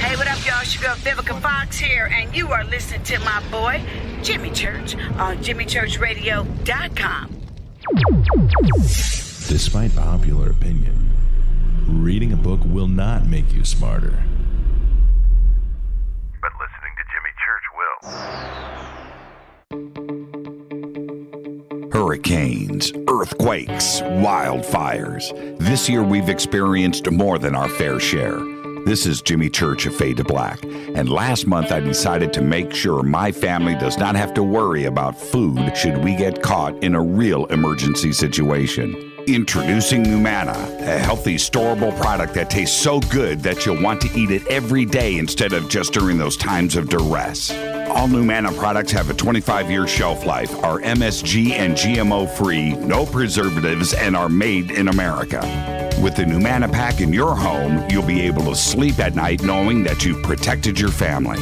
Hey, what up, y'all? It's your girl Vivica Fox here, and you are listening to my boy, Jimmy Church, on JimmyChurchRadio.com. Despite popular opinion, reading a book will not make you smarter. But listening to Jimmy Church will. hurricanes, earthquakes, wildfires. This year we've experienced more than our fair share. This is Jimmy Church of Fade to Black, and last month I decided to make sure my family does not have to worry about food should we get caught in a real emergency situation. Introducing Numana, a healthy storable product that tastes so good that you'll want to eat it every day instead of just during those times of duress. All Numana products have a 25-year shelf life, are MSG and GMO-free, no preservatives, and are made in America. With the Numana pack in your home, you'll be able to sleep at night knowing that you've protected your family.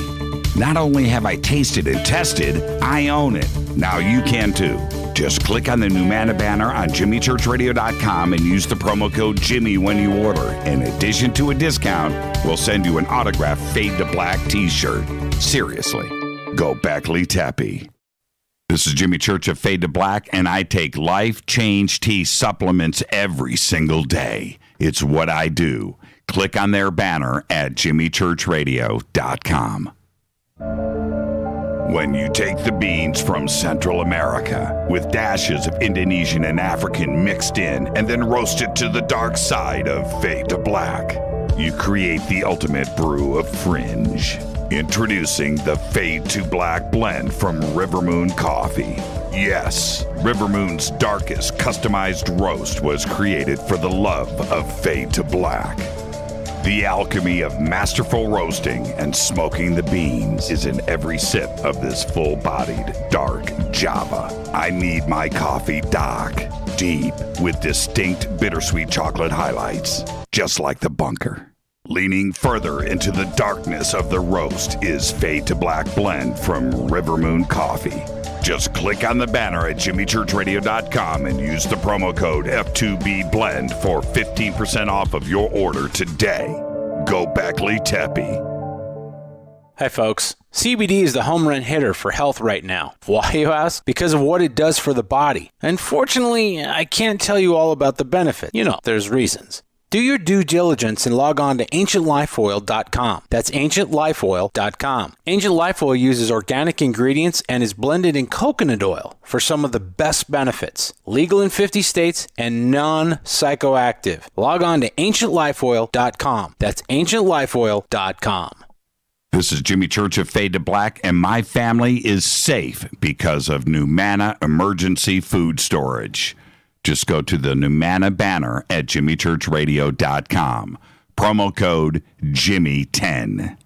Not only have I tasted and tested, I own it. Now you can too. Just click on the Numana banner on JimmyChurchRadio.com and use the promo code Jimmy when you order. In addition to a discount, we'll send you an autographed Fade to Black t-shirt. Seriously. Go Beckley Tappy. This is Jimmy Church of Fade to Black, and I take Life Change Tea supplements every single day. It's what I do. Click on their banner at JimmyChurchRadio.com. When you take the beans from Central America with dashes of Indonesian and African mixed in and then roast it to the dark side of Fade to Black, you create the ultimate brew of fringe. Introducing the Fade to Black blend from Rivermoon Coffee. Yes, Rivermoon's darkest customized roast was created for the love of Fade to Black. The alchemy of masterful roasting and smoking the beans is in every sip of this full-bodied dark Java. I need my coffee dark, deep, with distinct bittersweet chocolate highlights, just like the bunker. Leaning further into the darkness of the roast is Fade to Black blend from Rivermoon Coffee. Just click on the banner at JimmyChurchRadio.com and use the promo code F2BBLEND for 15% off of your order today. Go Beckley Tepe. Hi folks, CBD is the home run hitter for health right now. Why, you ask? Because of what it does for the body. Unfortunately, I can't tell you all about the benefit. You know, there's reasons. Do your due diligence and log on to AncientLifeOil.com. That's AncientLifeOil.com. Ancient Life Oil uses organic ingredients and is blended in coconut oil for some of the best benefits. Legal in 50 states and non-psychoactive. Log on to AncientLifeOil.com. That's AncientLifeOil.com. This is Jimmy Church of Fade to Black, and my family is safe because of Numana Emergency Food Storage. Just go to the Numana banner at JimmyChurchRadio.com. Promo code JIMMY10.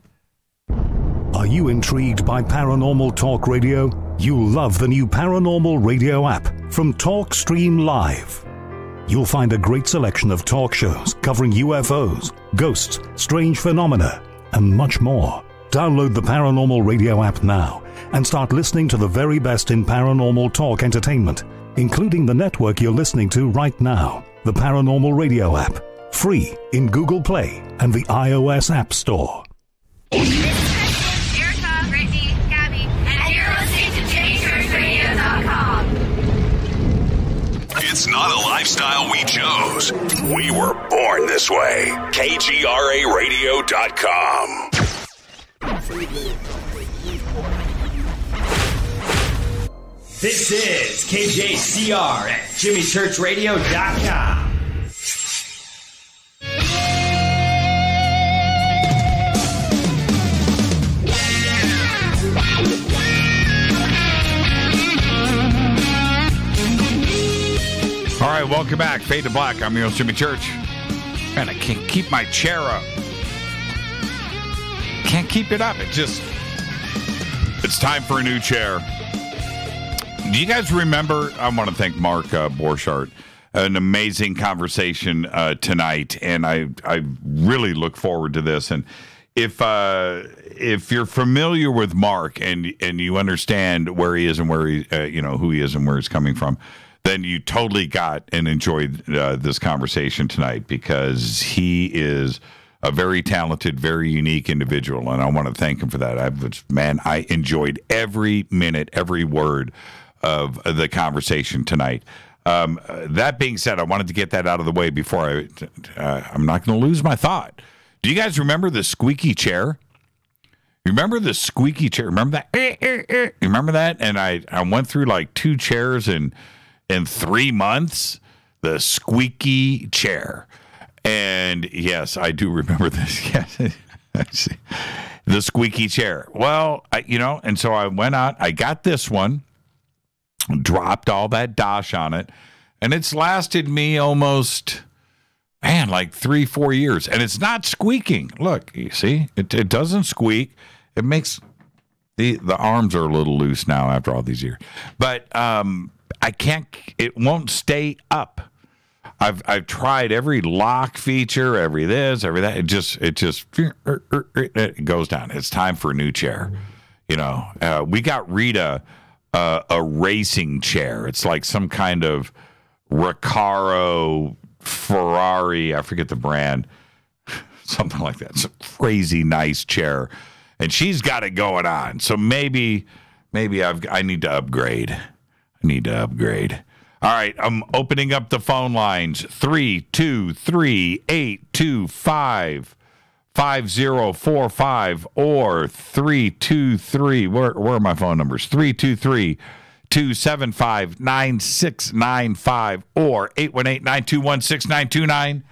Are you intrigued by Paranormal Talk Radio? You'll love the new Paranormal Radio app from TalkStream Live. You'll find a great selection of talk shows covering UFOs, ghosts, strange phenomena, and much more. Download the Paranormal Radio app now and start listening to the very best in paranormal talk entertainment, including the network you're listening to right now. The Paranormal Radio app, free in Google Play and the iOS App Store. It's not a lifestyle we chose. We were born this way. KGRARadio.com. This is KJCR at JimmyChurchRadio.com. All right, welcome back. Fade to Black. I'm your host, Jimmy Church. Man, I can't keep my chair up. Can't keep it up. It's time for a new chair. Do you guys remember, I want to thank Mark Borchardt, an amazing conversation tonight, and I really look forward to this. And if you're familiar with Mark and you understand where he is and where he, you know, who he is and where he's coming from, then you totally got and enjoyed this conversation tonight, because he is a very talented, very unique individual, and I want to thank him for that. I enjoyed every minute, every word of the conversation tonight. That being said, I wanted to get that out of the way before I'm not going to lose my thought. Do you guys remember the squeaky chair? Remember the squeaky chair? Remember that? And I went through like two chairs, and in 3 months, the squeaky chair. And yes, I do remember this. Yes, I see. The squeaky chair. Well, and so I went out, I got this one, dropped all that dosh on it, and it's lasted me almost, man, like 3-4 years. And it's not squeaking. Look, you see, it doesn't squeak. It makes, the arms are a little loose now after all these years. But it won't stay up. I've tried every lock feature, every this, every that. It just it goes down. It's time for a new chair. We got Rita a racing chair. It's like some kind of Recaro Ferrari. I forget the brand. Something like that. It's a crazy nice chair, and she's got it going on. So maybe I need to upgrade. All right, I'm opening up the phone lines, 323-825-5045 or 323, where are my phone numbers? 323-275-9695 or 818-921-6929.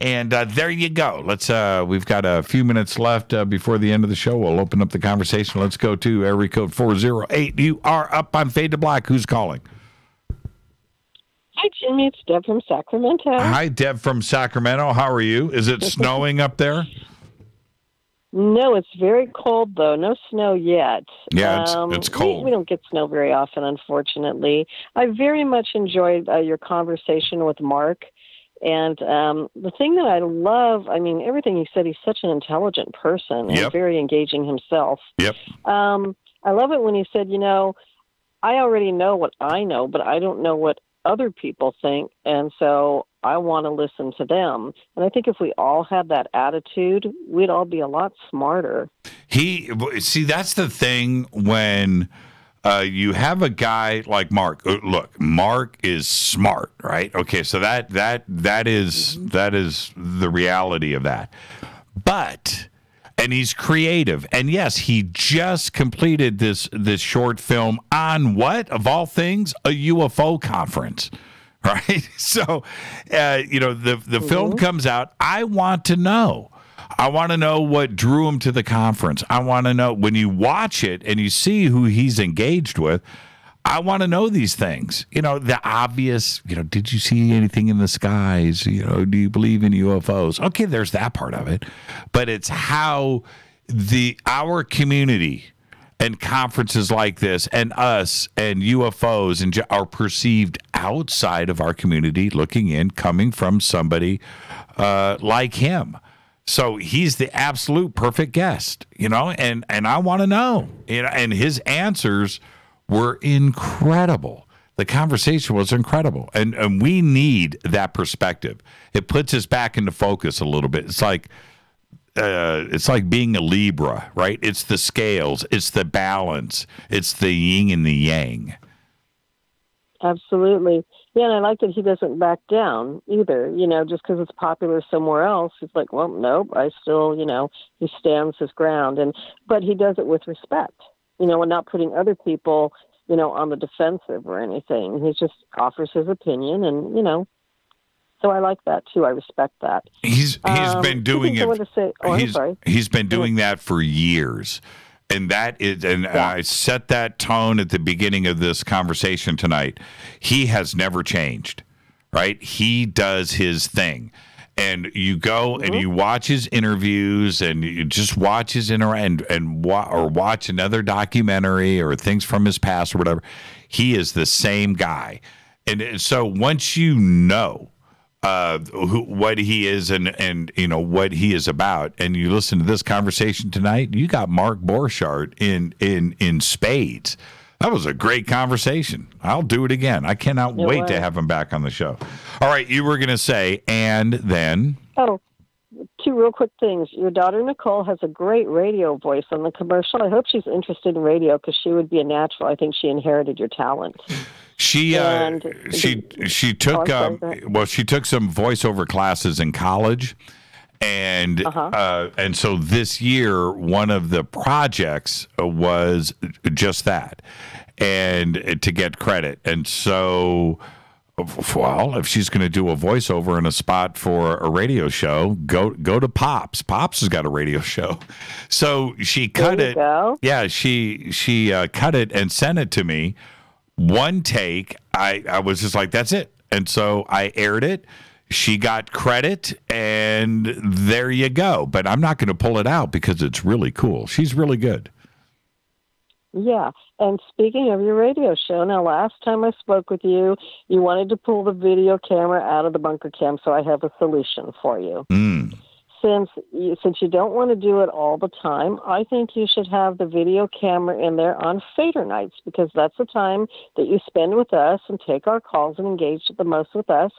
And there you go. Let's we've got a few minutes left before the end of the show. We'll open up the conversation. Let's go to area code 408. You are up on Fade to Black. Who's calling? Hi, Jimmy. It's Deb from Sacramento. Hi, Deb from Sacramento. How are you? Is it snowing up there? No, it's very cold, though. No snow yet. Yeah, it's cold. We don't get snow very often, unfortunately. I very much enjoyed your conversation with Mark. And the thing that I love, I mean, everything he said, he's such an intelligent person and very engaging himself. Yep. I love it when he said, I already know what I know, but I don't know what other people think, and so I want to listen to them. And I think if we all had that attitude, we'd all be a lot smarter. See, that's the thing when you have a guy like Mark. Look, Mark is smart, right? Okay, so that is the reality of that. But and he's creative, and yes, he just completed this short film on what, of all things, a UFO conference, right? So, the film comes out. I want to know what drew him to the conference. I want to know when you watch it and you see who he's engaged with. I want to know these things. The obvious. Did you see anything in the skies? Do you believe in UFOs? Okay, there's that part of it, but it's how our community and conferences like this and us and UFOs and are perceived outside of our community, looking in, coming from somebody like him. So he's the absolute perfect guest, and I want to know, and his answers were incredible. The conversation was incredible. And we need that perspective. It puts us back into focus a little bit. It's like being a Libra, right? It's the scales. It's the balance. It's the yin and the yang. Absolutely. Yeah, and I like that he doesn't back down either, just because it's popular somewhere else. It's like, well, nope, I still, he stands his ground. But he does it with respect. And not putting other people, on the defensive or anything. He just offers his opinion, and, so I like that, too. I respect that. He's been doing it. He's been doing that for years, and I set that tone at the beginning of this conversation tonight. He has never changed, right? He does his thing. And you go and you watch his interviews, and you just watch his or watch another documentary or things from his past or whatever. He is the same guy, and so once you know what he is and what he is about, and you listen to this conversation tonight, you got Mark Borchardt in spades. That was a great conversation. I'll do it again. I cannot wait to have him back on the show. All right, you were going to say, and then? Oh, two real quick things. Your daughter, Nicole, has a great radio voice on the commercial. I hope she's interested in radio because she would be a natural. I think she inherited your talent. She took some voiceover classes in college. And so this year, one of the projects was just that, and to get credit. And so well, if she's going to do a voiceover in a spot for a radio show, go to Pops. Pops has got a radio show. So she cut it. Go. Yeah, she cut it and sent it to me. One take, I was just like, that's it. And so I aired it. She got credit, and there you go. But I'm not going to pull it out because it's really cool. She's really good. Yeah. And speaking of your radio show, now last time I spoke with you, you wanted to pull the video camera out of the bunker cam, so I have a solution for you. Mm. Since you don't want to do it all the time, I think you should have the video camera in there on Fader nights, because that's the time that you spend with us and take our calls and engage the most with us.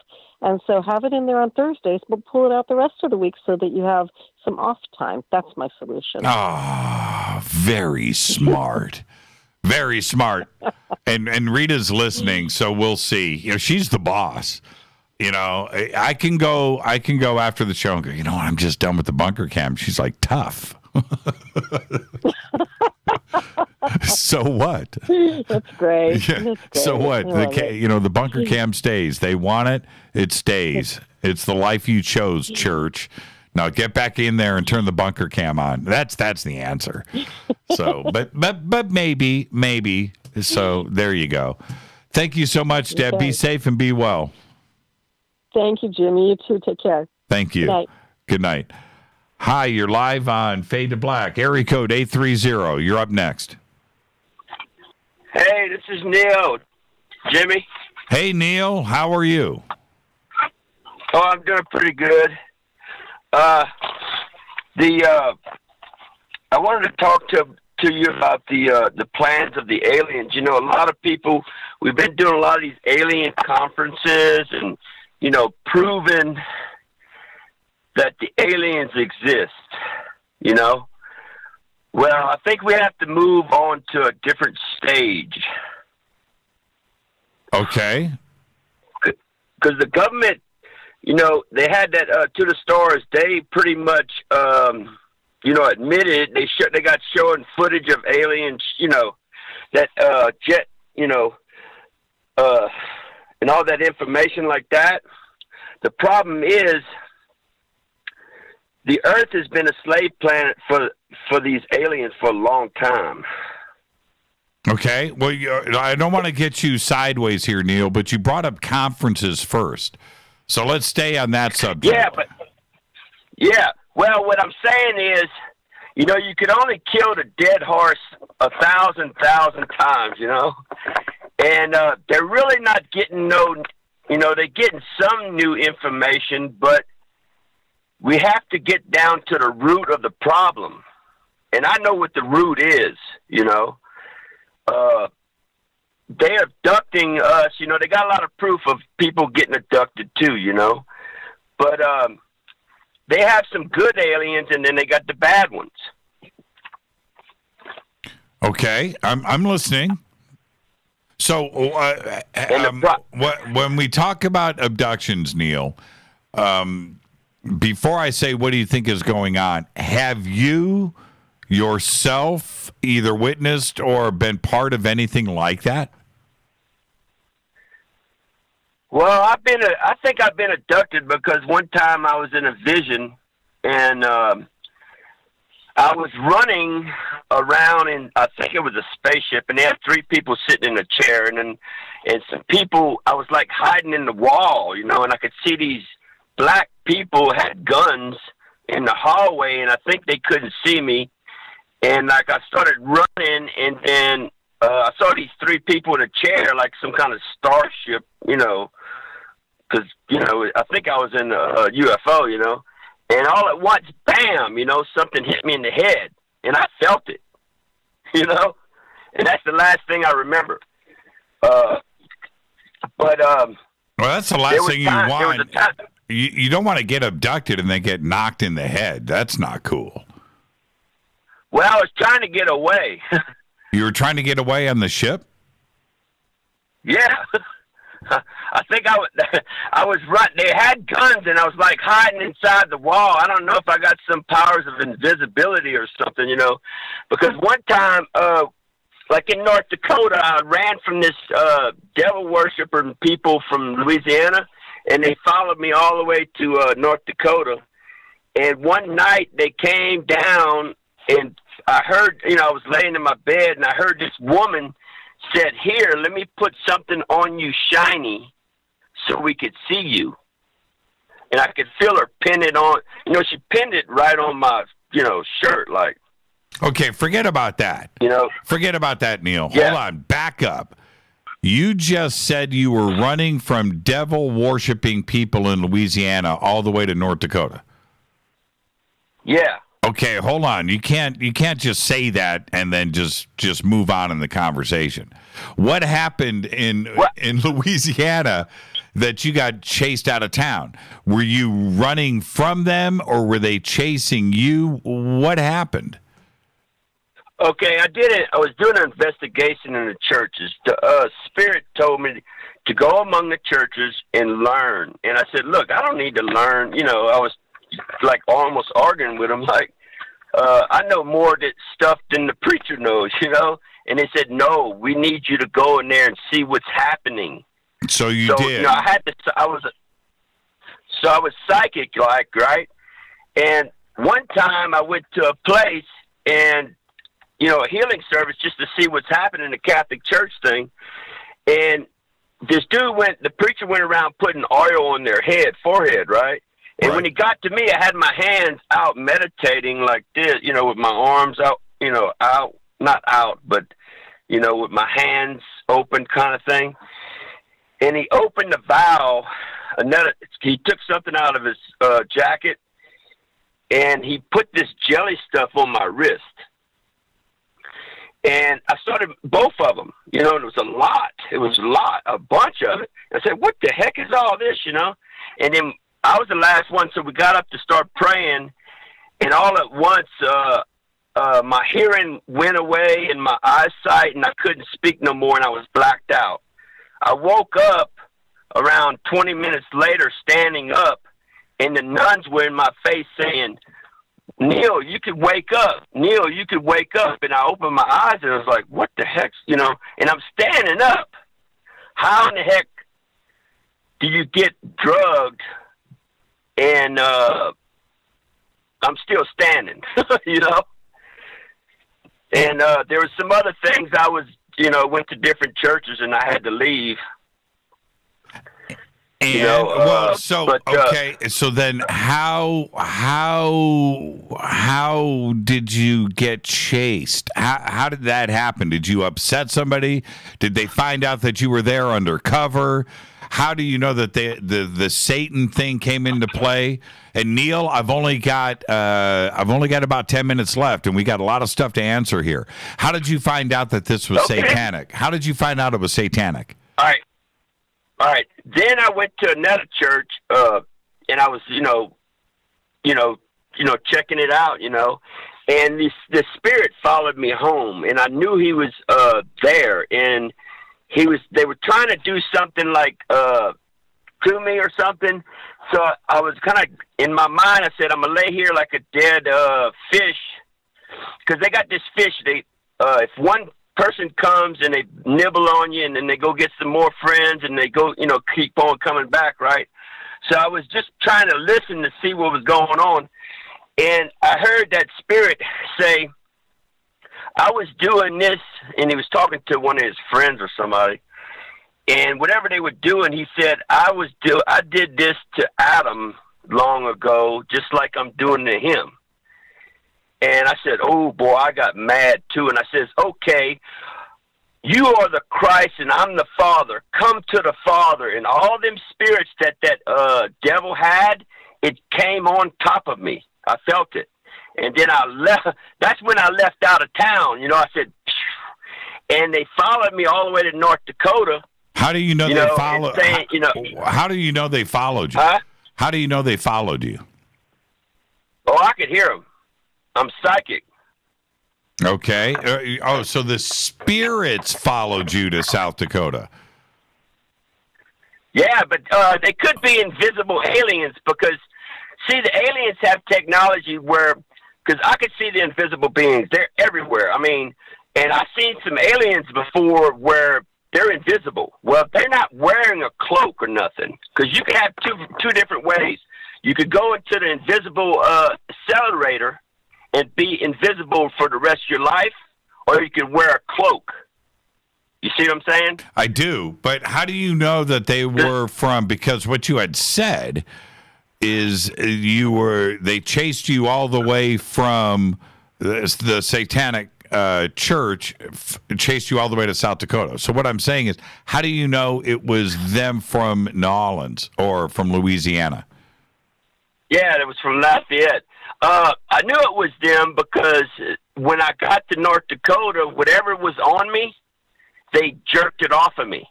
And so have it in there on Thursdays, but pull it out the rest of the week so that you have some off time. That's my solution. Ah, oh, very smart. Very smart. And Rita's listening, so we'll see. You know, she's the boss. You know, I can go after the show and go, you know what, I'm just done with the bunker cam. She's like, tough. So what? That's great. Yeah. That's great. So what? The bunker cam stays. They want it. It stays. It's the life you chose, church. Now get back in there and turn the bunker cam on. That's the answer. So, but maybe. So there you go. Thank you so much, Deb. Okay. Be safe and be well. Thank you, Jimmy. You too. Take care. Thank you. Good night. Good night. Hi, you're live on Fade to Black. Area code 830. You're up next. Hey, this is Neil. Jimmy. Hey, Neil. How are you? Oh, I'm doing pretty good. I wanted to talk to you about the plans of the aliens. You know, a lot of people, we've been doing a lot of these alien conferences and, you know, proving that the aliens exist, you know. Well, I think we have to move on to a different stage. Okay. Because the government, you know, they had that To the Stars. They pretty much, admitted they got showing footage of aliens, you know, that jet, you know, and all that information like that. The problem is the Earth has been a slave planet for these aliens for a long time. Okay. Well, I don't want to get you sideways here, Neil, but you brought up conferences first. So let's stay on that subject. Yeah. Well, what I'm saying is, you know, you can only kill the dead horse 1,000 times, you know. And they're really not getting they're getting some new information, but we have to get down to the root of the problem. And I know what the root is, you know. They're abducting us, you know. They got a lot of proof of people getting abducted too, you know. But they have some good aliens, and then they got the bad ones. Okay, I'm listening. So when we talk about abductions, Neil, before I say what do you think is going on, have you yourself either witnessed or been part of anything like that? Well, I think I've been abducted because one time I was in a vision, and I was running around in, I think it was a spaceship, and they had three people sitting in a chair, and some people, I was like hiding in the wall, you know, and I could see these black people had guns in the hallway, and I think they couldn't see me, and like I started running, and then I saw these three people in a chair, like some kind of starship, you know, because, you know, I think I was in a UFO, you know. And all at once, bam, you know, something hit me in the head, and I felt it, you know. And that's the last thing I remember. Well, that's the last thing you want. You don't want to get abducted and then get knocked in the head. That's not cool. Well, I was trying to get away. You were trying to get away on the ship? Yeah. I think I was right. They had guns, and I was like hiding inside the wall. I don't know if I got some powers of invisibility or something, you know, because one time Like in North Dakota, I ran from this devil worshiper people from Louisiana, and they followed me all the way to North Dakota. And one night they came down, and I heard, you know, I was laying in my bed, and I heard this woman said, "Here, let me put something on you shiny so we could see you." And I could feel her pin it on, you know, she pinned it right on my, you know, shirt, like. Okay, forget about that. You know, forget about that, Neil. Yeah. Hold on, back up. You just said you were running from devil-worshipping people in Louisiana all the way to North Dakota. Yeah. Okay, hold on. You can't just say that and then just move on in the conversation. What happened in Louisiana that you got chased out of town? Were you running from them, or were they chasing you? What happened? Okay, I did it. I was doing an investigation in the churches. The Spirit told me to go among the churches and learn. And I said, look, I don't need to learn. You know, I was like almost arguing with him. Like, I know more that stuff than the preacher knows, you know? And they said, no, we need you to go in there and see what's happening. So you did. You know, I was psychic, like, right? And one time I went to a place and, you know, a healing service just to see what's happening in the Catholic Church thing. And this dude the preacher went around putting oil on their forehead, right? And when he got to me, I had my hands out meditating like this, you know, with my arms out, you know, not out, but, you know, with my hands open kind of thing. And he opened the vial. He took something out of his jacket, and he put this jelly stuff on my wrist. And I started both of them, you know, and it was a lot. It was a lot, a bunch of it. I said, what the heck is all this, you know? And then I was the last one, so we got up to start praying. And all at once, my hearing went away and my eyesight, and I couldn't speak no more, and I was blacked out. I woke up around 20 minutes later standing up, and the nuns were in my face saying, Neil, you could wake up. Neil, you could wake up. And I opened my eyes, and I was like, what the heck? You know, and I'm standing up. How in the heck do you get drugged and I'm still standing, you know? And there were some other things. I was, you know, went to different churches, and I had to leave. And, you know, so then how did you get chased? How did that happen? Did you upset somebody? Did they find out that you were there undercover? How do you know that the Satan thing came into play? And Neil, I've only got about 10 minutes left, and we got a lot of stuff to answer here. How did you find out that this was satanic? How did you find out it was satanic? All right. Then I went to another church, and I was, you know, checking it out, you know, and the Spirit followed me home, and I knew he was there, and they were trying to do something like to me or something. So I was kind of in my mind. I said, I'm gonna lay here like a dead fish, because they got this fish. They if one person comes and they nibble on you, and then they go get some more friends, and they go, you know, keep on coming back, right? So I was just trying to listen to see what was going on, and I heard that Spirit say, I was doing this, and he was talking to one of his friends or somebody, and whatever they were doing, he said, I did this to Adam long ago, just like I'm doing to him. And I said, oh, boy, I got mad, too. And I says, okay, you are the Christ, and I'm the Father. Come to the Father. And all them spirits that devil had, it came on top of me. I felt it. And then I left. That's when I left out of town. You know, I said, phew. And they followed me all the way to North Dakota. How do you know they followed you? How do you know they followed you? Huh? How do you know they followed you? Oh, I could hear them. I'm psychic. Okay. Oh, so the spirits followed you to South Dakota. Yeah, but they could be invisible aliens, because, see, the aliens have technology where, because I could see the invisible beings. They're everywhere. I mean, And I've seen some aliens before where they're invisible. Well, they're not wearing a cloak or nothing, because you can have two different ways. You could go into the invisible accelerator and be invisible for the rest of your life, or you could wear a cloak. You see what I'm saying? I do, but how do you know that they were from? Because what you had said is they chased you all the way from the satanic church, chased you all the way to South Dakota. So what I'm saying is, how do you know it was them from New Orleans or from Louisiana? Yeah, it was from Lafayette. I knew it was them because when I got to North Dakota, whatever was on me, they jerked it off of me,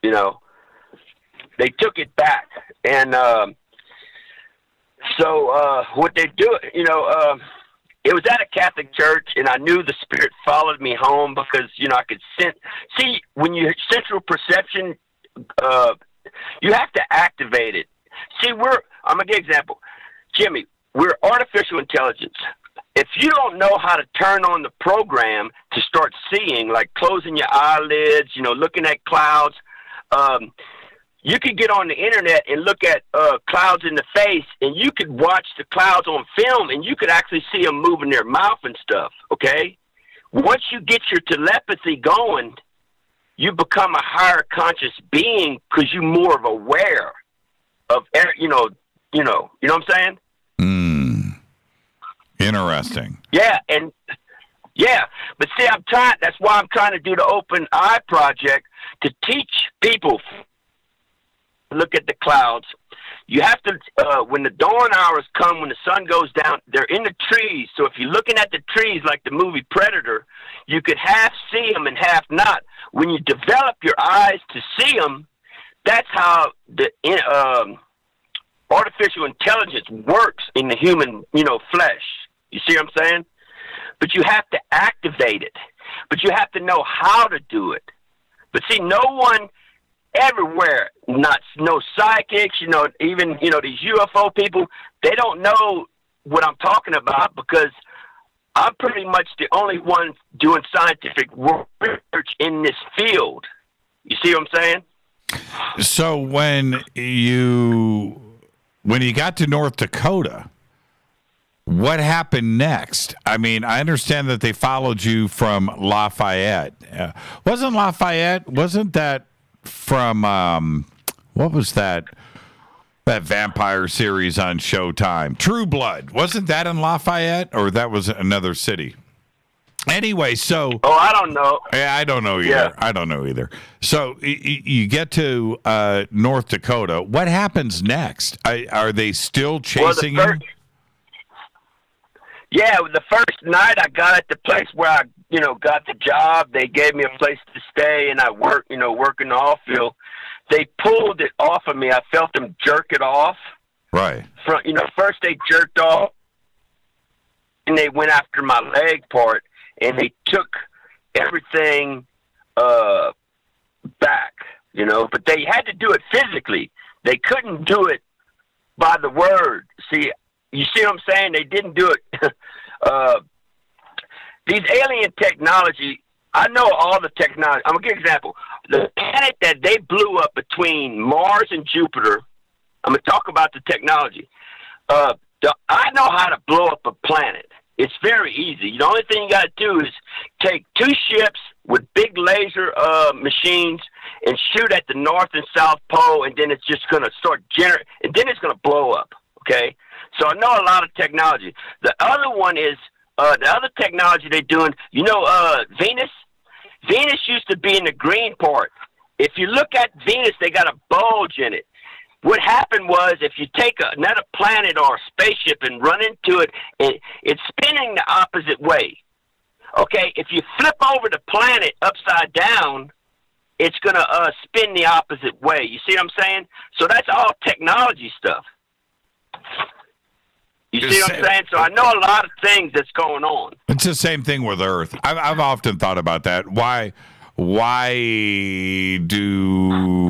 you know. They took it back. And so what they do, you know, it was at a Catholic church, and I knew the spirit followed me home because, you know, I could sense. See, when you sensual perception, you have to activate it. See, I'm going to give an example. Jimmy, we're artificial intelligence. If you don't know how to turn on the program to start seeing, like closing your eyelids, you know, looking at clouds, you could get on the internet and look at clouds in the face, and you could watch the clouds on film, and you could actually see them moving their mouth and stuff, okay? Once you get your telepathy going, you become a higher conscious being because you're more of aware of, you know what I'm saying? Interesting. Yeah, and yeah, but see, I'm trying. That's why I'm trying to do the Open Eye Project, to teach people to look at the clouds. You have to when the dawn hours come, when the sun goes down, they're in the trees. So if you're looking at the trees, like the movie Predator, you could half see them and half not. When you develop your eyes to see them, that's how the artificial intelligence works in the human, you know, flesh. You see what I'm saying? But you have to activate it. But you have to know how to do it. But see, no one everywhere, no psychics, you know, even, you know, these UFO people, they don't know what I'm talking about because I'm pretty much the only one doing scientific research in this field. You see what I'm saying? So when you got to North Dakota, what happened next? I mean, I understand that they followed you from Lafayette. Wasn't that from, what was that vampire series on Showtime? True Blood. Wasn't that in Lafayette, or that was another city? Anyway, so. Oh, I don't know. Yeah, I don't know either. Yeah. I don't know either. So you get to North Dakota. What happens next? Are they still chasing you? Yeah, the first night I got at the place where I, you know, got the job, they gave me a place to stay, and I worked, you know, working the oil field. They pulled it off of me. I felt them jerk it off. Right. From, you know, first they jerked off, and they went after my leg part, and they took everything back, you know. But they had to do it physically. They couldn't do it by the word. See, you see what I'm saying? They didn't do it. These alien technology, I know all the technology. I'm going to give you an example. The planet that they blew up between Mars and Jupiter, I'm going to talk about the technology. I know how to blow up a planet. It's very easy. The only thing you got to do is take two ships with big laser machines and shoot at the North and South Pole, and then it's just going to start generating, and then it's going to blow up, okay? So I know a lot of technology. The other one is the other technology they're doing. You know, Venus. Venus used to be in the green part. If you look at Venus, they got a bulge in it. What happened was, if you take another planet or a spaceship and run into it, it's spinning the opposite way. Okay, if you flip over the planet upside down, it's gonna spin the opposite way. You see what I'm saying? So that's all technology stuff. You see what I'm saying? So I know a lot of things that's going on. It's the same thing with Earth. I've often thought about that. Why do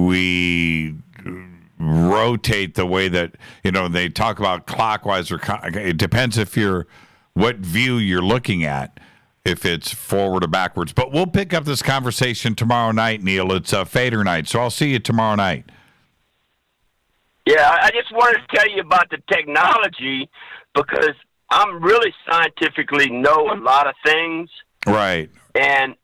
we rotate the way that, you know, they talk about clockwise? It depends if what view you're looking at. if it's forward or backwards. But we'll pick up this conversation tomorrow night, Neil. It's Fader night, so I'll see you tomorrow night. Yeah, I just wanted to tell you about the technology because I'm really scientifically know a lot of things. Right. And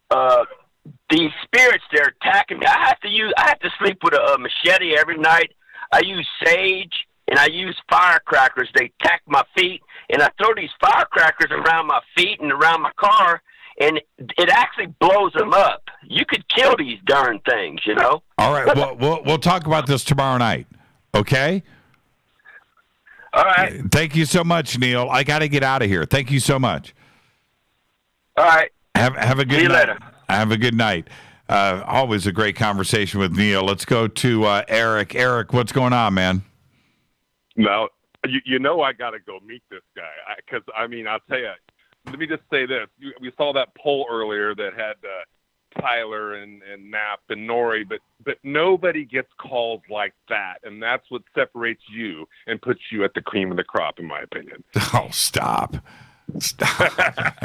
these spirits, they're attacking me. I have to sleep with a machete every night. I use sage and I use firecrackers. They attack my feet, and I throw these firecrackers around my feet and around my car, and it actually blows them up. You could kill these darn things, you know. All right, well, we'll talk about this tomorrow night. Okay? All right. Thank you so much, Neil. I got to get out of here. Thank you so much. All right. Have a good night. See you later. Have a good night. Always a great conversation with Neil. Let's go to Eric. Eric, what's going on, man? Now, you know I got to go meet this guy. Because, I mean, I'll tell you, let me just say this. We saw that poll earlier that had Tyler and Knapp and Nori, but nobody gets calls like that, and that's what separates you and puts you at the cream of the crop, in my opinion. Oh, stop. Stop.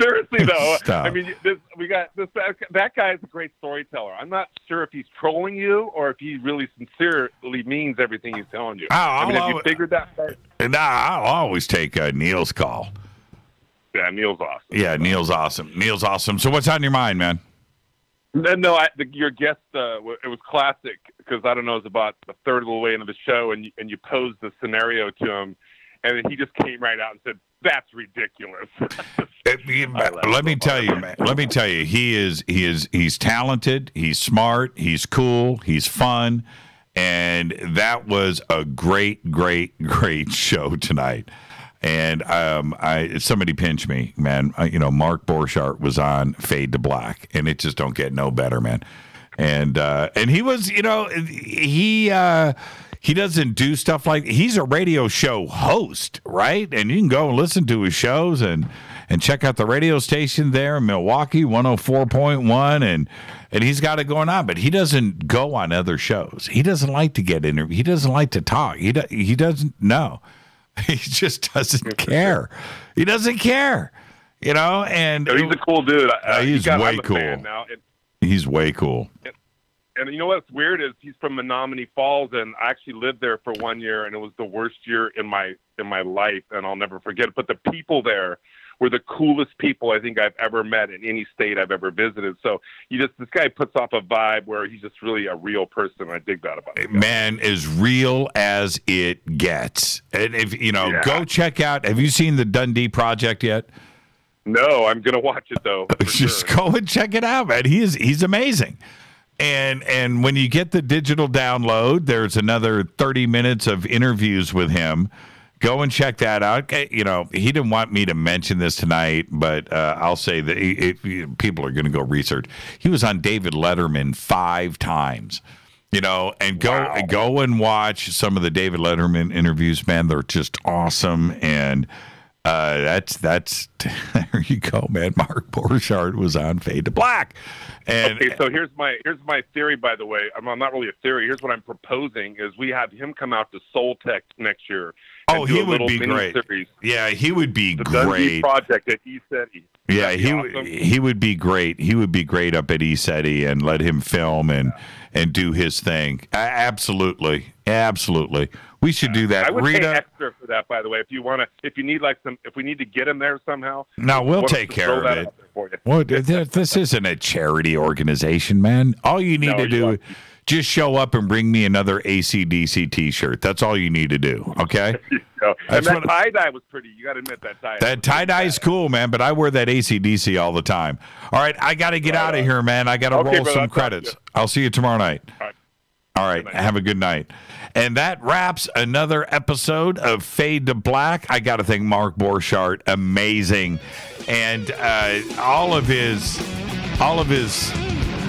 Seriously, though. Stop. I mean, that guy's a great storyteller. I'm not sure if he's trolling you or if he really sincerely means everything he's telling you. Have you figured that out? I'll always take Neil's call. Yeah, Neil's awesome. Yeah, Neil's awesome. Neil's awesome. So what's on your mind, man? No, your guest, it was classic because I don't know, it was about a third of the way into the show, and you posed the scenario to him, and then he just came right out and said, "That's ridiculous." Let me tell you, he's talented, he's smart, he's cool, he's fun, and that was a great, great, great show tonight. And somebody pinched me, man. Mark Borchardt was on Fade to Black, and it just don't get no better, man. And he was, he doesn't do stuff like he's a radio show host, right? And you can go and listen to his shows and check out the radio station there in Milwaukee, 104.1, and he's got it going on. But he doesn't go on other shows. He doesn't like to get interviewed. He doesn't like to talk. He doesn't know. He just doesn't care. He doesn't care, And no, he's a cool dude. He's way cool. He's way cool. And you know what's weird is he's from Menominee Falls, and I actually lived there for 1 year, and it was the worst year in my life, and I'll never forget it. But the people there were the coolest people I think I've ever met in any state I've ever visited. So this guy puts off a vibe where he's just really a real person. I dig that about him. Man, as real as it gets. And go check out. Have you seen The Dundee Project yet? No, I'm going to watch it though. Just go and check it out, man. He's amazing. And when you get the digital download, there's another 30 minutes of interviews with him. Go and check that out. He didn't want me to mention this tonight, but I'll say that people are going to go research. He was on David Letterman 5 times, and go and watch some of the David Letterman interviews, man. They're just awesome. And that's there you go, man. Mark Borchardt was on Fade to Black. And okay, so here's my theory, by the way. I'm not really a theory. Here's what I'm proposing is we have him come out to Soul Tech next year. Oh, he would be great. Yeah, he would be great. The Dundee Project at ECETI. Yeah, he would be great. He would be great up at ECETI, and let him film and do his thing. Absolutely, absolutely. We should do that. I would pay extra for that, by the way. If you want to, if we need to get him there somehow. No, we'll take care of it. Well, this isn't a charity organization, man. All you need to do is just show up and bring me another AC/DC T-shirt. That's all you need to do, okay? And that tie-dye was pretty. You got to admit that tie-dye. That tie-dye is cool, man, but I wear that AC/DC all the time. All right, I got to get out of here, man. I got to roll some credits. I'll see you tomorrow night. All right, have a good night. And that wraps another episode of Fade to Black. I got to thank Mark Borchardt. Amazing. And all of his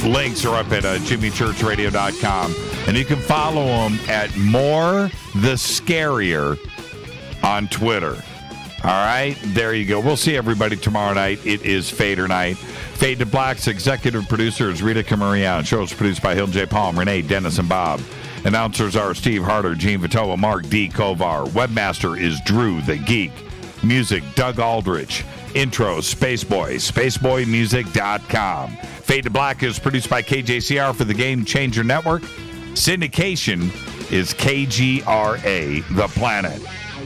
links are up at JimmyChurchRadio.com, and you can follow him at More the Scarier on Twitter. All right, there you go. We'll see everybody tomorrow night. It is Fader night. Fade to Black's executive producer is Rita Camarian. Show is produced by Hilton J. Palm, Renee, Dennis, and Bob. Announcers are Steve Harder, Gene Vitoa, Mark D. Kovar. Webmaster is Drew the Geek. Music, Doug Aldrich. Intro, Spaceboy, spaceboymusic.com. Fade to Black is produced by KJCR for the Game Changer Network. Syndication is KGRA, The Planet.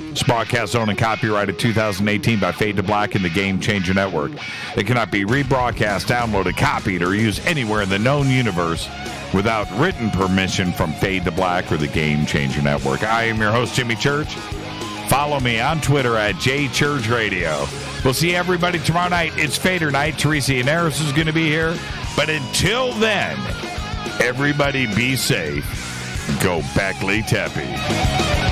This broadcast owned and copyrighted 2018 by Fade to Black and the Game Changer Network. It cannot be rebroadcast, downloaded, copied, or used anywhere in the known universe without written permission from Fade to Black or the Game Changer Network. I am your host, Jimmy Church. Follow me on Twitter at JChurchRadio. We'll see everybody tomorrow night. It's Fader night. Theresa Yanaris is going to be here. But until then, everybody be safe. Go Beckley Teppy.